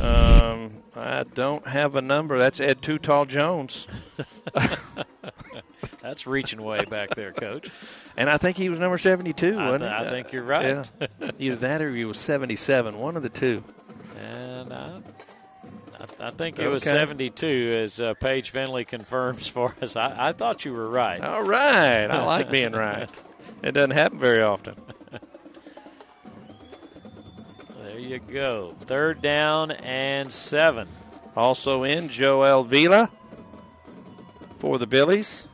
Um, I don't have a number. That's Ed Too Tall Jones. That's reaching way back there, Coach. And I think he was number seventy-two, wasn't I th- he? I think you're right. Yeah. Either that or he was seventy-seven, one of the two. And I... I think it okay. was seventy-two, as uh, Paige Finley confirms for us. I, I thought you were right. All right. I like being right. It doesn't happen very often. There you go. Third down and seven. Also in, Joel Vila for the Billies.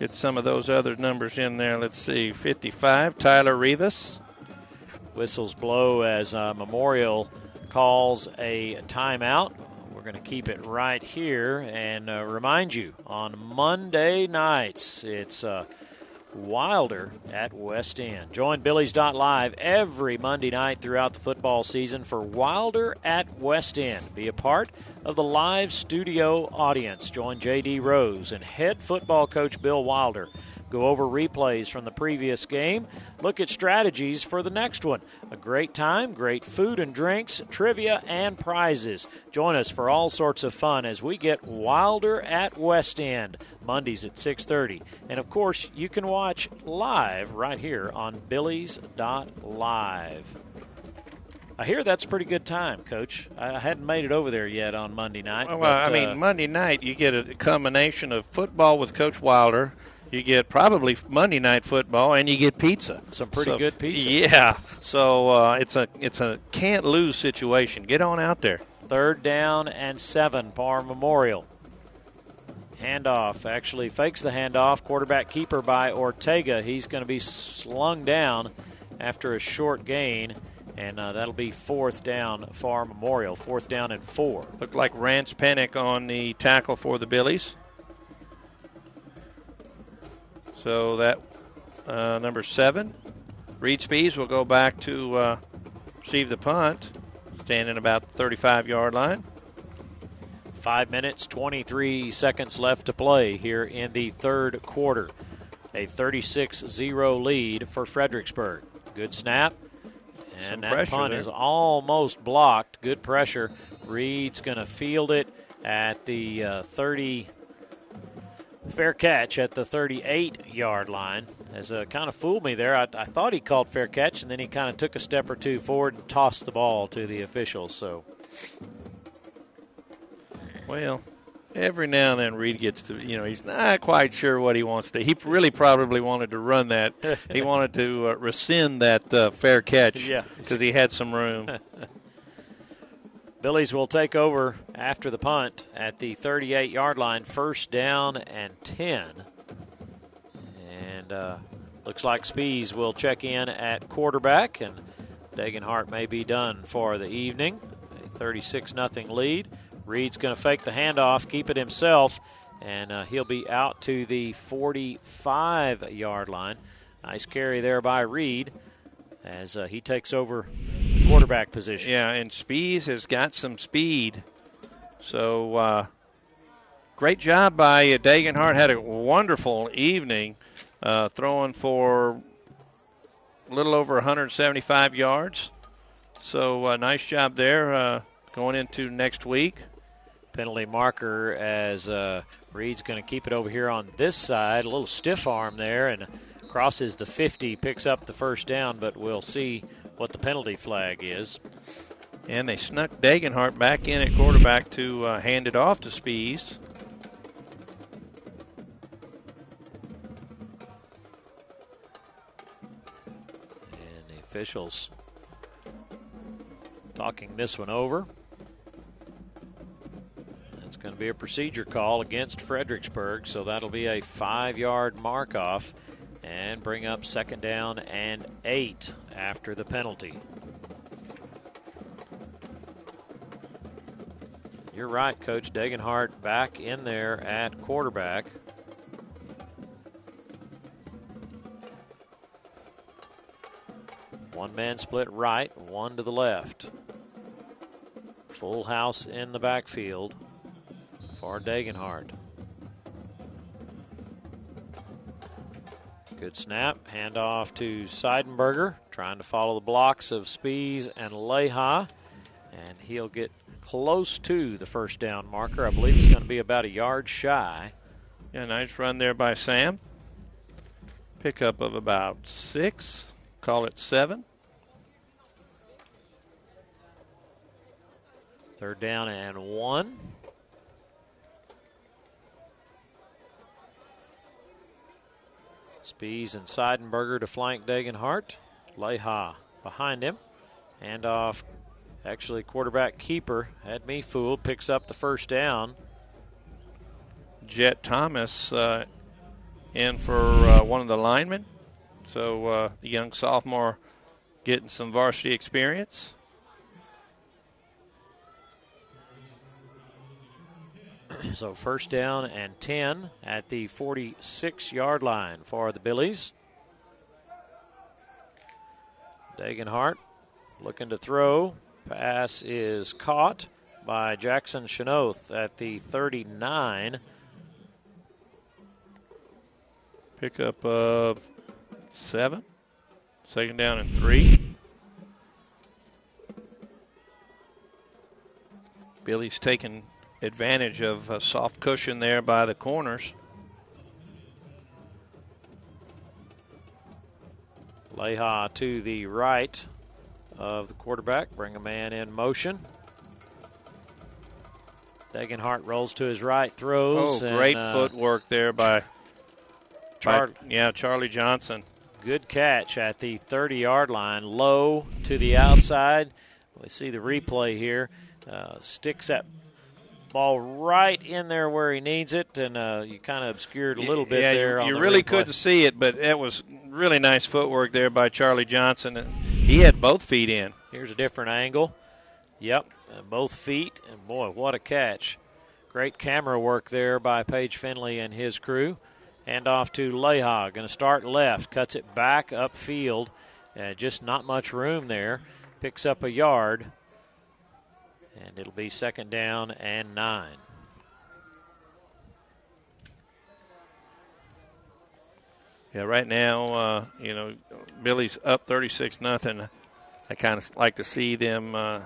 Get some of those other numbers in there. Let's see. fifty-five, Tyler Rivas. Whistles blow as uh, Memorial calls a timeout. We're going to keep it right here and uh, remind you, on Monday nights, it's uh, Wilder at West End. Join Billies.Live every Monday night throughout the football season for Wilder at West End. Be a part of the live studio audience. Join J D Rose and head football coach Bill Wilder. Go over replays from the previous game. Look at strategies for the next one. A great time, great food and drinks, trivia, and prizes. Join us for all sorts of fun as we get Wilder at West End, Mondays at six thirty. And, of course, you can watch live right here on Billies.Live. I hear that's a pretty good time, Coach. I hadn't made it over there yet on Monday night. Well, but, I mean, uh, Monday night you get a combination of football with Coach Wilder. You get probably Monday night football, and you get pizza. Some pretty so, good pizza. Yeah. So uh, it's a it's a can't-lose situation. Get on out there. Third down and seven, Par Memorial. Handoff. Actually fakes the handoff. Quarterback keeper by Ortega. He's going to be slung down after a short gain, and uh, that'll be fourth down, Par Memorial. Fourth down and four. Looked like Rance Penick on the tackle for the Billies. So that uh, number seven, Reed Spees will go back to uh, receive the punt, standing about the thirty-five-yard line. Five minutes, twenty-three seconds left to play here in the third quarter. A thirty-six zero lead for Fredericksburg. Good snap, and Some that punt there. is almost blocked. Good pressure. Reed's going to field it at the uh, thirty. Fair catch at the thirty-eight-yard line. As uh, kind of fooled me there. I, I thought he called fair catch, and then he kind of took a step or two forward and tossed the ball to the officials. So, well, every now and then Reed gets to, you know, he's not quite sure what he wants to. He really probably wanted to run that. He wanted to uh, rescind that uh, fair catch yeah, because he had some room. Billies will take over after the punt at the thirty-eight-yard line, first down and ten. And uh, looks like Spees will check in at quarterback, and Dagenhart may be done for the evening. A thirty-six nothing lead. Reed's going to fake the handoff, keep it himself, and uh, he'll be out to the forty-five-yard line. Nice carry there by Reed as uh, he takes over quarterback position. Yeah, and Spees has got some speed. So uh, great job by uh, Dagenhart. Had a wonderful evening, uh, throwing for a little over one hundred seventy-five yards. So uh, nice job there uh, going into next week. Penalty marker as uh, Reed's going to keep it over here on this side. A little stiff arm there and crosses the fifty, picks up the first down, but we'll see what the penalty flag is. And they snuck Dagenhart back in at quarterback to uh, hand it off to Spees. And the officials talking this one over. That's going to be a procedure call against Fredericksburg, so that'll be a five-yard mark-off. and bring up second down and eight after the penalty. You're right, Coach Degenhardt back in there at quarterback. One man split right, one to the left. Full house in the backfield for Degenhardt. Good snap, handoff to Seidenberger, trying to follow the blocks of Spies and Lehi, and he'll get close to the first down marker. I believe he's going to be about a yard shy. Yeah, nice run there by Sam. Pickup of about six, call it seven. Third down and one. Spies and Seidenberger to flank Degenhardt. Leha behind him. Hand off. Actually, quarterback keeper had me fooled. Picks up the first down. Jet Thomas uh, in for uh, one of the linemen. So uh, the young sophomore getting some varsity experience. So first down and ten at the forty-six-yard line for the Billies. Degenhardt looking to throw. Pass is caught by Jackson Chenoth at the thirty-nine. Pickup of seven. Second down and three. Billy's taking advantage of a soft cushion there by the corners. Leha to the right of the quarterback. Bring a man in motion. Degenhardt rolls to his right, throws. Oh, great and, uh, footwork there by, Char by, yeah, Charlie Johnson. Good catch at the thirty-yard line. Low to the outside. We see the replay here. Uh, sticks that ball right in there where he needs it, and uh, you kind of obscured a little yeah, bit yeah, there. You, on you the really replay. Couldn't see it, but that was really nice footwork there by Charlie Johnson. He had both feet in. Here's a different angle. Yep, both feet, and boy, what a catch. Great camera work there by Paige Finley and his crew. Hand off to Leha, going to start left, cuts it back upfield. Uh, just not much room there. Picks up a yard. And it'll be second down and nine. Yeah, right now, uh, you know, Billy's up thirty-six nothing. I kind of like to see them uh,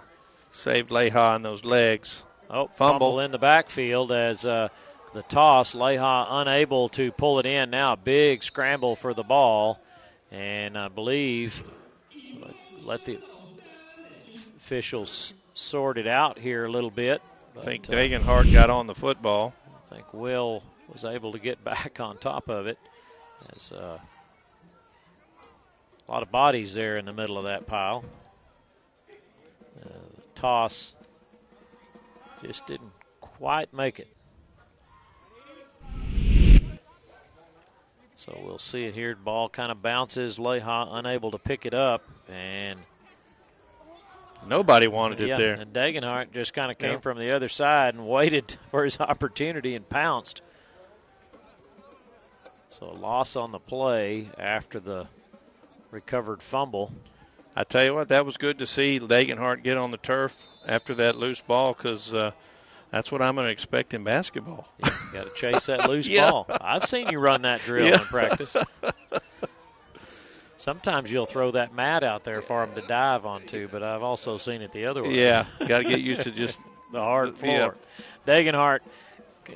save Leha on those legs. Oh, fumble, fumble in the backfield as uh, the toss. Leha unable to pull it in now. Big scramble for the ball. And I believe let the officials sorted out here a little bit. But, I think Degenhardt uh, got on the football. I think Will was able to get back on top of it. There's uh, a lot of bodies there in the middle of that pile. Uh, the toss just didn't quite make it. So we'll see it here. The ball kind of bounces. Leha unable to pick it up, and nobody wanted it yeah, there. And Degenhardt just kind of came yeah. from the other side and waited for his opportunity and pounced. So a loss on the play after the recovered fumble. I tell you what, that was good to see Degenhardt get on the turf after that loose ball, because uh, that's what I'm going to expect in basketball. Yeah, got to chase that loose yeah. ball. I've seen you run that drill yeah. in practice. Sometimes you'll throw that mat out there for him to dive onto, but I've also seen it the other way. Yeah, got to get used to just the hard floor. Yeah. Degenhardt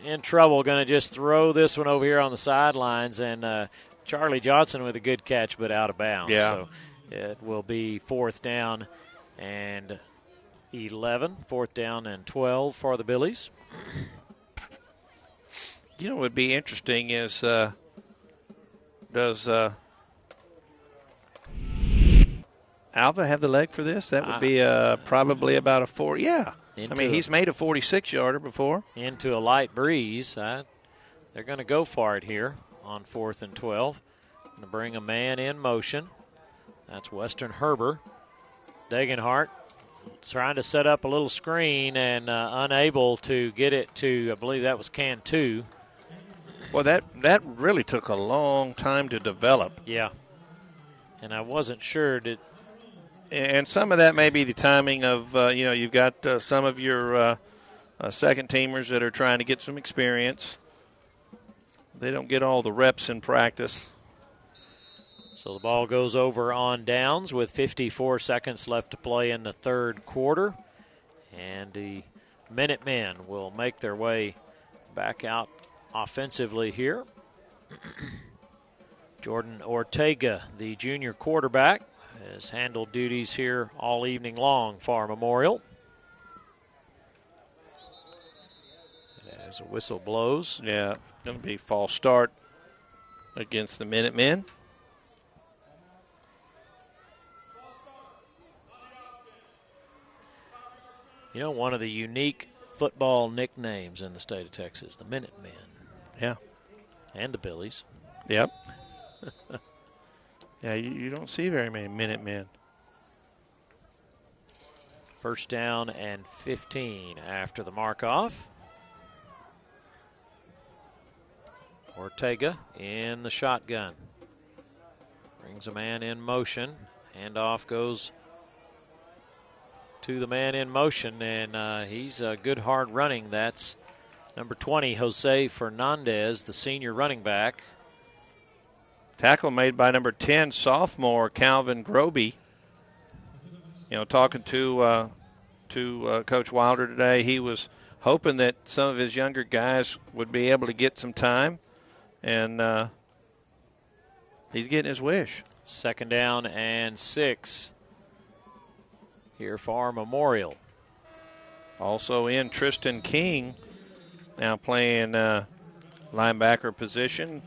in trouble, going to just throw this one over here on the sidelines, and uh, Charlie Johnson with a good catch but out of bounds. Yeah. So it will be fourth down and eleven, fourth down and twelve for the Billies. You know what would be interesting is uh, does uh, – Alva have the leg for this? That would be uh, probably about a four. Yeah. I mean, he's made a forty-six-yarder before. Into a light breeze. Uh, they're going to go for it here on fourth and twelve. to bring a man in motion. That's Western Herber. Degenhart trying to set up a little screen and uh, unable to get it to, I believe that was Cantu. Well, that, that really took a long time to develop. Yeah. And I wasn't sure. Did... And some of that may be the timing of, uh, you know, you've got uh, some of your uh, uh, second-teamers that are trying to get some experience. They don't get all the reps in practice. So the ball goes over on downs with fifty-four seconds left to play in the third quarter. And the Minutemen will make their way back out offensively here. Jordan Ortega, the junior quarterback, has handled duties here all evening long for Memorial. As a whistle blows. Yeah, going to be a false start against the Minutemen. You know, one of the unique football nicknames in the state of Texas, the Minutemen. Yeah. And the Billies. Yep. Yeah, you, you don't see very many Minutemen. First down and fifteen after the mark-off. Ortega in the shotgun. Brings a man in motion. Handoff goes to the man in motion, and uh, he's a good hard running. That's number twenty, Jose Fernandez, the senior running back. Tackle made by number ten, sophomore Calvin Groby. You know, talking to uh, to uh, Coach Wilder today, he was hoping that some of his younger guys would be able to get some time, and uh, he's getting his wish. Second down and six. Here for Memorial. Also in Tristan King, now playing uh, linebacker position.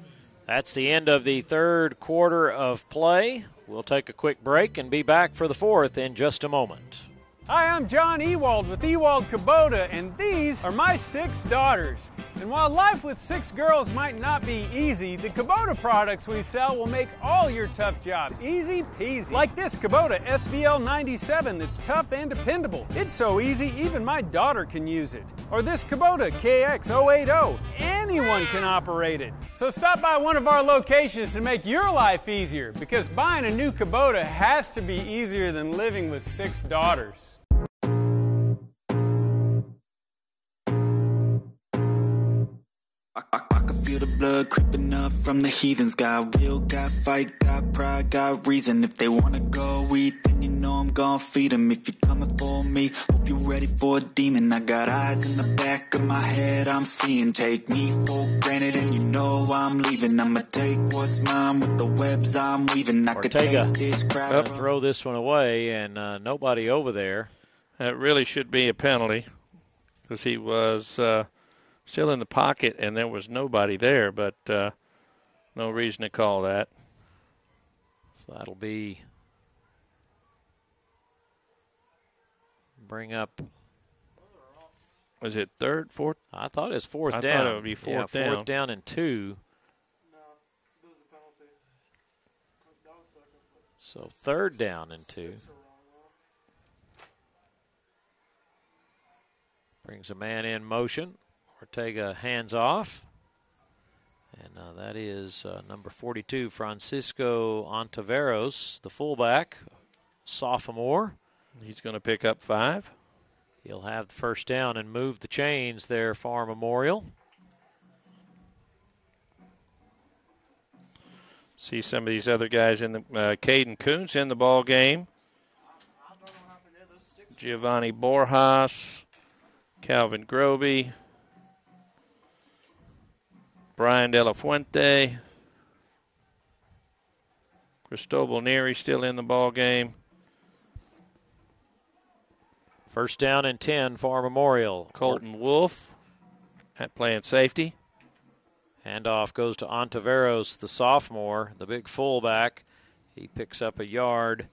That's the end of the third quarter of play. We'll take a quick break and be back for the fourth in just a moment. Hi, I'm John Ewald with Ewald Kubota, and these are my six daughters. And while life with six girls might not be easy, the Kubota products we sell will make all your tough jobs easy peasy. Like this Kubota S V L ninety-seven that's tough and dependable. It's so easy, even my daughter can use it. Or this Kubota K X oh eighty, anyone can operate it. So stop by one of our locations to make your life easier, because buying a new Kubota has to be easier than living with six daughters. I, I, I can feel the blood creeping up from the heathens. Got will, got fight, got pride, got reason. If they wanna go eat, then you know I'm gonna feed them. If you're coming for me, hope you're ready for a demon. I got eyes in the back of my head, I'm seeing. Take me for granted and you know I'm leaving. I'ma take what's mine with the webs I'm weaving. I could take this crowd. Up. Throw this one away, and uh, nobody over there. That really should be a penalty, because he was... Uh, Still in the pocket, and there was nobody there, but uh, no reason to call that. So that'll be bring up. Was it third, fourth? I thought it was fourth I down. I thought it would be fourth yeah, down. Fourth down and two. No, that was the penalty. That was second. So third down and two. Brings a man in motion. Ortega hands off, and uh, that is uh, number forty-two, Francisco Ontiveros, the fullback, sophomore. He's going to pick up five. He'll have the first down and move the chains there for Memorial. See some of these other guys in the uh, Caden Coons in the ball game. Giovanni Borjas, Calvin Groby. Brian De La Fuente. Cristobal Neri still in the ball game. First down and ten for Memorial. Colton Wolf at playing safety. Handoff goes to Ontiveros, the sophomore, the big fullback. He picks up a yard.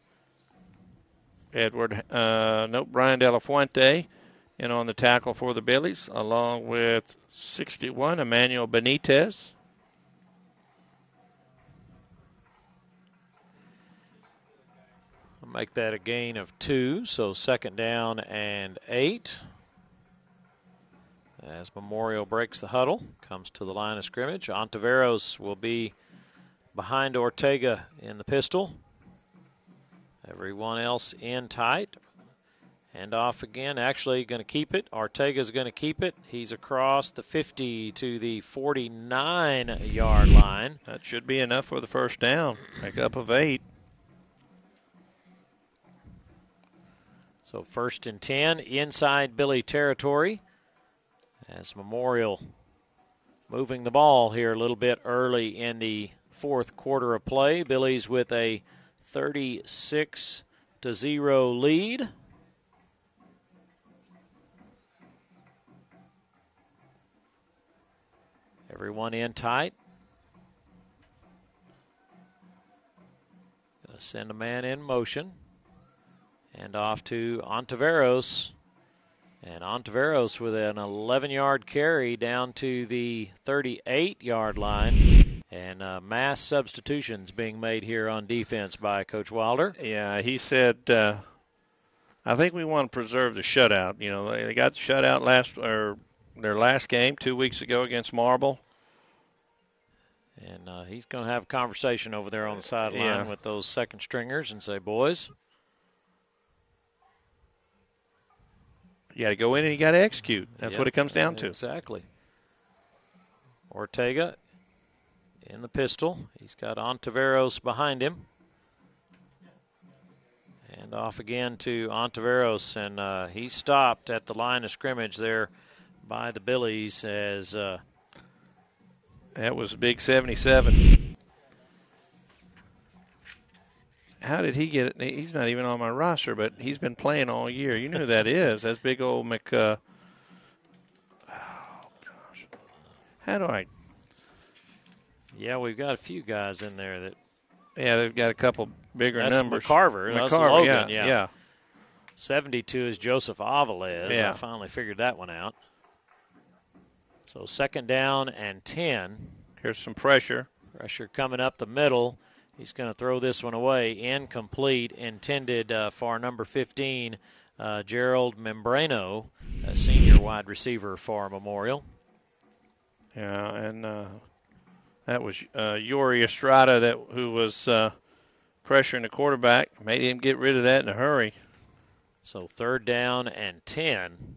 Edward, uh, nope, Brian De La Fuente. And on the tackle for the Billies, along with sixty-one, Emmanuel Benitez. Make that a gain of two, so second down and eight. As Memorial breaks the huddle, comes to the line of scrimmage. Ontiveros will be behind Ortega in the pistol. Everyone else in tight. And off again, actually going to keep it. Ortega's going to keep it. He's across the fifty to the forty-nine yard line. That should be enough for the first down. Make up of eight. So first and ten inside Billy territory. As Memorial moving the ball here a little bit early in the fourth quarter of play. Billy's with a thirty-six to zero lead. Everyone in tight. Gonna send a man in motion. And off to Ontiveros. And Ontiveros with an eleven yard carry down to the thirty-eight yard line. And uh, mass substitutions being made here on defense by Coach Wilder. Yeah, he said, uh, I think we want to preserve the shutout. You know, they got the shutout last, or their last game two weeks ago against Marble. And uh, he's going to have a conversation over there on the sideline yeah. with those second stringers and say, boys, you got to go in and you got to execute. That's yep, what it comes down to. Exactly. Ortega in the pistol. He's got Ontiveros behind him. And off again to Ontiveros. And uh, he stopped at the line of scrimmage there by the Billies as uh, that was big seventy-seven. How did he get it? He's not even on my roster, but he's been playing all year. You know who that is. That's big old Mc. Uh, oh, gosh. How do I? Yeah, we've got a few guys in there that. Yeah, they've got a couple bigger that's numbers. McCarver. That's McCarver. Logan, yeah, yeah. yeah. seventy-two is Joseph Aviles. Yeah. I finally figured that one out. So second down and ten. Here's some pressure. Pressure coming up the middle. He's going to throw this one away, incomplete, intended uh, for number fifteen, uh, Gerald Membrano, a senior wide receiver for Memorial. Yeah, and uh, that was uh, Yuri Estrada that who was uh, pressuring the quarterback, made him get rid of that in a hurry. So third down and ten.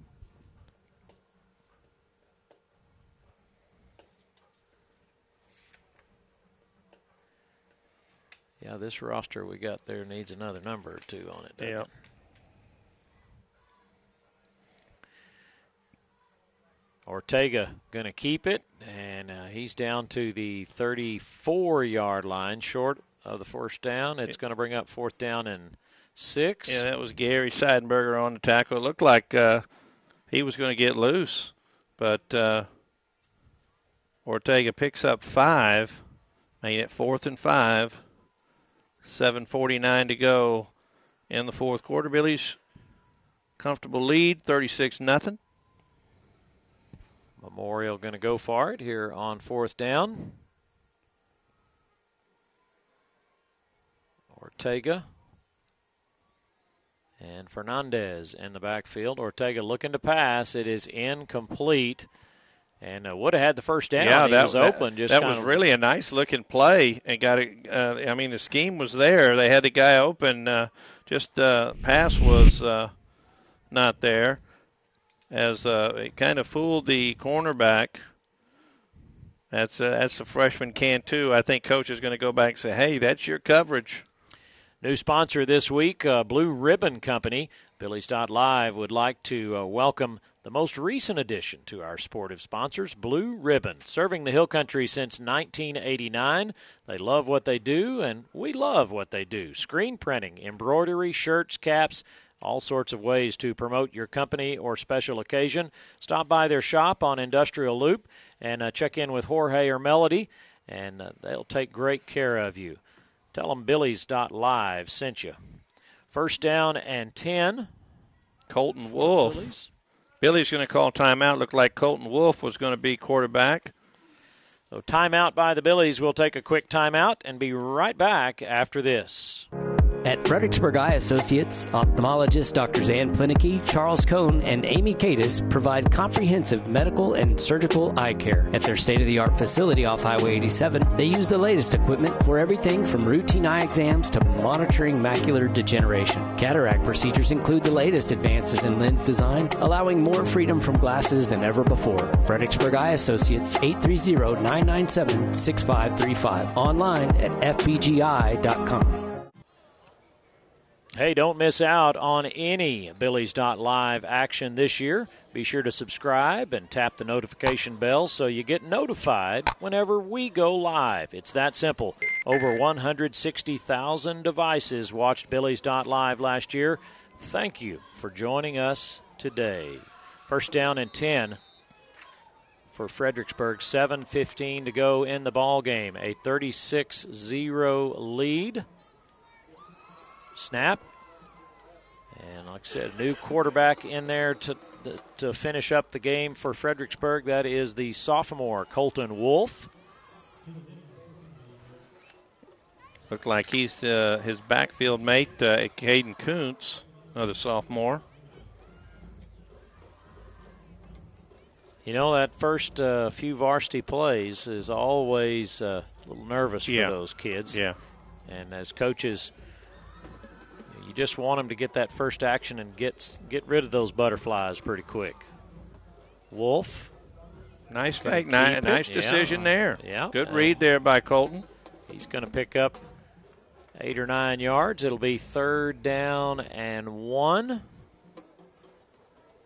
Yeah, this roster we got there needs another number or two on it. Yeah. It? Ortega going to keep it, and uh, he's down to the thirty-four yard line, short of the first down. It's going to bring up fourth down and six. Yeah, that was Gary Seidenberger on the tackle. It looked like uh, he was going to get loose, but uh, Ortega picks up five, made it fourth and five. seven forty-nine to go in the fourth quarter. Billy's comfortable lead, thirty-six nothing. Memorial going to go for it here on fourth down. Ortega and Fernandez in the backfield. Ortega looking to pass. It is incomplete. And uh, would have had the first down. Yeah, he that was open. That, just that was really a nice-looking play, and got it. Uh, I mean, the scheme was there. They had the guy open. Uh, just uh, pass was uh, not there, as uh, it kind of fooled the cornerback. That's uh, that's the freshman Cantu. I think coach is going to go back and say, "Hey, that's your coverage." New sponsor this week, uh, Blue Ribbon Company. Billies.Live would like to uh, welcome the most recent addition to our sportive sponsors, Blue Ribbon, serving the Hill Country since nineteen eighty-nine. They love what they do, and we love what they do. Screen printing, embroidery, shirts, caps, all sorts of ways to promote your company or special occasion. Stop by their shop on Industrial Loop and uh, check in with Jorge or Melody, and uh, they'll take great care of you. Tell them Billies.Live sent you. First down and ten. Colton Wolf. Billies. Billy's going to call timeout. Looked like Colton Wolf was going to be quarterback. So timeout by the Billies. We'll take a quick timeout and be right back after this. At Fredericksburg Eye Associates, ophthalmologists Doctors Ann Plinicky, Charles Cohn, and Amy Cadis provide comprehensive medical and surgical eye care. At their state-of-the-art facility off Highway eighty-seven, they use the latest equipment for everything from routine eye exams to monitoring macular degeneration. Cataract procedures include the latest advances in lens design, allowing more freedom from glasses than ever before. Fredericksburg Eye Associates, eight three zero, nine nine seven, six five three five. Online at f b g i dot com. Hey, don't miss out on any Billies.Live action this year. Be sure to subscribe and tap the notification bell so you get notified whenever we go live. It's that simple. Over one hundred sixty thousand devices watched Billies.Live last year. Thank you for joining us today. First down and ten for Fredericksburg. seven fifteen to go in the ball game. A thirty-six zero lead. Snap, and like I said, new quarterback in there to to finish up the game for Fredericksburg. That is the sophomore, Colton Wolf. Looked like he's uh, his backfield mate, uh, Caden Kuntz, another sophomore. You know, that first uh, few varsity plays is always uh, a little nervous for yeah. those kids. Yeah, and as coaches, you just want them to get that first action and get get rid of those butterflies pretty quick. Wolf. Nice fake. Nice, nice decision yeah. there. Yeah. Good uh, read there by Colton. He's going to pick up eight or nine yards. It'll be third down and one.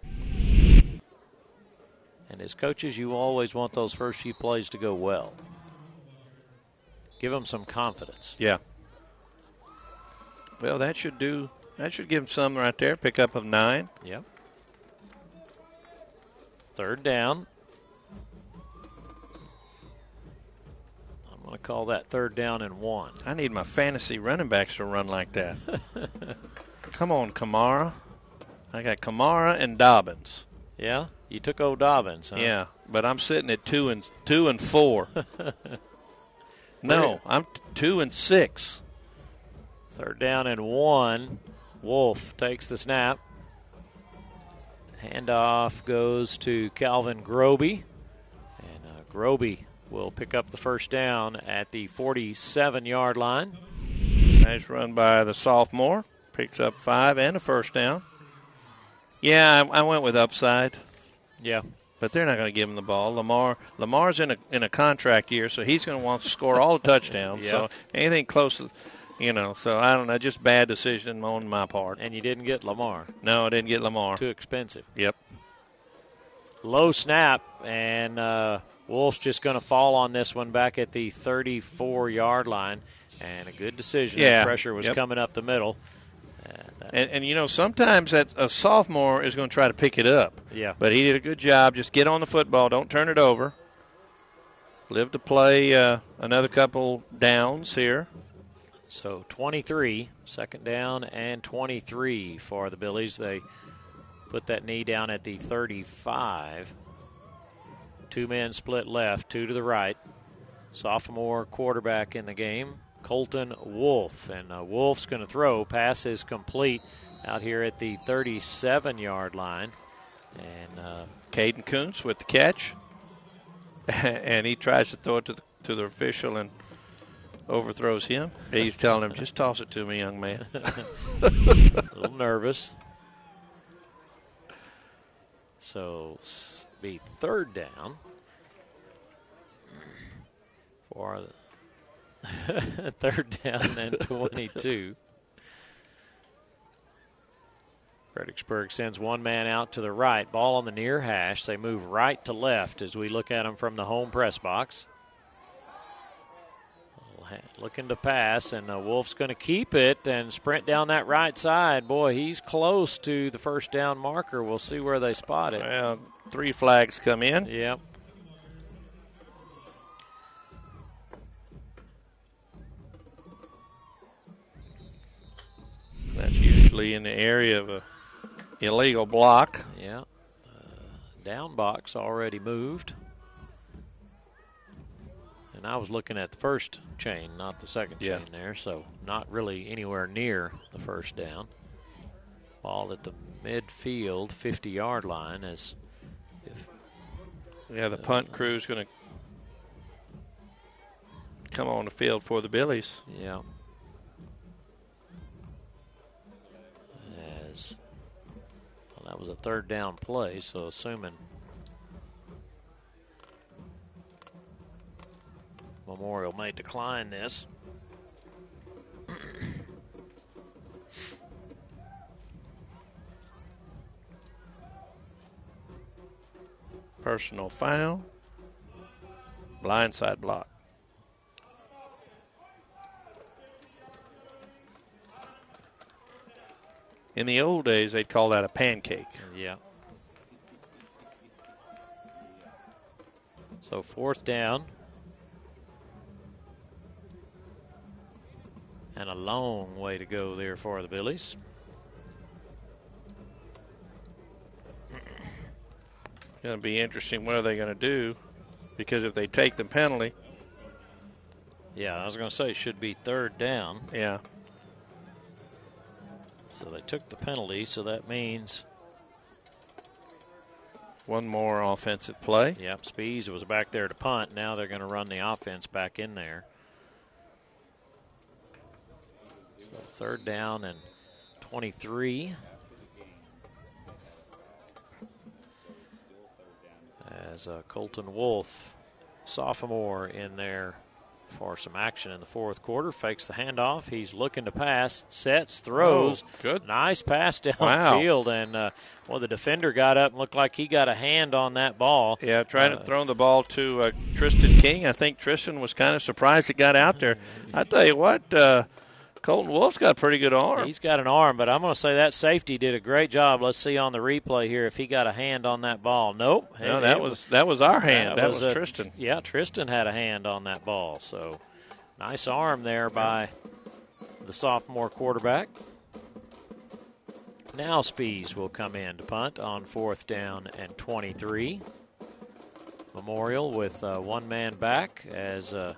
And as coaches, you always want those first few plays to go well. Give them some confidence. Yeah. Well, that should do. That should give him some right there. Pick up of nine. Yep. Third down. I'm going to call that third down and one. I need my fantasy running backs to run like that. Come on, Kamara. I got Kamara and Dobbins. Yeah, you took old Dobbins, huh? Yeah, but I'm sitting at two and two and four. No, I'm t- two and six. Third down and one. Wolf takes the snap. Handoff goes to Calvin Groby. And uh, Groby will pick up the first down at the forty-seven-yard line. Nice run by the sophomore. Picks up five and a first down. Yeah, I, I went with upside. Yeah. But they're not going to give him the ball. Lamar Lamar's in a in a contract year, so he's going to want to score all the touchdowns. Yeah. So anything close to – You know, so I don't know, just bad decision on my part. And you didn't get Lamar. No, I didn't get Lamar. Too expensive. Yep. Low snap, and uh, Wolf's just going to fall on this one back at the thirty-four-yard line. And a good decision. Yeah. The pressure was yep. coming up the middle. And, and, and, you know, sometimes that a sophomore is going to try to pick it up. Yeah. But he did a good job. Just get on the football. Don't turn it over. Live to play uh, another couple downs here. So twenty-three, second down and twenty-three for the Billies. They put that knee down at the thirty-five. Two men split left, two to the right. Sophomore quarterback in the game, Colton Wolf. And uh, Wolf's going to throw. Pass is complete out here at the thirty-seven-yard line. And uh, Caden Kuntz with the catch. And he tries to throw it to the, to the official and overthrows him. He's telling him, just toss it to me, young man. A little nervous. So be third down for third down and twenty-two. Fredericksburg sends one man out to the right. Ball on the near hash. They move right to left as we look at them from the home press box. Looking to pass, and uh, Wolf's going to keep it and sprint down that right side. Boy, he's close to the first down marker. We'll see where they spot it. Well, three flags come in. Yep. That's usually in the area of a illegal block. Yeah. Uh, down box already moved. And I was looking at the first chain, not the second yeah. chain there, so not really anywhere near the first down. Ball at the midfield fifty-yard line as if... Yeah, the punt uh, crew is going to come on the field for the Billies. Yeah. As well, that was a third down play, so assuming Memorial may decline this. Personal foul, blindside block. In the old days, they'd call that a pancake. Yeah. So fourth down. And a long way to go there for the Billies. It's going to be interesting what are they going to do, because if they take the penalty. Yeah, I was going to say it should be third down. Yeah. So they took the penalty, so that means one more offensive play. Yep, Spees was back there to punt. Now they're going to run the offense back in there. So third down and twenty-three. As uh, Colton Wolf, sophomore, in there for some action in the fourth quarter. Fakes the handoff. He's looking to pass. Sets, throws. Oh, good. Nice pass down wow. the field. And, uh, well, the defender got up and looked like he got a hand on that ball. Yeah, trying uh, to throw the ball to uh, Tristan King. I think Tristan was kind of surprised it got out there. I tell you what, uh, Colton Wolf's got a pretty good arm. He's got an arm, but I'm going to say that safety did a great job. Let's see on the replay here if he got a hand on that ball. Nope. No, it, that it was, was that was our hand. That, that was, was a, Tristan. Yeah, Tristan had a hand on that ball. So nice arm there by the sophomore quarterback. Now Spees will come in to punt on fourth down and twenty-three. Memorial with uh, one man back as uh,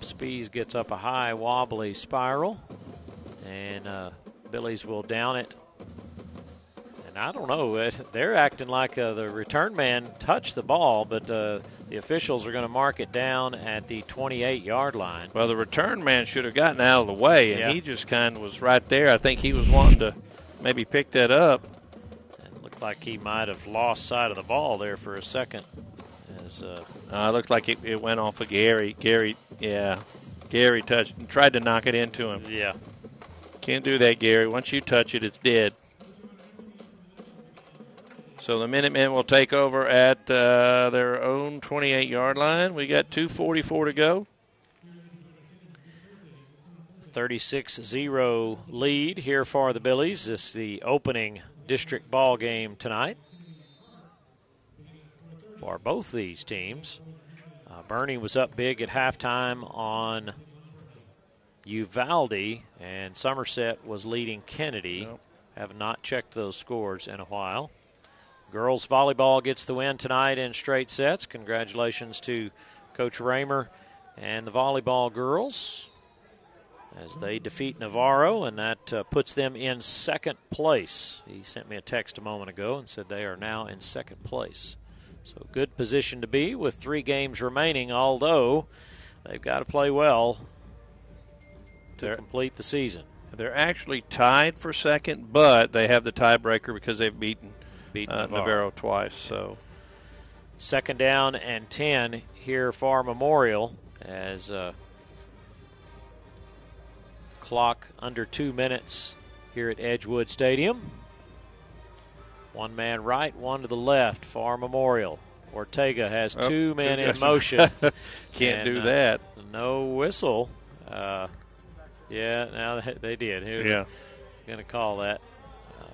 Spees gets up a high wobbly spiral, and uh, Billies will down it. And I don't know, they're acting like uh, the return man touched the ball, but uh, the officials are going to mark it down at the twenty-eight yard line. Well, the return man should have gotten out of the way, and yeah. he just kind of was right there. I think he was wanting to maybe pick that up. And it looked like he might have lost sight of the ball there for a second. As, uh, uh, it looked like it, it went off of Gary. Gary, yeah, Gary touched and tried to knock it into him. Yeah. Can't do that, Gary. Once you touch it, it's dead. So the Minutemen will take over at uh, their own twenty-eight yard line. We got two forty-four to go. thirty-six zero lead here for the Billies. This is the opening district ball game tonight for both these teams. Uh, Bernie was up big at halftime on Uvalde, and Somerset was leading Kennedy. Nope. Have not checked those scores in a while. Girls volleyball gets the win tonight in straight sets. Congratulations to Coach Raymer and the volleyball girls as they defeat Navarro, and that uh, puts them in second place. He sent me a text a moment ago and said they are now in second place. So good position to be with three games remaining, although they've got to play well to they're, complete the season. They're actually tied for second, but they have the tiebreaker because they've beaten, beaten uh, Navarro. Navarro twice. So second down and ten here for Memorial as uh, clock under two minutes here at Edgewood Stadium. One man right, one to the left for Memorial. Ortega has oh, two men in motion. Can't and, do that. Uh, no whistle. Uh, yeah, now they did. Who yeah, going to call that? Uh,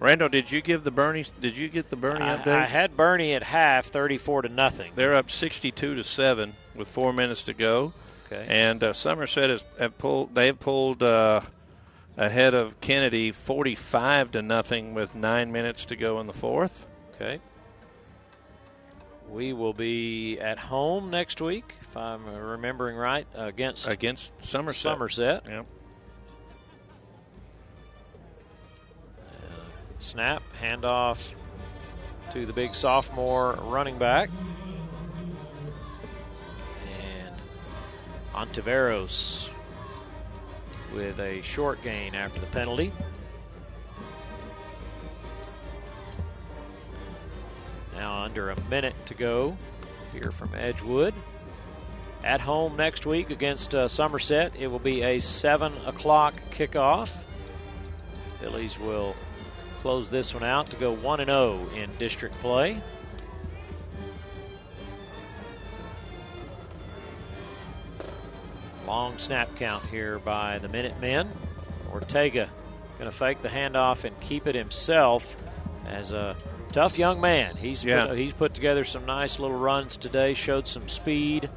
Randall, did you give the Bernie? Did you get the Bernie I, update? I had Bernie at half, thirty-four to nothing. They're up sixty-two to seven with four minutes to go. Okay. And uh, Somerset has have pulled. They've pulled. Uh, Ahead of Kennedy, forty-five to nothing with nine minutes to go in the fourth. Okay. We will be at home next week, if I'm remembering right, against against Somerset. Somerset. Yep. Uh, snap, handoff to the big sophomore running back. And Ontiveros with a short gain after the penalty. Now under a minute to go here from Edgewood. At home next week against uh, Somerset. It will be a seven o'clock kickoff. Billies will close this one out to go one and oh in district play. Long snap count here by the Minutemen. Ortega going to fake the handoff and keep it himself as a tough young man. He's, yeah. put, he's put together some nice little runs today, showed some speed,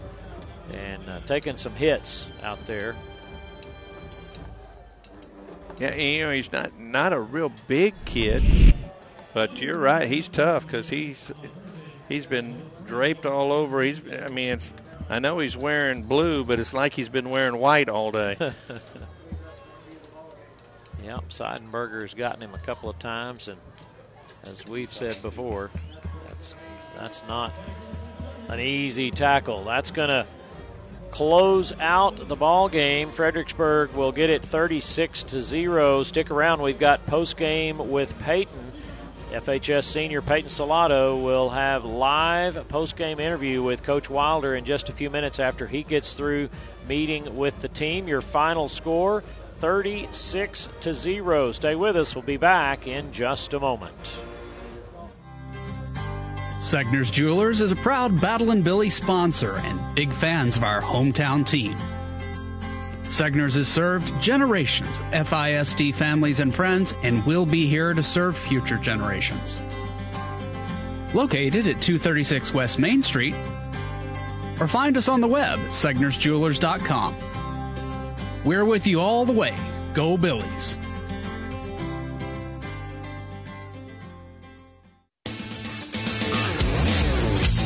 and uh, taken some hits out there. Yeah, you know, he's not, not a real big kid, but you're right. He's tough because he's, he's been draped all over. He's, I mean, it's, I know he's wearing blue, but it's like he's been wearing white all day. Yep, Seidenberger's gotten him a couple of times, and as we've said before, that's that's not an easy tackle. That's going to close out the ball game. Fredericksburg will get it thirty-six to zero. Stick around. We've got post game with Peyton. F H S senior Peyton Salado will have live post game interview with Coach Wilder in just a few minutes after he gets through meeting with the team. Your final score, thirty-six to zero. Stay with us. We'll be back in just a moment. Segner's Jewelers is a proud Battle and Billy sponsor and big fans of our hometown team. Segner's has served generations of F I S D families and friends and will be here to serve future generations. Located at two thirty-six West Main Street, or find us on the web at Segner's Jewelers dot com. We're with you all the way. Go Billies.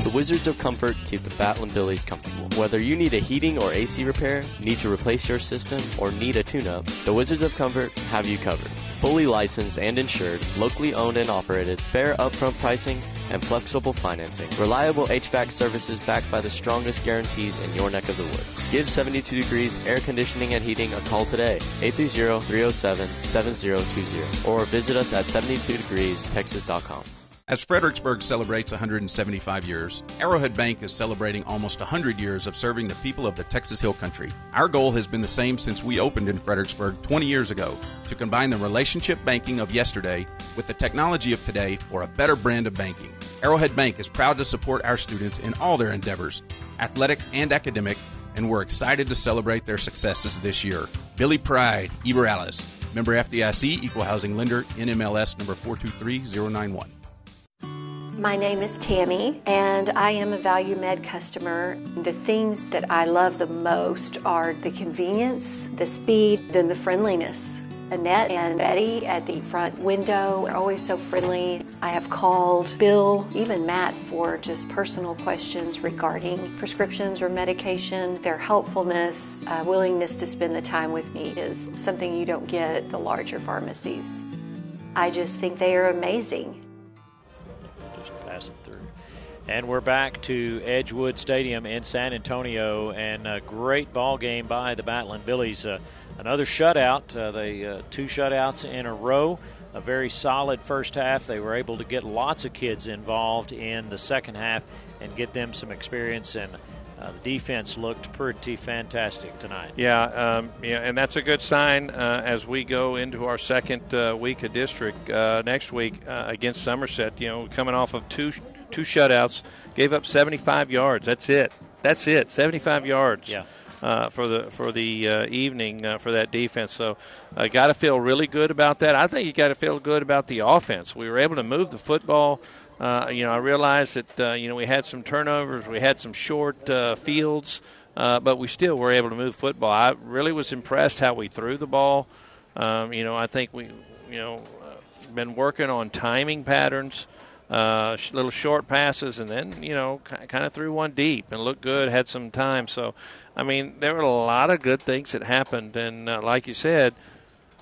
The Wizards of Comfort keep the Battle and Billies comfortable. Whether you need a heating or A C repair, need to replace your system, or need a tune-up, the Wizards of Comfort have you covered. Fully licensed and insured, locally owned and operated, fair upfront pricing, and flexible financing. Reliable H V A C services backed by the strongest guarantees in your neck of the woods. Give seventy-two Degrees Air Conditioning and Heating a call today, eight three zero, three zero seven, seven zero two zero, or visit us at seventy-two degrees texas dot com. As Fredericksburg celebrates one hundred seventy-five years, Arrowhead Bank is celebrating almost one hundred years of serving the people of the Texas Hill Country. Our goal has been the same since we opened in Fredericksburg twenty years ago, to combine the relationship banking of yesterday with the technology of today for a better brand of banking. Arrowhead Bank is proud to support our students in all their endeavors, athletic and academic, and we're excited to celebrate their successes this year. Billy Pride, Eber Alice, member F D I C, Equal Housing Lender, N M L S number four two three zero nine one. My name is Tammy, and I am a ValueMed customer. The things that I love the most are the convenience, the speed, and the friendliness. Annette and Betty at the front window are always so friendly. I have called Bill, even Matt, for just personal questions regarding prescriptions or medication. Their helpfulness, uh, willingness to spend the time with me is something you don't get at the larger pharmacies. I just think they are amazing. And we're back to Edgewood Stadium in San Antonio, and a great ball game by the Battle and Billies. Uh, another shutout. Uh, they uh, two shutouts in a row. A very solid first half. They were able to get lots of kids involved in the second half and get them some experience. And uh, the defense looked pretty fantastic tonight. Yeah, um, yeah, and that's a good sign uh, as we go into our second uh, week of district uh, next week uh, against Somerset. You know, coming off of two. Sh- Two shutouts, gave up seventy-five yards. That's it. That's it. seventy-five yards yeah. uh, for the for the uh, evening uh, for that defense. So, uh, got to feel really good about that. I think you got to feel good about the offense. We were able to move the football. Uh, you know, I realized that uh, you know we had some turnovers, we had some short uh, fields, uh, but we still were able to move football. I really was impressed how we threw the ball. Um, you know, I think we you know been working on timing patterns. uh, sh- little short passes, and then, you know, k- kind of threw one deep and looked good, had some time. So, I mean, there were a lot of good things that happened. And uh, like you said,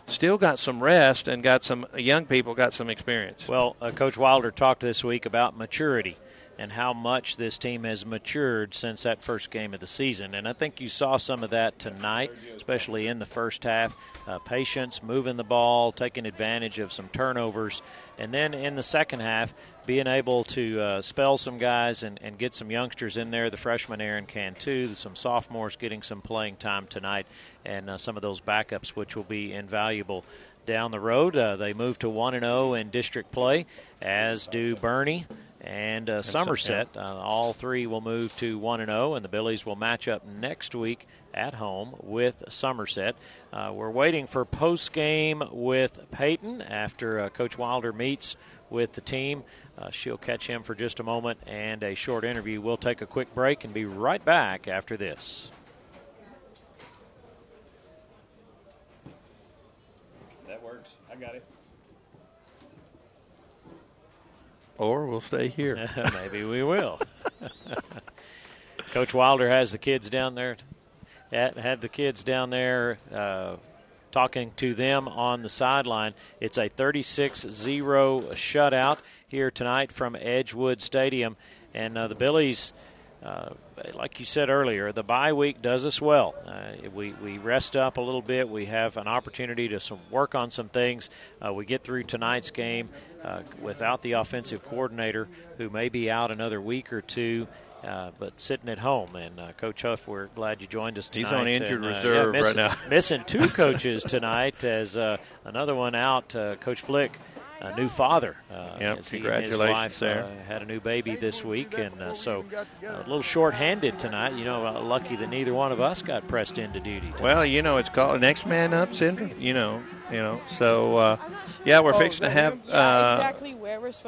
still got some rest and got some young people, got some experience. Well, uh, Coach Wilder talked this week about maturity and how much this team has matured since that first game of the season. And I think you saw some of that tonight, especially in the first half. Uh, patience, moving the ball, taking advantage of some turnovers. And then in the second half, being able to uh, spell some guys and, and get some youngsters in there. The freshman Aaron Cantu, some sophomores getting some playing time tonight, and uh, some of those backups, which will be invaluable down the road. Uh, they move to one and oh in district play, as do Bernie and uh, Somerset. Uh, all three will move to one and oh, and the Billies will match up next week at home with Somerset. Uh, we're waiting for post-game with Peyton after uh, Coach Wilder meets with the team. Uh, she'll catch him for just a moment and a short interview. We'll take a quick break and be right back after this. That works. I got it. Or we'll stay here. Maybe we will. Coach Wilder has the kids down there, had the kids down there uh, talking to them on the sideline. It's a thirty-six zero shutout here tonight from Edgewood Stadium. And uh, the Billies, uh, like you said earlier, the bye week does us well. Uh, we, we rest up a little bit. We have an opportunity to some work on some things. Uh, we get through tonight's game. Uh, without the offensive coordinator, who may be out another week or two, uh, but sitting at home. And uh, Coach Huff, we're glad you joined us tonight. He's on injured and, uh, reserve yeah, missing, right now. Missing two coaches tonight, as uh, another one out. Uh, Coach Flick, a new father. Uh, yep, as congratulations, he and his wife, there. Uh, had a new baby this week, and uh, so a little short-handed tonight. You know, uh, lucky that neither one of us got pressed into duty tonight. Well, you know, it's called next man up syndrome. You know, you know. So, uh, yeah, we're fixing to have uh,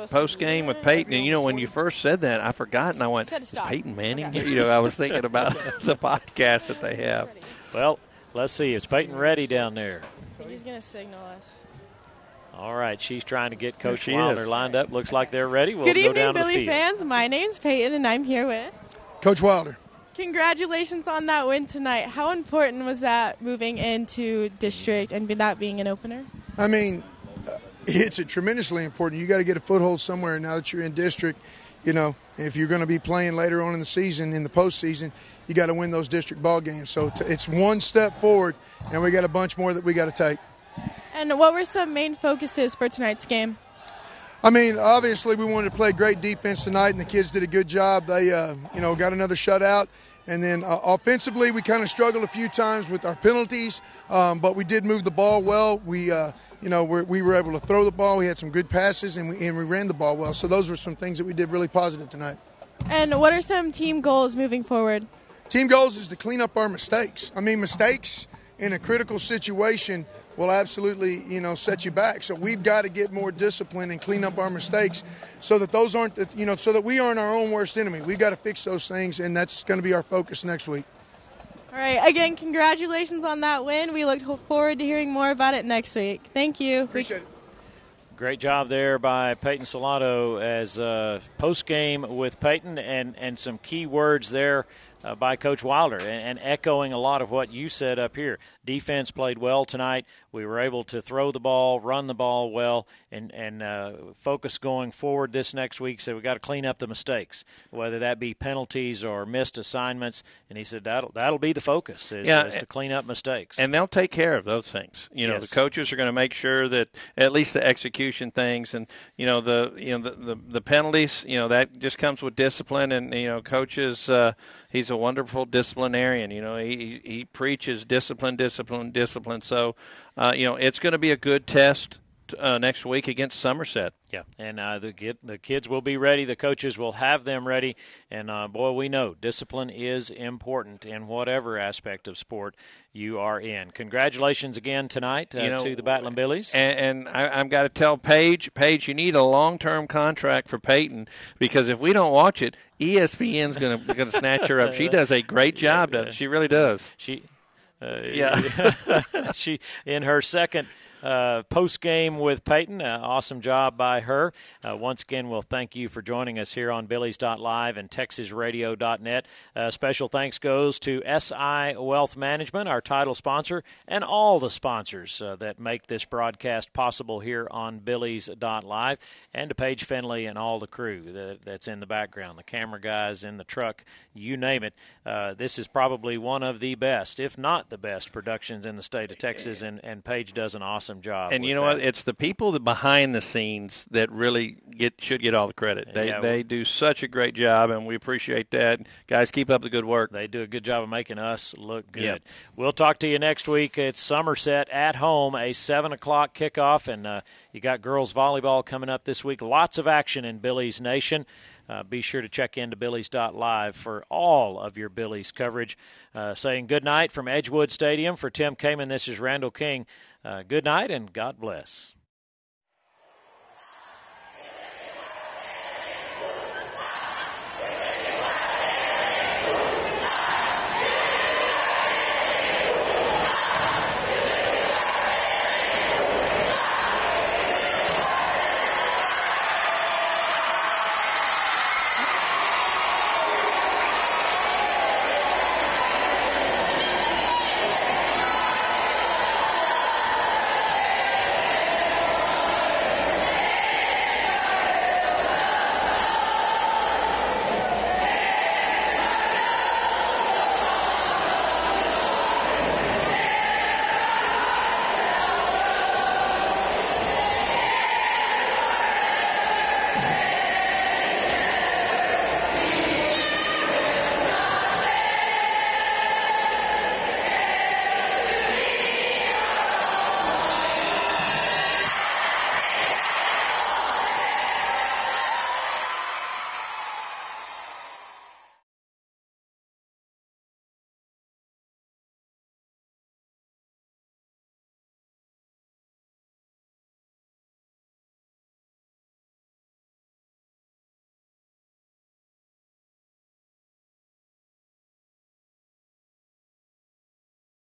post game with Peyton. And you know, when you first said that, I forgot, and I went, "Is Peyton Manning?" You know, I was thinking about the podcast that they have. Well, let's see. Is Peyton ready down there? He's going to signal us. All right, she's trying to get Coach Wilder lined up. Looks like they're ready. We'll Good evening, go down Billy to the field. Fans. My name's Peyton, and I'm here with Coach Wilder. Congratulations on that win tonight. How important was that moving into district and that being an opener? I mean, it's a tremendously important. You got to get a foothold somewhere now that you're in district. You know, if you're going to be playing later on in the season, in the postseason, you got to win those district ball games. So it's one step forward, and we got a bunch more that we got to take. And what were some main focuses for tonight's game? I mean, obviously we wanted to play great defense tonight, and the kids did a good job. They, uh, you know, got another shutout. And then uh, offensively, we kind of struggled a few times with our penalties, um, but we did move the ball well. We, uh, you know, we're, we were able to throw the ball. We had some good passes, and we, and we ran the ball well. So those were some things that we did really positive tonight. And what are some team goals moving forward? Team goals is to clean up our mistakes. I mean, mistakes in a critical situation will absolutely, you know, set you back. So we've got to get more disciplined and clean up our mistakes, so that those aren't, the, you know, so that we aren't our own worst enemy. We've got to fix those things, and that's going to be our focus next week. All right. Again, congratulations on that win. We look forward to hearing more about it next week. Thank you. Appreciate it. Great job there by Peyton Salato as uh, post game with Peyton, and and some key words there. Uh, by Coach Wilder, and, and echoing a lot of what you said up here. Defense played well tonight. We were able to throw the ball, run the ball well, and, and uh, focus going forward this next week. So we got to clean up the mistakes, whether that be penalties or missed assignments. And he said that'll, that'll be the focus is, yeah, is to clean up mistakes. And they'll take care of those things. You know, yes. The coaches are going to make sure that at least the execution things and, you know, the you know the, the, the penalties, you know, that just comes with discipline. And, you know, coaches, uh, he's a wonderful disciplinarian. You know, he he preaches discipline, discipline, discipline. So, uh, you know, it's going to be a good test uh, next week against Somerset. Yeah, and uh, the get, the kids will be ready. The coaches will have them ready. And, uh, boy, we know discipline is important in whatever aspect of sport you are in. Congratulations again tonight uh, you know, to the Battling Billies. And, and I, I've got to tell Paige, Paige, you need a long-term contract for Peyton, because if we don't watch it, E S P N's going to snatch her up. She does a great job. Does she really does. She, uh, yeah. she in her second uh, post-game with Peyton. Uh, awesome job by her. Uh, once again, we'll thank you for joining us here on Billies dot Live and Texas Radio dot net. Uh, special thanks goes to S I Wealth Management, our title sponsor, and all the sponsors uh, that make this broadcast possible here on Billies dot Live, and to Paige Finley and all the crew that, that's in the background, the camera guys in the truck, you name it. Uh, this is probably one of the best, if not the best, productions in the state of Texas, and, and Paige does an awesome job. And you know that. What? It's the people that behind the scenes that really get should get all the credit. They, yeah, they well, do such a great job, and we appreciate that. Guys, keep up the good work. They do a good job of making us look good. Yep. We'll talk to you next week. It's Somerset at home, a seven o'clock kickoff, and uh, you got girls volleyball coming up this week. Lots of action in Billies Nation. Uh, be sure to check into Billies dot Live for all of your Billies coverage. Uh, saying good night from Edgewood Stadium for Tim Kamen, this is Randall King. Uh, good night and God bless.